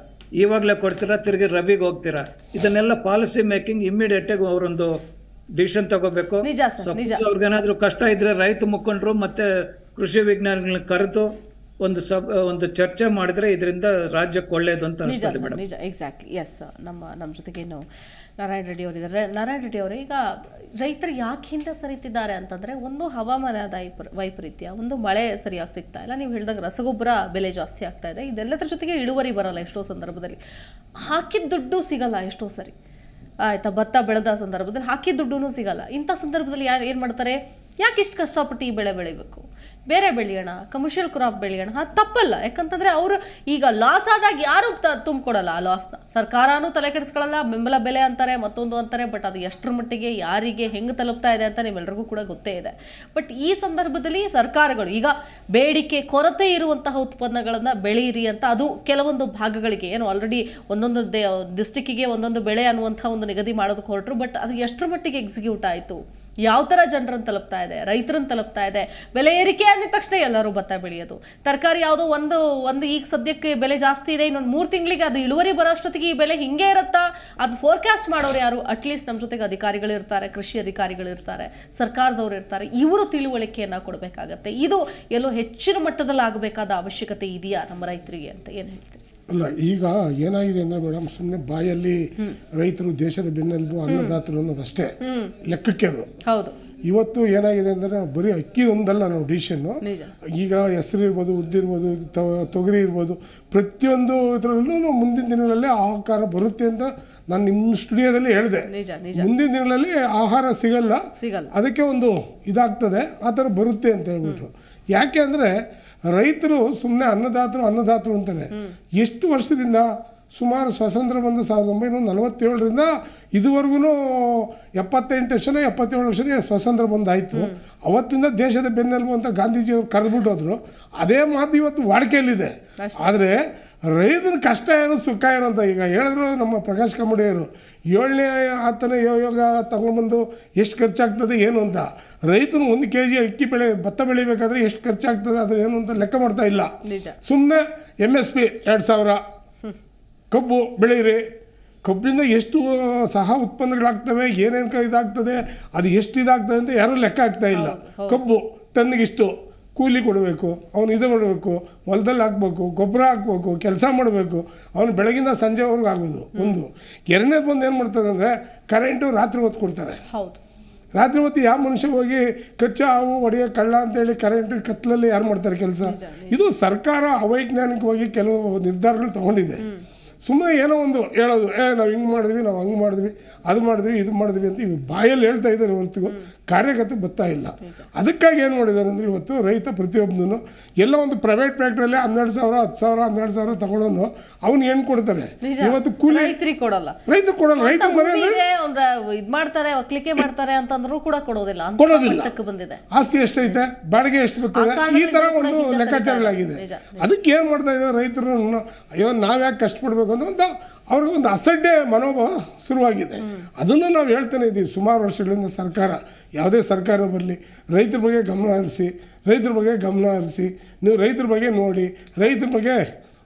ಇವಾಗಲೇ ಕೊಡ್ತೀರಾ, ತಿರುಗಿ ರಬಿಗೆ ಹೋಗ್ತೀರಾ. ಇದನ್ನೆಲ್ಲ ಪಾಲಿಸಿ ಮೇಕಿಂಗ್ ಇಮ್ಮಿಡಿಯೇಟ್ ಆಗಿ ಅವರೊಂದು ಡಿಸಿಷನ್ ತಗೋಬೇಕು. ಅವ್ರಿಗೇನಾದ್ರೂ ಕಷ್ಟ ಇದ್ರೆ ರೈತ ಮುಖಂಡರು ಮತ್ತೆ ಕೃಷಿ ವಿಜ್ಞಾನಿಗಳನ್ನ ಕರೆದು ಒಂದು ಸಬ್ ಒಂದು ಚರ್ಚೆ ಮಾಡಿದ್ರೆ ಇದರಿಂದ ರಾಜ್ಯಕ್ಕೆ ಒಳ್ಳೆಯದು ಅಂತ ಅನಿಸ್ತದೆ ಮೇಡಮ್. ನಿಜ, ಎಕ್ಸಾಕ್ಟ್ಲಿ. ಎಸ್, ನಮ್ಮ ನಮ್ಮ ಜೊತೆಗೇನು ನಾರಾಯಣ ರೆಡ್ಡಿ ಅವರಿದ್ದಾರೆ. ನಾರಾಯಣ ರೆಡ್ಡಿ ಅವರೇ, ಈಗ ರೈತರು ಯಾಕೆ ಹಿಂದೆ ಸರಿತಿದ್ದಾರೆ ಅಂತಂದರೆ, ಒಂದು ಹವಾಮಾನದ ವೈಪರೀತ್ಯ, ಒಂದು ಮಳೆ ಸರಿಯಾಗಿ ಸಿಗ್ತಾ ಇಲ್ಲ, ನೀವು ಹೇಳಿದಾಗ ರಸಗೊಬ್ಬರ ಬೆಲೆ ಜಾಸ್ತಿ ಆಗ್ತಾ ಇದೆ, ಇದೆಲ್ಲದರ ಜೊತೆಗೆ ಇಳುವರಿ ಬರಲ್ಲ ಎಷ್ಟೋ ಸಂದರ್ಭದಲ್ಲಿ, ಹಾಕಿದ ದುಡ್ಡು ಸಿಗಲ್ಲ ಎಷ್ಟೋ ಸರಿ ಆಯಿತಾ, ಭತ್ತ ಬೆಳೆದ ಸಂದರ್ಭದಲ್ಲಿ ಹಾಕಿದ ದುಡ್ಡು ಸಿಗಲ್ಲ. ಇಂಥ ಸಂದರ್ಭದಲ್ಲಿ ಯಾರು ಏನು ಮಾಡ್ತಾರೆ, ಯಾಕೆ ಇಷ್ಟು ಕಷ್ಟಪಟ್ಟು ಈ ಬೆಳೆ ಬೆಳಿಬೇಕು, ಬೇರೆ ಬೆಳೆಯೋಣ, ಕಮರ್ಷಿಯಲ್ ಕ್ರಾಪ್ ಬೆಳೆಯೋಣ. ಹಾಂ, ತಪ್ಪಲ್ಲ. ಯಾಕಂತಂದರೆ ಅವರು ಈಗ ಲಾಸ್ ಆದಾಗ ಯಾರು ತುಂಬಿಕೊಡಲ್ಲ ಆ ಲಾಸ್ನ, ಸರ್ಕಾರನೂ ತಲೆ ಕೆಡಿಸ್ಕೊಳ್ಳಲ್ಲ. ಬೆಂಬಲ ಬೆಲೆ ಅಂತಾರೆ, ಮತ್ತೊಂದು ಅಂತಾರೆ, ಬಟ್ ಅದು ಎಷ್ಟರ ಮಟ್ಟಿಗೆ ಯಾರಿಗೆ ಹೆಂಗೆ ತಲುಪ್ತಾ ಇದೆ ಅಂತ ನಿಮ್ಮೆಲ್ಲರಿಗೂ ಕೂಡ ಗೊತ್ತೇ ಇದೆ. ಬಟ್ ಈ ಸಂದರ್ಭದಲ್ಲಿ ಸರ್ಕಾರಗಳು ಈಗ ಬೇಡಿಕೆ ಕೊರತೆ ಇರುವಂತಹ ಉತ್ಪನ್ನಗಳನ್ನು ಬೆಳೀರಿ ಅಂತ, ಅದು ಕೆಲವೊಂದು ಭಾಗಗಳಿಗೆ ಏನು ಆಲ್ರೆಡಿ ಒಂದೊಂದು ದೇ ಡಿಸ್ಟಿಕ್ಕಿಗೆ ಒಂದೊಂದು ಬೆಳೆ ಅನ್ನುವಂಥ ಒಂದು ನಿಗದಿ ಮಾಡೋದಕ್ಕೆ ಹೊರಟರು. ಬಟ್ ಅದು ಎಷ್ಟರ ಮಟ್ಟಿಗೆ ಎಕ್ಸಿಕ್ಯೂಟ್ ಆಯಿತು, ಯಾವ ಥರ ಜನರನ್ನು ತಲುಪ್ತಾ ಇದೆ, ರೈತರನ್ನು ತಲುಪ್ತಾ ಇದೆ. ಬೆಲೆ ಏರಿಕೆ ಅಂದಿದ ತಕ್ಷಣ ಎಲ್ಲರೂ ಭತ್ತ ಬೆಳೆಯೋದು, ತರಕಾರಿ ಯಾವುದೋ ಒಂದು ಒಂದು ಈಗ ಸದ್ಯಕ್ಕೆ ಬೆಲೆ ಜಾಸ್ತಿ ಇದೆ, ಇನ್ನೊಂದು ಮೂರು ತಿಂಗಳಿಗೆ ಅದು ಇಳುವರಿ ಬರೋಷ್ಟೊತ್ತಿಗೆ ಈ ಬೆಲೆ ಹಿಂಗೆ ಇರುತ್ತಾ, ಅದು ಫೋರ್ಕಾಸ್ಟ್ ಮಾಡೋರು ಯಾರು? ಅಟ್ಲೀಸ್ಟ್ ನಮ್ಮ ಜೊತೆಗೆ ಅಧಿಕಾರಿಗಳಿರ್ತಾರೆ, ಕೃಷಿ ಅಧಿಕಾರಿಗಳಿರ್ತಾರೆ, ಸರ್ಕಾರದವರು ಇರ್ತಾರೆ, ಇವರು ತಿಳುವಳಿಕೆಯನ್ನು ಕೊಡಬೇಕಾಗತ್ತೆ. ಇದು ಎಲ್ಲೋ ಹೆಚ್ಚಿನ ಮಟ್ಟದಲ್ಲಿ ಆಗಬೇಕಾದ ಅವಶ್ಯಕತೆ ಇದೆಯಾ ನಮ್ಮ ರೈತರಿಗೆ ಅಂತ ಏನು ಹೇಳ್ತೀರಿ? ಅಲ್ಲ, ಈಗ ಏನಾಗಿದೆ ಅಂದರೆ ಮೇಡಮ್, ಸುಮ್ಮನೆ ಬಾಯಲ್ಲಿ ರೈತರು ದೇಶದ ಬೆನ್ನೆಲುಬು, ಅನ್ನದಾತರು ಅನ್ನೋದಷ್ಟೇ ಲೆಕ್ಕಕ್ಕೆ ಅದು. ಹೌದು, ಇವತ್ತು ಏನಾಗಿದೆ ಅಂದರೆ ಬರೀ ಅಕ್ಕಿ ಒಂದಲ್ಲ, ನಾವು ಡಿಶನ್ನು ಈಗ ಹೆಸರು ಇರ್ಬೋದು, ಉದ್ದಿರ್ಬೋದು, ತೊಗರಿ ಇರ್ಬೋದು, ಪ್ರತಿಯೊಂದು ಇದರಲ್ಲೂ ಮುಂದಿನ ದಿನಗಳಲ್ಲಿ ಆಹಾರ ಬರುತ್ತೆ ಅಂತ ನಾನು ನಿಮ್ಮ ಸ್ಟುಡಿಯೋದಲ್ಲಿ ಹೇಳಿದೆ. ಮುಂದಿನ ದಿನಗಳಲ್ಲಿ ಆಹಾರ ಸಿಗಲ್ಲ, ಅದಕ್ಕೆ ಒಂದು ಇದಾಗ್ತದೆ, ಆ ಥರ ಬರುತ್ತೆ ಅಂತ ಹೇಳ್ಬಿಟ್ಟು. ಯಾಕೆ ಅಂದರೆ ರೈತರು ಸುಮ್ಮನೆ ಅನ್ನದಾತರು ಅನ್ನದಾತರು ಅಂತಾರೆ. ಎಷ್ಟು ವರ್ಷದಿಂದ, ಸುಮಾರು ಸ್ವಾತಂತ್ರ್ಯ ಬಂದ ಸಾವಿರದ ಒಂಬೈನೂರ ನಲವತ್ತೇಳರಿಂದ ಇದುವರೆಗೂ ಎಪ್ಪತ್ತೆಂಟು ವರ್ಷನೇ ಎಪ್ಪತ್ತೇಳು ವರ್ಷನೇ ಸ್ವಾತಂತ್ರ್ಯ ಬಂದಾಯಿತು. ಅವತ್ತಿಂದ ದೇಶದ ಬೆನ್ನೆಲುಬು ಅಂತ ಗಾಂಧೀಜಿಯವರು ಕರೆದ್ಬಿಟ್ಟು ಹೋದರು. ಅದೇ ಮಾತು ಇವತ್ತು ವಾಡಿಕೆಯಲ್ಲಿದೆ. ಆದರೆ ರೈತನ ಕಷ್ಟ ಏನು ಸುಖ ಏನು ಅಂತ ಈಗ ಹೇಳಿದ್ರು ನಮ್ಮ ಪ್ರಕಾಶ್ ಕಾಮಡಿಯವರು, ಏಳನೇ ಆತನ ಯೋಗ ತಗೊಂಡ್ಬಂದು ಎಷ್ಟು ಖರ್ಚಾಗ್ತದೆ ಏನು ಅಂತ. ರೈತನು ಒಂದು ಕೆ ಜಿ ಅಕ್ಕಿ ಬೆಳೆ ಭತ್ತ ಬೆಳಿಬೇಕಾದ್ರೆ ಎಷ್ಟು ಖರ್ಚಾಗ್ತದೆ ಅದ್ರ ಏನು ಅಂತ ಲೆಕ್ಕ ಮಾಡ್ತಾ ಇಲ್ಲ. ಸುಮ್ಮನೆ ಎಮ್ ಎಸ್ ಪಿ ಎರಡು ಸಾವಿರ ಕಬ್ಬು ಬೆಳೀರಿ, ಕಬ್ಬಿಂದ ಎಷ್ಟು ಸಹ ಉತ್ಪನ್ನಗಳಾಗ್ತವೆ, ಏನೇನು ಇದಾಗ್ತದೆ, ಅದು ಎಷ್ಟು ಇದಾಗ್ತದೆ ಅಂತ ಯಾರೂ ಲೆಕ್ಕ ಆಗ್ತಾ ಇಲ್ಲ. ಕಬ್ಬು ಟನ್ನಿಗಿಷ್ಟು ಕೂಲಿ ಕೊಡಬೇಕು, ಅವ್ನು ಇದು ಮಾಡಬೇಕು, ಹೊಲದಲ್ಲಿ ಹಾಕ್ಬೇಕು, ಗೊಬ್ಬರ ಹಾಕ್ಬೇಕು, ಕೆಲಸ ಮಾಡಬೇಕು, ಅವ್ನು ಬೆಳಗಿಂದ ಸಂಜೆವರೆಗೂ ಆಗ್ಬೋದು ಒಂದು. ಎರಡನೇದು ಬಂದು ಏನು ಮಾಡ್ತಾರೆ ಅಂದರೆ, ಕರೆಂಟು ರಾತ್ರಿ ಹೊತ್ತು ಕೊಡ್ತಾರೆ. ರಾತ್ರಿ ಹೊತ್ತು ಯಾವ ಮನುಷ್ಯ ಹೋಗಿ ಕಚ್ಚಾ ಹಾವು ಒಡೆಯ ಕಳ್ಳ ಅಂತೇಳಿ ಕರೆಂಟ್ ಕತ್ತಲಲ್ಲಿ ಯಾರು ಮಾಡ್ತಾರೆ ಕೆಲಸ? ಇದು ಸರ್ಕಾರ ಅವೈಜ್ಞಾನಿಕವಾಗಿ ಕೆಲವು ನಿರ್ಧಾರಗಳು ತಗೊಂಡಿದೆ. ಸುಮ್ಮನೆ ಏನೋ ಒಂದು ಹೇಳೋದು, ಏ ನಾವು ಹಿಂಗೆ ಮಾಡಿದ್ವಿ, ನಾವು ಹಂಗೆ ಮಾಡಿದ್ವಿ, ಅದು ಮಾಡಿದ್ವಿ, ಇದು ಮಾಡಿದ್ವಿ ಅಂತ ಇವು ಬಾಯಲ್ಲಿ ಹೇಳ್ತಾ ಇದ್ದಾರೆ ಹೊರತು ಕಾರ್ಯಗತ ಬರ್ತಾ ಇಲ್ಲ. ಅದಕ್ಕಾಗಿ ಏನು ಮಾಡಿದ್ದಾರೆ ಅಂದರೆ, ಇವತ್ತು ರೈತ ಪ್ರತಿಯೊಬ್ಬನೂ ಎಲ್ಲ ಒಂದು ಪ್ರೈವೇಟ್ ಫ್ಯಾಕ್ಟ್ರಿಯಲ್ಲಿ ಹನ್ನೆರಡು ಸಾವಿರ ಹತ್ತು ಸಾವಿರ ಹನ್ನೆರಡು ಸಾವಿರ ತಗೊಳ್ಳೋನು ಅವ್ನು ಏನು ಕೊಡ್ತಾರೆ ಇವತ್ತು ಕೂಲಿ? ರೈತರಿಗೆ ಕೊಡಲ್ಲ, ರೈತರು ಕೊಡಲ್ಲ. ರೈತ ಇದು ಮಾಡ್ತಾರೆ, ಒಕ್ಕಲಿಕೆ ಮಾಡ್ತಾರೆ ಅಂತಂದ್ರೂ ಕೂಡ ಕೊಡೋದಿಲ್ಲ, ಕೊಡೋದಿಲ್ಲ. ಆಸ್ತಿ ಎಷ್ಟೈತೆ, ಬಾಡಿಗೆ ಎಷ್ಟು ಬರ್ತದೆ, ಈ ಥರ ಒಂದು ಲೆಕ್ಕಾಚಾರಗಳಾಗಿದೆ. ಅದಕ್ಕೆ ಏನು ಮಾಡ್ತಾ ಇದ್ದಾರೆ ರೈತರು, ಅಯ್ಯೋ ನಾವ್ಯಾಕೆ ಕಷ್ಟಪಡ್ಬೇಕು, ಅವ್ರಿಗೆ ಒಂದು ಅಸಡ್ಡೆ ಮನೋಭಾವ ಶುರುವಾಗಿದೆ. ಅದನ್ನ ನಾವು ಹೇಳ್ತಾನೆ ಇದೀವಿ ಸುಮಾರು ವರ್ಷಗಳಿಂದ. ಸರ್ಕಾರ ಯಾವುದೇ ಸರ್ಕಾರ ಬರಲಿ ರೈತರ ಬಗ್ಗೆ ಗಮನ ಹರಿಸಿ, ರೈತರ ಬಗ್ಗೆ ಗಮನ ಹರಿಸಿ ನೀವು ರೈತರ ಬಗ್ಗೆ ನೋಡಿ, ರೈತರ ಬಗ್ಗೆ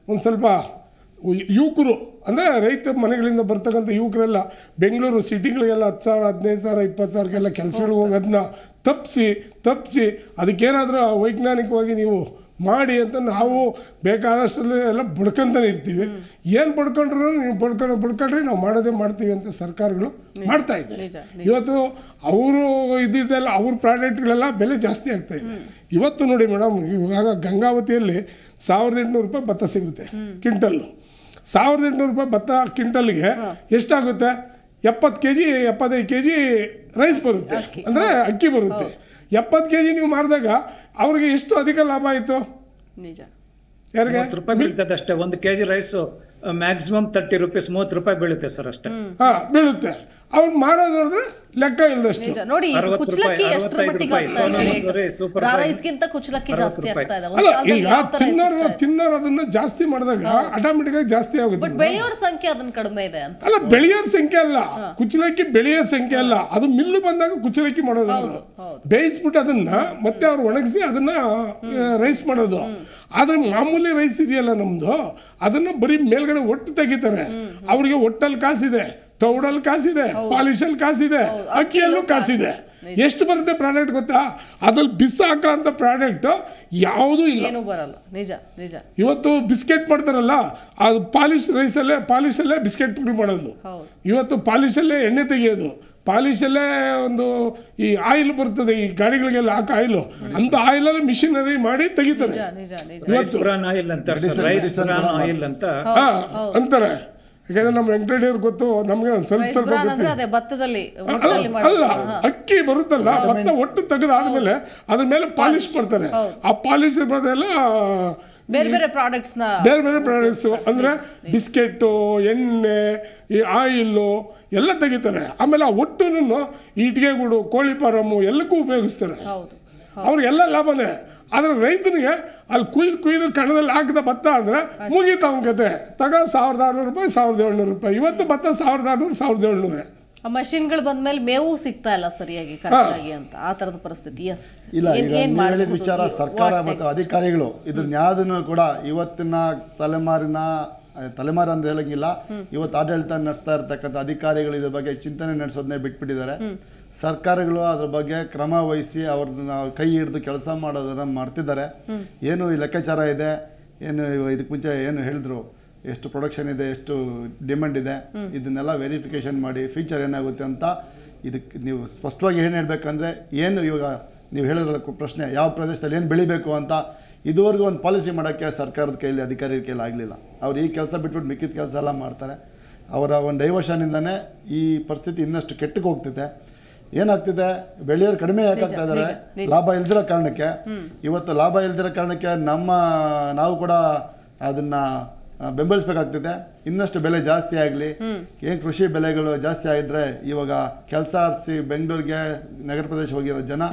ಒಂದು ಸ್ವಲ್ಪ ಯುವಕರು ಅಂದರೆ ರೈತ ಮನೆಗಳಿಂದ ಬರ್ತಕ್ಕಂಥ ಯುವಕರೆಲ್ಲ ಬೆಂಗಳೂರು ಸಿಟಿಗಳಿಗೆಲ್ಲ ಹತ್ತು ಸಾವಿರ ಹದಿನೈದು ಸಾವಿರ ಇಪ್ಪತ್ತು ಸಾವಿರಕ್ಕೆಲ್ಲ ಕೆಲಸಗಳಿಗೆ ಹೋಗೋದನ್ನ ತಪ್ಪಿಸಿ ತಪ್ಪಿಸಿ ಅದಕ್ಕೇನಾದರೂ ವೈಜ್ಞಾನಿಕವಾಗಿ ನೀವು ಮಾಡಿ ಅಂತ ನಾವು ಬೇಕಾದಷ್ಟರಲ್ಲಿ ಎಲ್ಲ ಬಡ್ಕೊಂತಾನೆ ಇರ್ತೀವಿ. ಏನು ಬಡ್ಕೊಂಡ್ರೂ ನೀವು ಬಡ್ಕೊಂಡು ಬಡ್ಕೊಂಡ್ರೆ ನಾವು ಮಾಡೋದೇ ಮಾಡ್ತೀವಿ ಅಂತ ಸರ್ಕಾರಗಳು ಮಾಡ್ತಾ ಇದ್ದಾರೆ. ಇವತ್ತು ಅವರು ಇದ್ದಿದ್ದೆಲ್ಲ ಅವ್ರ ಪ್ರಾಡಕ್ಟ್ಗಳೆಲ್ಲ ಬೆಲೆ ಜಾಸ್ತಿ ಆಗ್ತಾಯಿದೆ. ಇವತ್ತು ನೋಡಿ ಮೇಡಮ್, ಇವಾಗ ಗಂಗಾವತಿಯಲ್ಲಿ ಸಾವಿರದ ಎಂಟುನೂರು ರೂಪಾಯಿ ಭತ್ತ ಸಿಗುತ್ತೆ ಕ್ವಿಂಟಲ್ಲು. ಸಾವಿರದ ಎಂಟುನೂರು ರೂಪಾಯಿ ಭತ್ತ ಕ್ವಿಂಟಲ್ಗೆ ಎಷ್ಟಾಗುತ್ತೆ? ಎಪ್ಪತ್ತು ಕೆ ಜಿ ಎಪ್ಪತ್ತೈದು ಕೆ ಜಿ ರೈಸ್ ಬರುತ್ತೆ, ಅಂದರೆ ಅಕ್ಕಿ ಬರುತ್ತೆ. ಎಪ್ಪತ್ತು ಕೆ ಜಿ ನೀವು ಮಾರಿದಾಗ ಅವ್ರಿಗೆ ಎಷ್ಟು ಅಧಿಕ ಲಾಭ ಆಯಿತು? ನಿಜ, ಯಾರಿಗೆ ರೂಪಾಯಿ ಬೀಳ್ತದೆ ಅಷ್ಟೇ. ಒಂದು K G rice maximum thirty rupees ಮೂವತ್ತು ರೂಪಾಯಿ ಬೀಳುತ್ತೆ ಸರ್, ಅಷ್ಟೇ ಹಾಂ ಬೀಳುತ್ತೆ. ಅವ್ರು ಮಾರೋದು ನೋಡಿದ್ರೆ ಲೆಕ್ಕ ಇಲ್ಲದಷ್ಟು. ನೋಡಿ ಈಗ ತಿನ್ನೋರು ತಿನ್ನೋರು ಅದನ್ನ ಜಾಸ್ತಿ ಮಾಡಿದಾಗ ಆಟೋಮೆಟಿಕ್ ಆಗಿ ಜಾಸ್ತಿ ಆಗುತ್ತೆ. ಬೆಳೆಯೋರ ಸಂಖ್ಯೆ ಅದನ್ನ ಕಡಿಮೆ ಇದೆ ಅಂತ ಅಲ್ಲ, ಬೆಳೆಯೋರ ಸಂಖ್ಯೆ ಅಲ್ಲ, ಕುಚ್ಚಲಕ್ಕಿ ಬೆಳೆಯೋರ ಸಂಖ್ಯೆ ಅಲ್ಲ. ಅದು ಮಿಲ್ಲು ಬಂದಾಗ ಕುಚ್ಚಲಕ್ಕಿ ಮಾಡೋದು, ಬೇಯಿಸ್ಬಿಟ್ಟು ಅದನ್ನ ಮತ್ತೆ ಅವ್ರು ಒಣಗಿಸಿ ಅದನ್ನ ರೈಸ್ ಮಾಡೋದು. ಆದ್ರೆ ಮಾಮೂಲಿ ರೈಸ್ ಇದೆಯಲ್ಲ ನಮ್ದು, ಅದನ್ನ ಬರೀ ಮೇಲ್ಗಡೆ ಒಟ್ಟು ತೆಗಿತಾರೆ. ಅವ್ರಿಗೆ ಒಟ್ಟಲ್ಲಿ ಕಾಸಿದೆ, ತೌಡಲ್ಲಿ ಕಾಸಿದೆ, ಪಾಲಿಶಲ್ಲಿ ಕಾಸಿದೆ, ಅಕ್ಕಿಯಲ್ಲೂ ಕಾಸಿದೆ. ಎಷ್ಟು ಬರುತ್ತೆ ಪ್ರಾಡಕ್ಟ್ ಗೊತ್ತಾ? ಅದ್ರಲ್ಲಿ ಬಿಸಾಕ ಅಂತ ಪ್ರಾಡಕ್ಟ್ ಯಾವುದೂ ಇಲ್ಲ, ಏನೂ ಬರಲ್ಲ. ನಿಜ ನಿಜ. ಇವತ್ತು ಬಿಸ್ಕೆಟ್ ಮಾಡ್ತಾರಲ್ಲ, ಅದು ಪಾಲಿಶ್ ರೈಸಲ್ಲೇ ಪಾಲಿಶಲ್ಲೇ ಬಿಸ್ಕೆಟ್ಗಳು ಮಾಡೋದು. ಇವತ್ತು ಪಾಲಿಶಲ್ಲೇ ಎಣ್ಣೆ ತೆಗೆಯೋದು, ಪಾಲಿಶಲ್ಲೇ ಒಂದು ಈ ಆಯಿಲ್ ಬರ್ತದೆ ಈ ಗಾಡಿಗಳಿಗೆಲ್ಲ ಹಾಕ ಆಯಿಲು, ಅಂತ ಆಯಿಲಲ್ಲಿ ಮಿಷಿನರಿ ಮಾಡಿ ತೆಗಿತಾರೆ. ಅಂತಾರೆ ಯಾಕಂದ್ರೆ ನಮ್ಮ ವೆಂಕಟರೆಡ್ಡಿಯವ್ರು ಗೊತ್ತು ನಮ್ಗೆ. ಸ್ವಲ್ಪ ಸ್ವಲ್ಪ ಅಲ್ಲ, ಅಕ್ಕಿ ಬರುತ್ತಲ್ಲ, ಭತ್ತ ಒಟ್ಟು ತೆಗೆದಾದ್ಮೇಲೆ ಅದ್ರ ಮೇಲೆ ಪಾಲಿಶ್ ಮಾಡ್ತಾರೆ. ಆ ಪಾಲಿಶ್ ಬರೋದೆಲ್ಲ ಬೇರೆ ಬೇರೆ ಪ್ರಾಡಕ್ಟ್ಸ್ ಬೇರೆ ಬೇರೆ ಪ್ರಾಡಕ್ಟ್ಸು ಅಂದರೆ ಬಿಸ್ಕೆಟ್ಟು, ಎಣ್ಣೆ, ಈ ಆಯಿಲು ಎಲ್ಲ ತೆಗಿತಾರೆ. ಆಮೇಲೆ ಆ ಒಟ್ಟನ್ನು ಇಟ್ಗೆಗೂಡು, ಕೋಳಿ ಫಾರಮು ಎಲ್ಲಕ್ಕೂ ಉಪಯೋಗಿಸ್ತಾರೆ. ಅವ್ರಿಗೆಲ್ಲ ಲಾಭನೇ. ಆದರೆ ರೈತನಿಗೆ ಅಲ್ಲಿ ಕುಯ್ದು ಕುಯ್ದು ಕಣದಲ್ಲಿ ಹಾಕಿದ ಭತ್ತ ಅಂದರೆ ಮುಗೀತ ಅವನ ಕತೆ. ತಗೋ ಸಾವಿರದ ಆರುನೂರು ರೂಪಾಯಿ ಸಾವಿರದ ಏಳ್ನೂರು ರೂಪಾಯಿ ಇವತ್ತು ಭತ್ತ, ಸಾವಿರದ ಆರುನೂರು ಸಾವಿರದ ಏಳ್ನೂರೇ. ಮಷಿನ್ಗಳು ಬಂದ್ಮೇಲೆ ಮೇವು ಸಿಗ್ತಾ ಇಲ್ಲ ಸರಿಯಾಗಿ ಕರೆಕ್ಟಾಗಿ ಅಂತ, ಆ ತರದ ಪರಿಸ್ಥಿತಿ. ಎಸ್ ಇಲ್ಲ, ಹೇಳಿದ ವಿಚಾರ ಸರ್ಕಾರ ಮತ್ತು ಅಧಿಕಾರಿಗಳು ಇದನ್ನ ಯಾವುದನ್ನು ಕೂಡ ಇವತ್ತಿನ ತಲೆಮಾರಿನ ತಲೆಮಾರು ಅಂತ ಹೇಳಂಗಿಲ್ಲ, ಇವತ್ತು ಆಡಳಿತ ನಡೆಸ್ತಾ ಇರ್ತಕ್ಕಂಥ ಅಧಿಕಾರಿಗಳು ಇದ್ರ ಬಗ್ಗೆ ಚಿಂತನೆ ನಡೆಸೋದನ್ನೇ ಬಿಟ್ಬಿಟ್ಟಿದ್ದಾರೆ. ಸರ್ಕಾರಗಳು ಅದ್ರ ಬಗ್ಗೆ ಕ್ರಮ ವಹಿಸಿ ಅವ್ರನ್ನ ಕೈ ಹಿಡಿದು ಕೆಲಸ ಮಾಡೋದನ್ನ ಮಾಡ್ತಿದ್ದಾರೆ. ಏನು ಈ ಲೆಕ್ಕಾಚಾರ ಇದೆ, ಏನು ಇದಕ್ಕೆ ಮುಂಚೆ ಏನು ಹೇಳಿದ್ರು, ಎಷ್ಟು ಪ್ರೊಡಕ್ಷನ್ ಇದೆ, ಎಷ್ಟು ಡಿಮ್ಯಾಂಡ್ ಇದೆ, ಇದನ್ನೆಲ್ಲ ವೆರಿಫಿಕೇಷನ್ ಮಾಡಿ ಫ್ಯೂಚರ್ ಏನಾಗುತ್ತೆ ಅಂತ ಇದಕ್ಕೆ ನೀವು ಸ್ಪಷ್ಟವಾಗಿ ಏನು ಹೇಳಬೇಕಂದ್ರೆ, ಏನು ಇವಾಗ ನೀವು ಹೇಳಿದ್ರಲ್ಲ ಪ್ರಶ್ನೆ, ಯಾವ ಪ್ರದೇಶದಲ್ಲಿ ಏನು ಬೆಳಿಬೇಕು ಅಂತ ಇದುವರೆಗೂ ಒಂದು ಪಾಲಿಸಿ ಮಾಡೋಕ್ಕೆ ಸರ್ಕಾರದ ಕೈಯಲ್ಲಿ ಅಧಿಕಾರಿಗಳ ಕೈಯಲ್ಲಿ ಆಗಲಿಲ್ಲ. ಅವ್ರು ಈ ಕೆಲಸ ಬಿಟ್ಬಿಟ್ಟು ಮಿಕ್ಕಿದ ಕೆಲಸ ಎಲ್ಲ ಮಾಡ್ತಾರೆ. ಅವರ ಒಂದು ಡೈವರ್ಷನಿಂದನೇ ಈ ಪರಿಸ್ಥಿತಿ ಇನ್ನಷ್ಟು ಕೆಟ್ಟಕ್ಕೆ ಹೋಗ್ತಿದೆ. ಏನಾಗ್ತಿದೆ, ಬೆಳೆಯೋರು ಕಡಿಮೆ ಯಾಕಾಗ್ತಾ ಇದ್ದಾರೆ, ಲಾಭ ಇಲ್ದಿರೋ ಕಾರಣಕ್ಕೆ. ಇವತ್ತು ಲಾಭ ಇಲ್ದಿರೋ ಕಾರಣಕ್ಕೆ ನಮ್ಮ ನಾವು ಕೂಡ ಅದನ್ನು ಬೆಂಬಲಿಸಬೇಕಾಗ್ತಿದೆ. ಇನ್ನಷ್ಟು ಬೆಲೆ ಜಾಸ್ತಿ ಆಗಲಿ, ಏನು ಕೃಷಿ ಬೆಲೆಗಳು ಜಾಸ್ತಿ ಆಗಿದ್ರೆ ಇವಾಗ ಕೆಲಸ ಆರಿಸಿ ಬೆಂಗಳೂರಿಗೆ ನಗರ ಪ್ರದೇಶ ಹೋಗಿರೋ ಜನ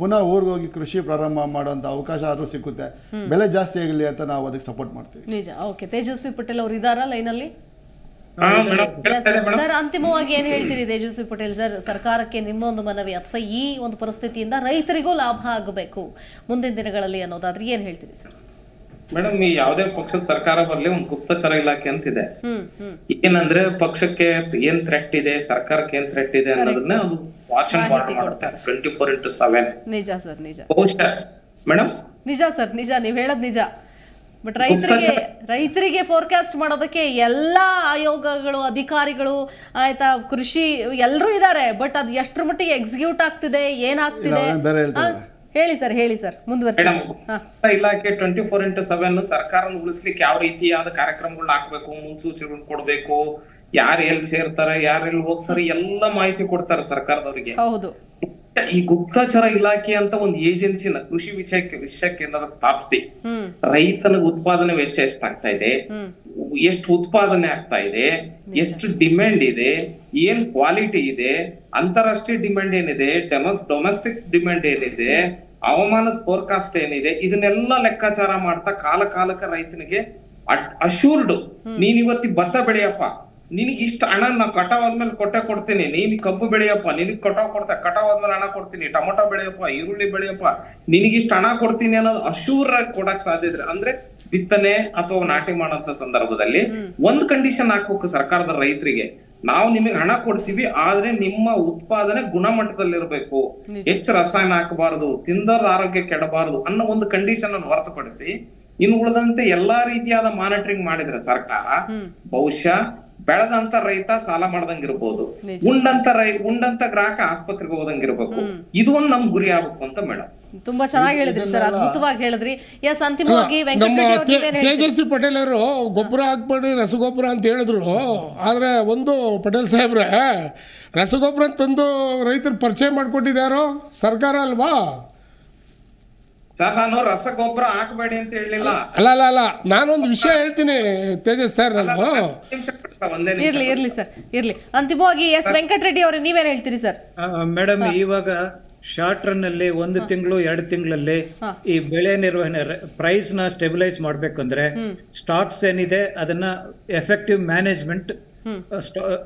ಪುನಃ ಊರಿಗೆ ಹೋಗಿ ಕೃಷಿ ಪ್ರಾರಂಭ ಮಾಡುವಂಥ ಅವಕಾಶ ಆದರೂ ಸಿಕ್ಕುತ್ತೆ. ಬೆಲೆ ಜಾಸ್ತಿ ಆಗಲಿ ಅಂತ ನಾವು ಅದಕ್ಕೆ ಸಪೋರ್ಟ್ ಮಾಡ್ತೀವಿ. ನಿಜ. ಓಕೆ, ತೇಜಸ್ವಿ ಪಟೇಲ್ ಅವರು ಇದ್ದಾರಾ ಲೈನಲ್ಲಿ? ಸರ್, ಅಂತಿಮವಾಗಿ ಏನ್ ಹೇಳ್ತೀರಿ ತೇಜಸ್ವಿ ಪಟೇಲ್ ಸರ್, ಸರ್ಕಾರಕ್ಕೆ ನಿಮ್ಮ ಒಂದು ಮನವಿ ಅಥವಾ ಈ ಒಂದು ಪರಿಸ್ಥಿತಿಯಿಂದ ರೈತರಿಗೂ ಲಾಭ ಆಗಬೇಕು ಮುಂದಿನ ದಿನಗಳಲ್ಲಿ ಅನ್ನೋದಾದ್ರೆ ಏನ್ ಹೇಳ್ತೀರಿ ಸರ್? ಮೇಡಮ್, ಈ ಯಾವ್ದೇ ಪಕ್ಷದ ಸರ್ಕಾರ ಬರ್ಲಿ ಒಂದು ಗುಪ್ತಚರ ಇಲಾಖೆ ಅಂತಿದೆ. ಏನಂದ್ರೆ ಪಕ್ಷಕ್ಕೆ ಏನ್ ಥ್ರೆಟ್ ಇದೆ, ಸರ್ಕಾರಕ್ಕೆ ಏನ್ ಥ್ರೆಟ್ ಇದೆ ಅನ್ನೋದನ್ನ ವಾಚ್ ಅಂಡ್ ವಾರ್ಡ್ ಮಾಡ್ತಾರೆ ಟ್ವೆಂಟಿ ಫೋರ್ ಇಂಟು ಸೆವೆನ್. ನಿಜ ಸರ್, ನಿಜ. ಬಹುಶಃ ಮೇಡಮ್, ನಿಜ ಸರ್, ನಿಜ, ನೀವ್ ಹೇಳದ್ ನಿಜ. ಬಟ್ ರೈತರಿಗೆ ರೈತರಿಗೆ ಫೋರ್ಕಾಸ್ಟ್ ಮಾಡೋದಕ್ಕೆ ಎಲ್ಲಾ ಆಯೋಗಗಳು, ಅಧಿಕಾರಿಗಳು, ಆಯ್ತಾ, ಕೃಷಿ ಎಲ್ಲರೂ ಇದಾರೆ. ಬಟ್ ಅದ್ ಎಷ್ಟರ ಮಟ್ಟಿಗೆ ಎಕ್ಸಿಕ್ಯೂಟ್ ಆಗ್ತಿದೆ, ಏನಾಗ್ತಿದೆ ಹೇಳಿ ಸರ್, ಹೇಳಿ ಸರ್, ಮುಂದುವರೆಸಿ. ಇಲಾಖೆ ಟ್ವೆಂಟಿ ಫೋರ್ ಇಂಟು ಸೆವೆನ್ ಸರ್ಕಾರ ಉಳಿಸ್ಲಿಕ್ಕೆ ಯಾವ ರೀತಿಯಾದ ಕಾರ್ಯಕ್ರಮಗಳನ್ನ ಹಾಕ್ಬೇಕು, ಮುನ್ಸೂಚನೆಗಳು ಕೊಡ್ಬೇಕು, ಯಾರು ಎಲ್ಲಿ ಸೇರ್ತಾರೆ, ಯಾರೆಲ್ಲಿ ಹೋಗ್ತಾರೆ, ಎಲ್ಲ ಮಾಹಿತಿ ಕೊಡ್ತಾರೆ ಸರ್ಕಾರದವರಿಗೆ. ಹೌದು. ಈ ಗುಪ್ತಚರ ಇಲಾಖೆ ಅಂತ ಒಂದು ಏಜೆನ್ಸಿನ ಕೃಷಿ ವಿಷಯಕ್ಕೆ ವಿಷಯಕ್ಕೆ ಸ್ಥಾಪಿಸಿ ರೈತನ ಉತ್ಪಾದನೆ ವೆಚ್ಚ ಎಷ್ಟಾಗ್ತಾ ಇದೆ, ಎಷ್ಟು ಉತ್ಪಾದನೆ ಆಗ್ತಾ ಇದೆ, ಎಷ್ಟು ಡಿಮ್ಯಾಂಡ್ ಇದೆ, ಏನ್ ಕ್ವಾಲಿಟಿ ಇದೆ, ಅಂತಾರಾಷ್ಟ್ರೀಯ ಡಿಮ್ಯಾಂಡ್ ಏನಿದೆ, ಡೊಮಸ್ ಡೊಮೆಸ್ಟಿಕ್ ಡಿಮ್ಯಾಂಡ್ ಏನಿದೆ, ಹವಾಮಾನದ ಫೋರ್ಕಾಸ್ಟ್ ಏನಿದೆ, ಇದನ್ನೆಲ್ಲ ಲೆಕ್ಕಾಚಾರ ಮಾಡ್ತಾ ಕಾಲ ಕಾಲಕ್ಕೆ ರೈತನಿಗೆ ಅಶ್ಯೂರ್ಡ್ ನೀನು ಇವತ್ತು ಭತ್ತ ಬೆಳೆಯಪ್ಪ ನಿನಗೆ ಇಷ್ಟ ಹಣ ನಾನು ಕಟಾವ್ ಆದ್ಮೇಲೆ ಕೊಟ್ಟೆ ಕೊಡ್ತೀನಿ, ನೀನು ಕಬ್ಬು ಬೆಳೆಯಪ್ಪ ನಿನಗೆ ಕಟಾವ್ ಕೊಡ್ತಾ ಕಟಾವ್ ಆದ್ಮೇಲೆ ಹಣ ಕೊಡ್ತೀನಿ, ಟೊಮೊಟೊ ಬೆಳೆಯಪ್ಪ ಈರುಳ್ಳಿ ಬೆಳೆಯಪ್ಪ ನಿನಗೆ ಇಷ್ಟ ಹಣ ಕೊಡ್ತೀನಿ ಅನ್ನೋದು ಅಶ್ಯೂರ್ ಆಗಿ ಕೊಡಕ್ ಸಾಧ್ಯ ಇದ್ರೆ ಅಂದ್ರೆ ಬಿತ್ತನೆ ಅಥವಾ ನಾಟಿ ಮಾಡುವಂತ ಸಂದರ್ಭದಲ್ಲಿ ಒಂದ್ ಕಂಡೀಷನ್ ಹಾಕ್ಬೇಕು ಸರ್ಕಾರದ ರೈತರಿಗೆ, ನಾವು ನಿಮಗೆ ಹಣ ಕೊಡ್ತೀವಿ ಆದ್ರೆ ನಿಮ್ಮ ಉತ್ಪಾದನೆ ಗುಣಮಟ್ಟದಲ್ಲಿರ್ಬೇಕು, ಹೆಚ್ಚು ರಸಾಯನ ಹಾಕಬಾರದು, ತಿಂದರದ ಆರೋಗ್ಯ ಕೆಡಬಾರದು ಅನ್ನೋ ಒಂದು ಕಂಡೀಷನ್ ಅನ್ನು ಹೊರತುಪಡಿಸಿ ಇನ್ನು ಉಳಿದಂತೆ ಎಲ್ಲಾ ರೀತಿಯಾದ ಮಾನಿಟರಿಂಗ್ ಮಾಡಿದ್ರೆ ಸರ್ಕಾರ ಬಹುಶಃ ಬೆಳೆದಂತ ರೈತ ಸಾಲ ಮಾಡ್ದಂಗಿರ್ಬೋದು, ಉಂಡಂತ ರೈ ಉಂಡಂತ ಗ್ರಾಹಕ ಆಸ್ಪತ್ರೆಗೆ ಹೋದಂಗಿರ್ಬೇಕು. ಇದು ಒಂದು ನಮ್ ಗುರಿ ಆಗ್ಬೇಕು ಅಂತ ಮೇಡಮ್. ತುಂಬಾ ಚೆನ್ನಾಗಿ ಹೇಳಿದ್ರಿ ಸರ್, ಅದ್ಭುತವಾಗಿ ಹೇಳಿದ್ರಿ. ಎಸ್, ಅಂತಿಮವಾಗಿ ತೇಜಸ್ವಿ ಪಟೇಲ್ ಅವರು ಗೊಬ್ಬರ ಹಾಕ್ಬೇಡಿ ರಸಗೊಬ್ಬರ ಅಂತ ಹೇಳಿದ್ರು, ಆದ್ರೆ ಒಂದು ಪಟೇಲ್ ಸಾಹೇಬ್ರೆ ರಸಗೊಬ್ಬರ ತಂದು ರೈತರು ಪರಿಚಯ ಮಾಡ್ಕೊಟ್ಟಿದ್ದಾರೋ ಸರ್ಕಾರ ಅಲ್ವಾ? ಸರ್, ನಾನು ರಸಗೊಬ್ಬರ ಹಾಕಬೇಡಿ ಅಂತ ಹೇಳಲಿಲ್ಲ. ಅಲ್ಲ ಅಲ್ಲ ಅಲ್ಲ ನಾನೊಂದು ವಿಷಯ ಹೇಳ್ತೀನಿ ತೇಜಸ್ ಸರ್, ನಾನು ಇರ್ಲಿ ಇರ್ಲಿ ಸರ್ ಇರ್ಲಿ. ಅಂತಿಮವಾಗಿ ಎಸ್ ವೆಂಕಟ ರೆಡ್ಡಿ ಅವರು ನೀವೇನು ಹೇಳ್ತೀರಿ ಸರ್? ಮೇಡಮ್, ಇವಾಗ ಶಾರ್ಟ್ ರನ್ ಅಲ್ಲಿ ಒಂದು ತಿಂಗಳು ಎರಡು ತಿಂಗಳಲ್ಲಿ ಈ ಬೆಳೆ ನಿರ್ವಹಣೆ ಪ್ರೈಸ್ ನ ಸ್ಟೆಬಿಲೈಸ್ ಮಾಡ್ಬೇಕಂದ್ರೆ ಸ್ಟಾಕ್ಸ್ ಏನಿದೆ ಅದನ್ನ ಎಫೆಕ್ಟಿವ್ ಮ್ಯಾನೇಜ್ಮೆಂಟ್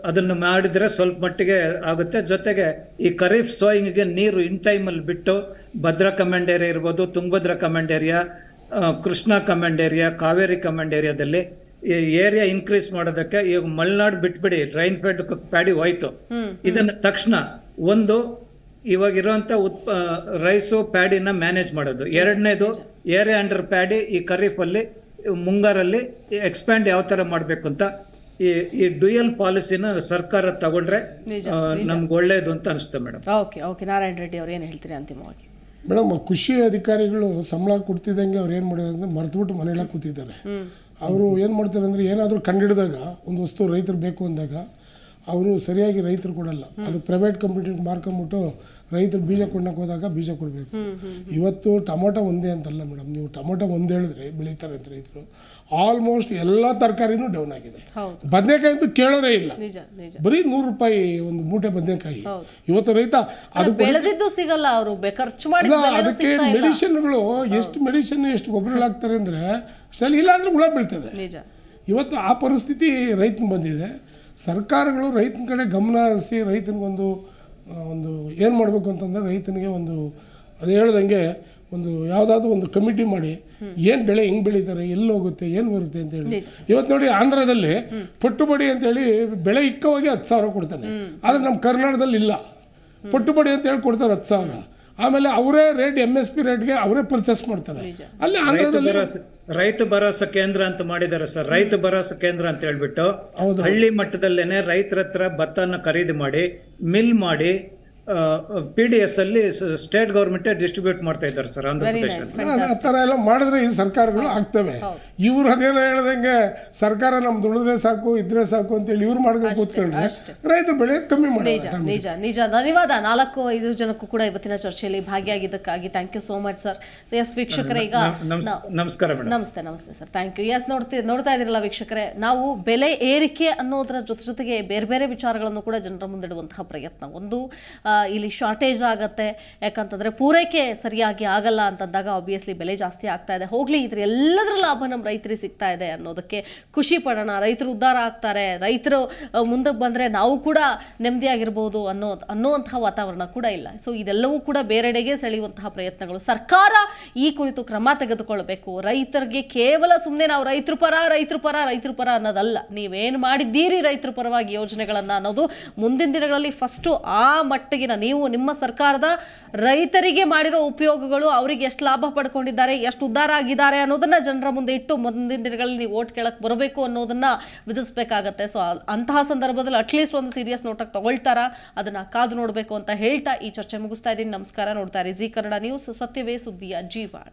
ಅದನ್ನು ಮಾಡಿದ್ರೆ ಸ್ವಲ್ಪ ಮಟ್ಟಿಗೆ ಆಗುತ್ತೆ. ಜೊತೆಗೆ ಈ ಖರೀಫ್ ಸೋಯಿಂಗ್ಗೆ ನೀರು ಇನ್ ಟೈಮಲ್ಲಿ ಬಿಟ್ಟು ಭದ್ರಾ ಕಮಾಂಡ್ ಏರಿಯಾ ಇರ್ಬೋದು, Tungabhadra command area, Krishna command area, Kaveri command ಏರಿಯಾದಲ್ಲಿ ಈ ಏರಿಯಾ ಇನ್ಕ್ರೀಸ್ ಮಾಡೋದಕ್ಕೆ ಈಗ ಮಲೆನಾಡು ಬಿಟ್ಬಿಡಿ, ಡ್ರೈನ್ ಪ್ಯಾಡ್ ಪ್ಯಾಡಿ ಹೋಯ್ತು. ಇದನ್ನು ತಕ್ಷಣ ಒಂದು ಇವಾಗಿರುವಂಥ ಉತ್ಪ ರೈಸು ಪ್ಯಾಡಿನ ಮ್ಯಾನೇಜ್ ಮಾಡೋದು, ಎರಡನೇದು ಏರಿಯಾ ಅಂಡರ್ ಪ್ಯಾಡಿ ಈ ಖರೀಫಲ್ಲಿ ಮುಂಗಾರಲ್ಲಿ ಎಕ್ಸ್ಪ್ಯಾಂಡ್ ಯಾವ ಥರ ಮಾಡಬೇಕು ಅಂತ ಈ ಈ ಡ್ಯೂಯಲ್ ಪಾಲಿಸಿನ ಸರ್ಕಾರ ತಗೊಂಡ್ರೆ ನಮ್ಗೆ ಒಳ್ಳೆಯದು ಅಂತ ಅನಿಸುತ್ತೆ madam. Okay okay Narayana Reddy ಅವ್ರು ಏನು ಹೇಳ್ತೀರಿ ಅಂತಿಮವಾಗಿ? ಮೇಡಮ್, ಕೃಷಿ ಅಧಿಕಾರಿಗಳು ಸಂಬಳ ಕೊಡ್ತಿದ್ದಂಗೆ ಅವ್ರು ಏನು ಮಾಡಿದಾರೆ ಅಂದರೆ ಮರೆತುಬಿಟ್ಟು ಮನೆಯೆಲ್ಲ ಕೂತಿದ್ದಾರೆ. ಅವರು ಏನು ಮಾಡ್ತಾರೆ ಅಂದರೆ ಏನಾದರೂ ಕಂಡುಹಿಡಿದಾಗ ಒಂದು ವಸ್ತು ರೈತರು ಬೇಕು ಅಂದಾಗ ಅವರು ಸರಿಯಾಗಿ ರೈತರು ಕೊಡಲ್ಲ, ಅದು ಪ್ರೈವೇಟ್ ಕಂಪ್ನಿಗೆ ಮಾರ್ಕೊಂಬಿಟ್ಟು ರೈತರು ಬೀಜ ಕೊಡೋಕೆ ಹೋದಾಗ ಬೀಜ ಕೊಡಬೇಕು. ಇವತ್ತು ಟೊಮೊಟೊ ಒಂದೇ ಅಂತಲ್ಲ ಮೇಡಮ್, ನೀವು ಟೊಮೊಟೊ ಒಂದು ಹೇಳಿದ್ರೆ ಬೆಳೀತಾರೆ ಅಂತ ರೈತರು. ಆಲ್ಮೋಸ್ಟ್ ಎಲ್ಲ ತರಕಾರಿನೂ ಡೌನ್ ಆಗಿದೆ. ಬದನೆಕಾಯಿ ಅಂತೂ ಕೇಳೋದೇ ಇಲ್ಲ, ಬರೀ ನೂರು ರೂಪಾಯಿ ಒಂದು ಮೂಟೆ ಬದನೆಕಾಯಿ. ಇವತ್ತು ರೈತ ಅದು ಬೆಳೆದಿದ್ದು ಸಿಗಲ್ಲ, ಅವರು ಖರ್ಚು ಮಾಡಿ ಅದಕ್ಕೆ ಮೆಡಿಷನ್ಗಳು ಎಷ್ಟು ಮೆಡಿಷನ್ ಎಷ್ಟು ಗೊಬ್ಬರಗಳು ಹಾಕ್ತಾರೆ ಅಂದರೆ ಅಷ್ಟಲ್ಲಿ ಇಲ್ಲ ಅಂದ್ರೆ ಹುಳ ಬೀಳ್ತದೆ. ಇವತ್ತು ಆ ಪರಿಸ್ಥಿತಿ ರೈತನ ಬಂದಿದೆ. ಸರ್ಕಾರಗಳು ರೈತನ ಕಡೆ ಗಮನ ಹರಿಸಿ ರೈತನಿಗೊಂದು ಒಂದು ಏನು ಮಾಡಬೇಕು ಅಂತಂದರೆ ರೈತನಿಗೆ ಒಂದು ಅದು ಹೇಳ್ದಂಗೆ ಒಂದು ಯಾವುದಾದ್ರೂ ಒಂದು ಕಮಿಟಿ ಮಾಡಿ ಏನು ಬೆಳೆ ಹೆಂಗೆ ಬೆಳೀತಾರೆ, ಎಲ್ಲಿ ಹೋಗುತ್ತೆ, ಏನು ಬರುತ್ತೆ ಅಂತ ಹೇಳಿ. ಇವತ್ತು ನೋಡಿ ಆಂಧ್ರದಲ್ಲಿ ಪಟ್ಟುಬಡಿ ಅಂತೇಳಿ ಬೆಳೆ ಇಕ್ಕವಾಗಿ ಹತ್ತು ಸಾವಿರ ಕೊಡ್ತಾನೆ, ಆದರೆ ನಮ್ಮ ಕರ್ನಾಟಕದಲ್ಲಿ ಇಲ್ಲ. ಪಟ್ಟುಬಡಿ ಅಂತ ಹೇಳಿ ಕೊಡ್ತಾರೆ ಹತ್ತು ಸಾವಿರ, ಆಮೇಲೆ ಅವರೇ ರೇಟ್ ಎಮ್ ಎಸ್ ಪಿ ರೇಟ್ಗೆ ಅವರೇ ಪರ್ಚೇಸ್ ಮಾಡ್ತಾರೆ. ಅಲ್ಲಿ ಆಂಧ್ರದಲ್ಲಿ ರೈತ ಭರೋಸಾ ಕೇಂದ್ರ ಅಂತ ಮಾಡಿದ್ದಾರೆ ಸರ್. ರೈತ ಭರೋಸಾ ಕೇಂದ್ರ ಅಂತ ಹೇಳ್ಬಿಟ್ಟು ಹಳ್ಳಿ ಮಟ್ಟದಲ್ಲೇನೆ ರೈತರ ಹತ್ರ ಭತ್ತನ ಖರೀದಿ ಮಾಡಿ ಮಿಲ್ ಮಾಡಿ ಪಿ ಡಿ ಎಸ್ ಅಲ್ಲಿ ಸ್ಟೇಟ್ ಗೌರ್ಮೆಂಟ್ ಡಿಸ್ಟ್ರಿಬ್ಯೂಟ್ ಮಾಡ್ತಾ ಇದ್ದಾರೆ ಸರ್ ಆಂಧ್ರ ಪ್ರದೇಶದಲ್ಲಿ. ಆ ಥರ ಎಲ್ಲ ಮಾಡಿದ್ರೆ ಈ ಸರ್ಕಾರಗಳು ಆಗ್ತವೆ. ಇವ್ರು ಅದೇನೋ ಹೇಳ್ದಂಗೆ ಸರ್ಕಾರ ನಮ್ದು ಉಳಿದ್ರೆ ಸಾಕು ಇದ್ರೆ ಸಾಕು ಅಂತೇಳಿ ಇವ್ರು ಮಾಡಿದ್ರೆ ಕೂತ್ಕೊಂಡ್ರೆ ರೈತರು ಬೆಳೆ ಕಮ್ಮಿ ಮಾಡಿ. ನಿಜ ನಿಜ ಧನ್ಯವಾದ ನಾಲ್ಕು ಐದು ಜನಕ್ಕೂ ಕೂಡ ಇವತ್ತಿನ ಚರ್ಚೆಯಲ್ಲಿ ಭಾಗಿಯಾಗಿದ್ದಕ್ಕಾಗಿ thank you so much sir. S ವೀಕ್ಷಕರೇ, ಈಗ ನಮಸ್ಕಾರ ಮೇಡಮ್. ನಮಸ್ತೆ ನಮಸ್ತೆ ಸರ್, ಥ್ಯಾಂಕ್ ಯು. ಎಸ್, ನೋಡ್ತಿ ನೋಡ್ತಾ ಇದ್ದೀರಲ್ಲ ವೀಕ್ಷಕರೇ, ನಾವು ಬೆಲೆ ಏರಿಕೆ ಅನ್ನೋದ್ರ ಜೊತೆ ಜೊತೆಗೆ ಬೇರೆ ಬೇರೆ ವಿಚಾರಗಳನ್ನು ಕೂಡ ಜನರ ಮುಂದಿಡುವಂತಹ ಪ್ರಯತ್ನ. ಒಂದು ಇಲ್ಲಿ ಶಾರ್ಟೇಜ್ ಆಗುತ್ತೆ, ಯಾಕಂತಂದರೆ ಪೂರೈಕೆ ಸರಿಯಾಗಿ ಆಗಲ್ಲ ಅಂತಂದಾಗ ಆಬ್ವಿಯಸ್ಲಿ ಬೆಲೆ ಜಾಸ್ತಿ ಆಗ್ತಾ ಇದೆ. ಹೋಗಲಿ, ಇದ್ರ ಎಲ್ಲದರ ಲಾಭ ನಮ್ಮ ರೈತರಿಗೆ ಸಿಗ್ತಾ ಇದೆ ಅನ್ನೋದಕ್ಕೆ ಖುಷಿ ಪಡೋಣ. ರೈತರು ಉದ್ಧಾರ ಆಗ್ತಾರೆ, ರೈತರು ಮುಂದಕ್ಕೆ ಬಂದರೆ ನಾವು ಕೂಡ ನೆಮ್ಮದಿಯಾಗಿರ್ಬೋದು ಅನ್ನೋ ಅನ್ನೋವಂತಹ ವಾತಾವರಣ ಕೂಡ ಇಲ್ಲ. ಸೊ ಇದೆಲ್ಲವೂ ಕೂಡ ಬೇರೆಡೆಗೆ ಸೆಳೆಯುವಂತಹ ಪ್ರಯತ್ನಗಳು. ಸರ್ಕಾರ ಈ ಕುರಿತು ಕ್ರಮ ತೆಗೆದುಕೊಳ್ಬೇಕು. ರೈತರಿಗೆ ಕೇವಲ ಸುಮ್ಮನೆ ನಾವು ರೈತರು ಪರ ರೈತರು ಪರ ರೈತರು ಪರ ಅನ್ನೋದಲ್ಲ, ನೀವೇನು ಮಾಡಿದ್ದೀರಿ ರೈತರ ಪರವಾಗಿ ಯೋಜನೆಗಳನ್ನು ಅನ್ನೋದು ಮುಂದಿನ ದಿನಗಳಲ್ಲಿ ಫಸ್ಟು ಆ ಮಟ್ಟಿಗೆ ನೀವು ನಿಮ್ಮ ಸರ್ಕಾರದ ರೈತರಿಗೆ ಮಾಡಿರೋ ಉಪಯೋಗಗಳು, ಅವರಿಗೆ ಎಷ್ಟು ಲಾಭ ಪಡ್ಕೊಂಡಿದ್ದಾರೆ, ಎಷ್ಟು ಉದ್ಧಾರ ಆಗಿದ್ದಾರೆ ಅನ್ನೋದನ್ನ ಜನರ ಮುಂದೆ ಇಟ್ಟು ಮುಂದಿನ ದಿನಗಳಲ್ಲಿ ನೀವು ಓಟ್ ಕೇಳಕ್ಕೆ ಬರಬೇಕು ಅನ್ನೋದನ್ನ ವಿಧಿಸಬೇಕಾಗತ್ತೆ. ಸೊ ಅಂತಹ ಸಂದರ್ಭದಲ್ಲಿ ಅಟ್ಲೀಸ್ಟ್ ಒಂದು ಸೀರಿಯಸ್ ನೋಟಕ್ಕೆ ತಗೊಳ್ತಾರ, ಅದನ್ನ ಕಾದು ನೋಡಬೇಕು ಅಂತ ಹೇಳ್ತಾ ಈ ಚರ್ಚೆ ಮುಗಿಸ್ತಾ ಇದ್ದೀನಿ. ನಮಸ್ಕಾರ. ನೋಡ್ತಾ ಇರಿ ಜಿ ಕನ್ನಡ ನ್ಯೂಸ್, ಸತ್ಯವೇ ಸುದ್ದಿಯ ಜೀವಾಳ.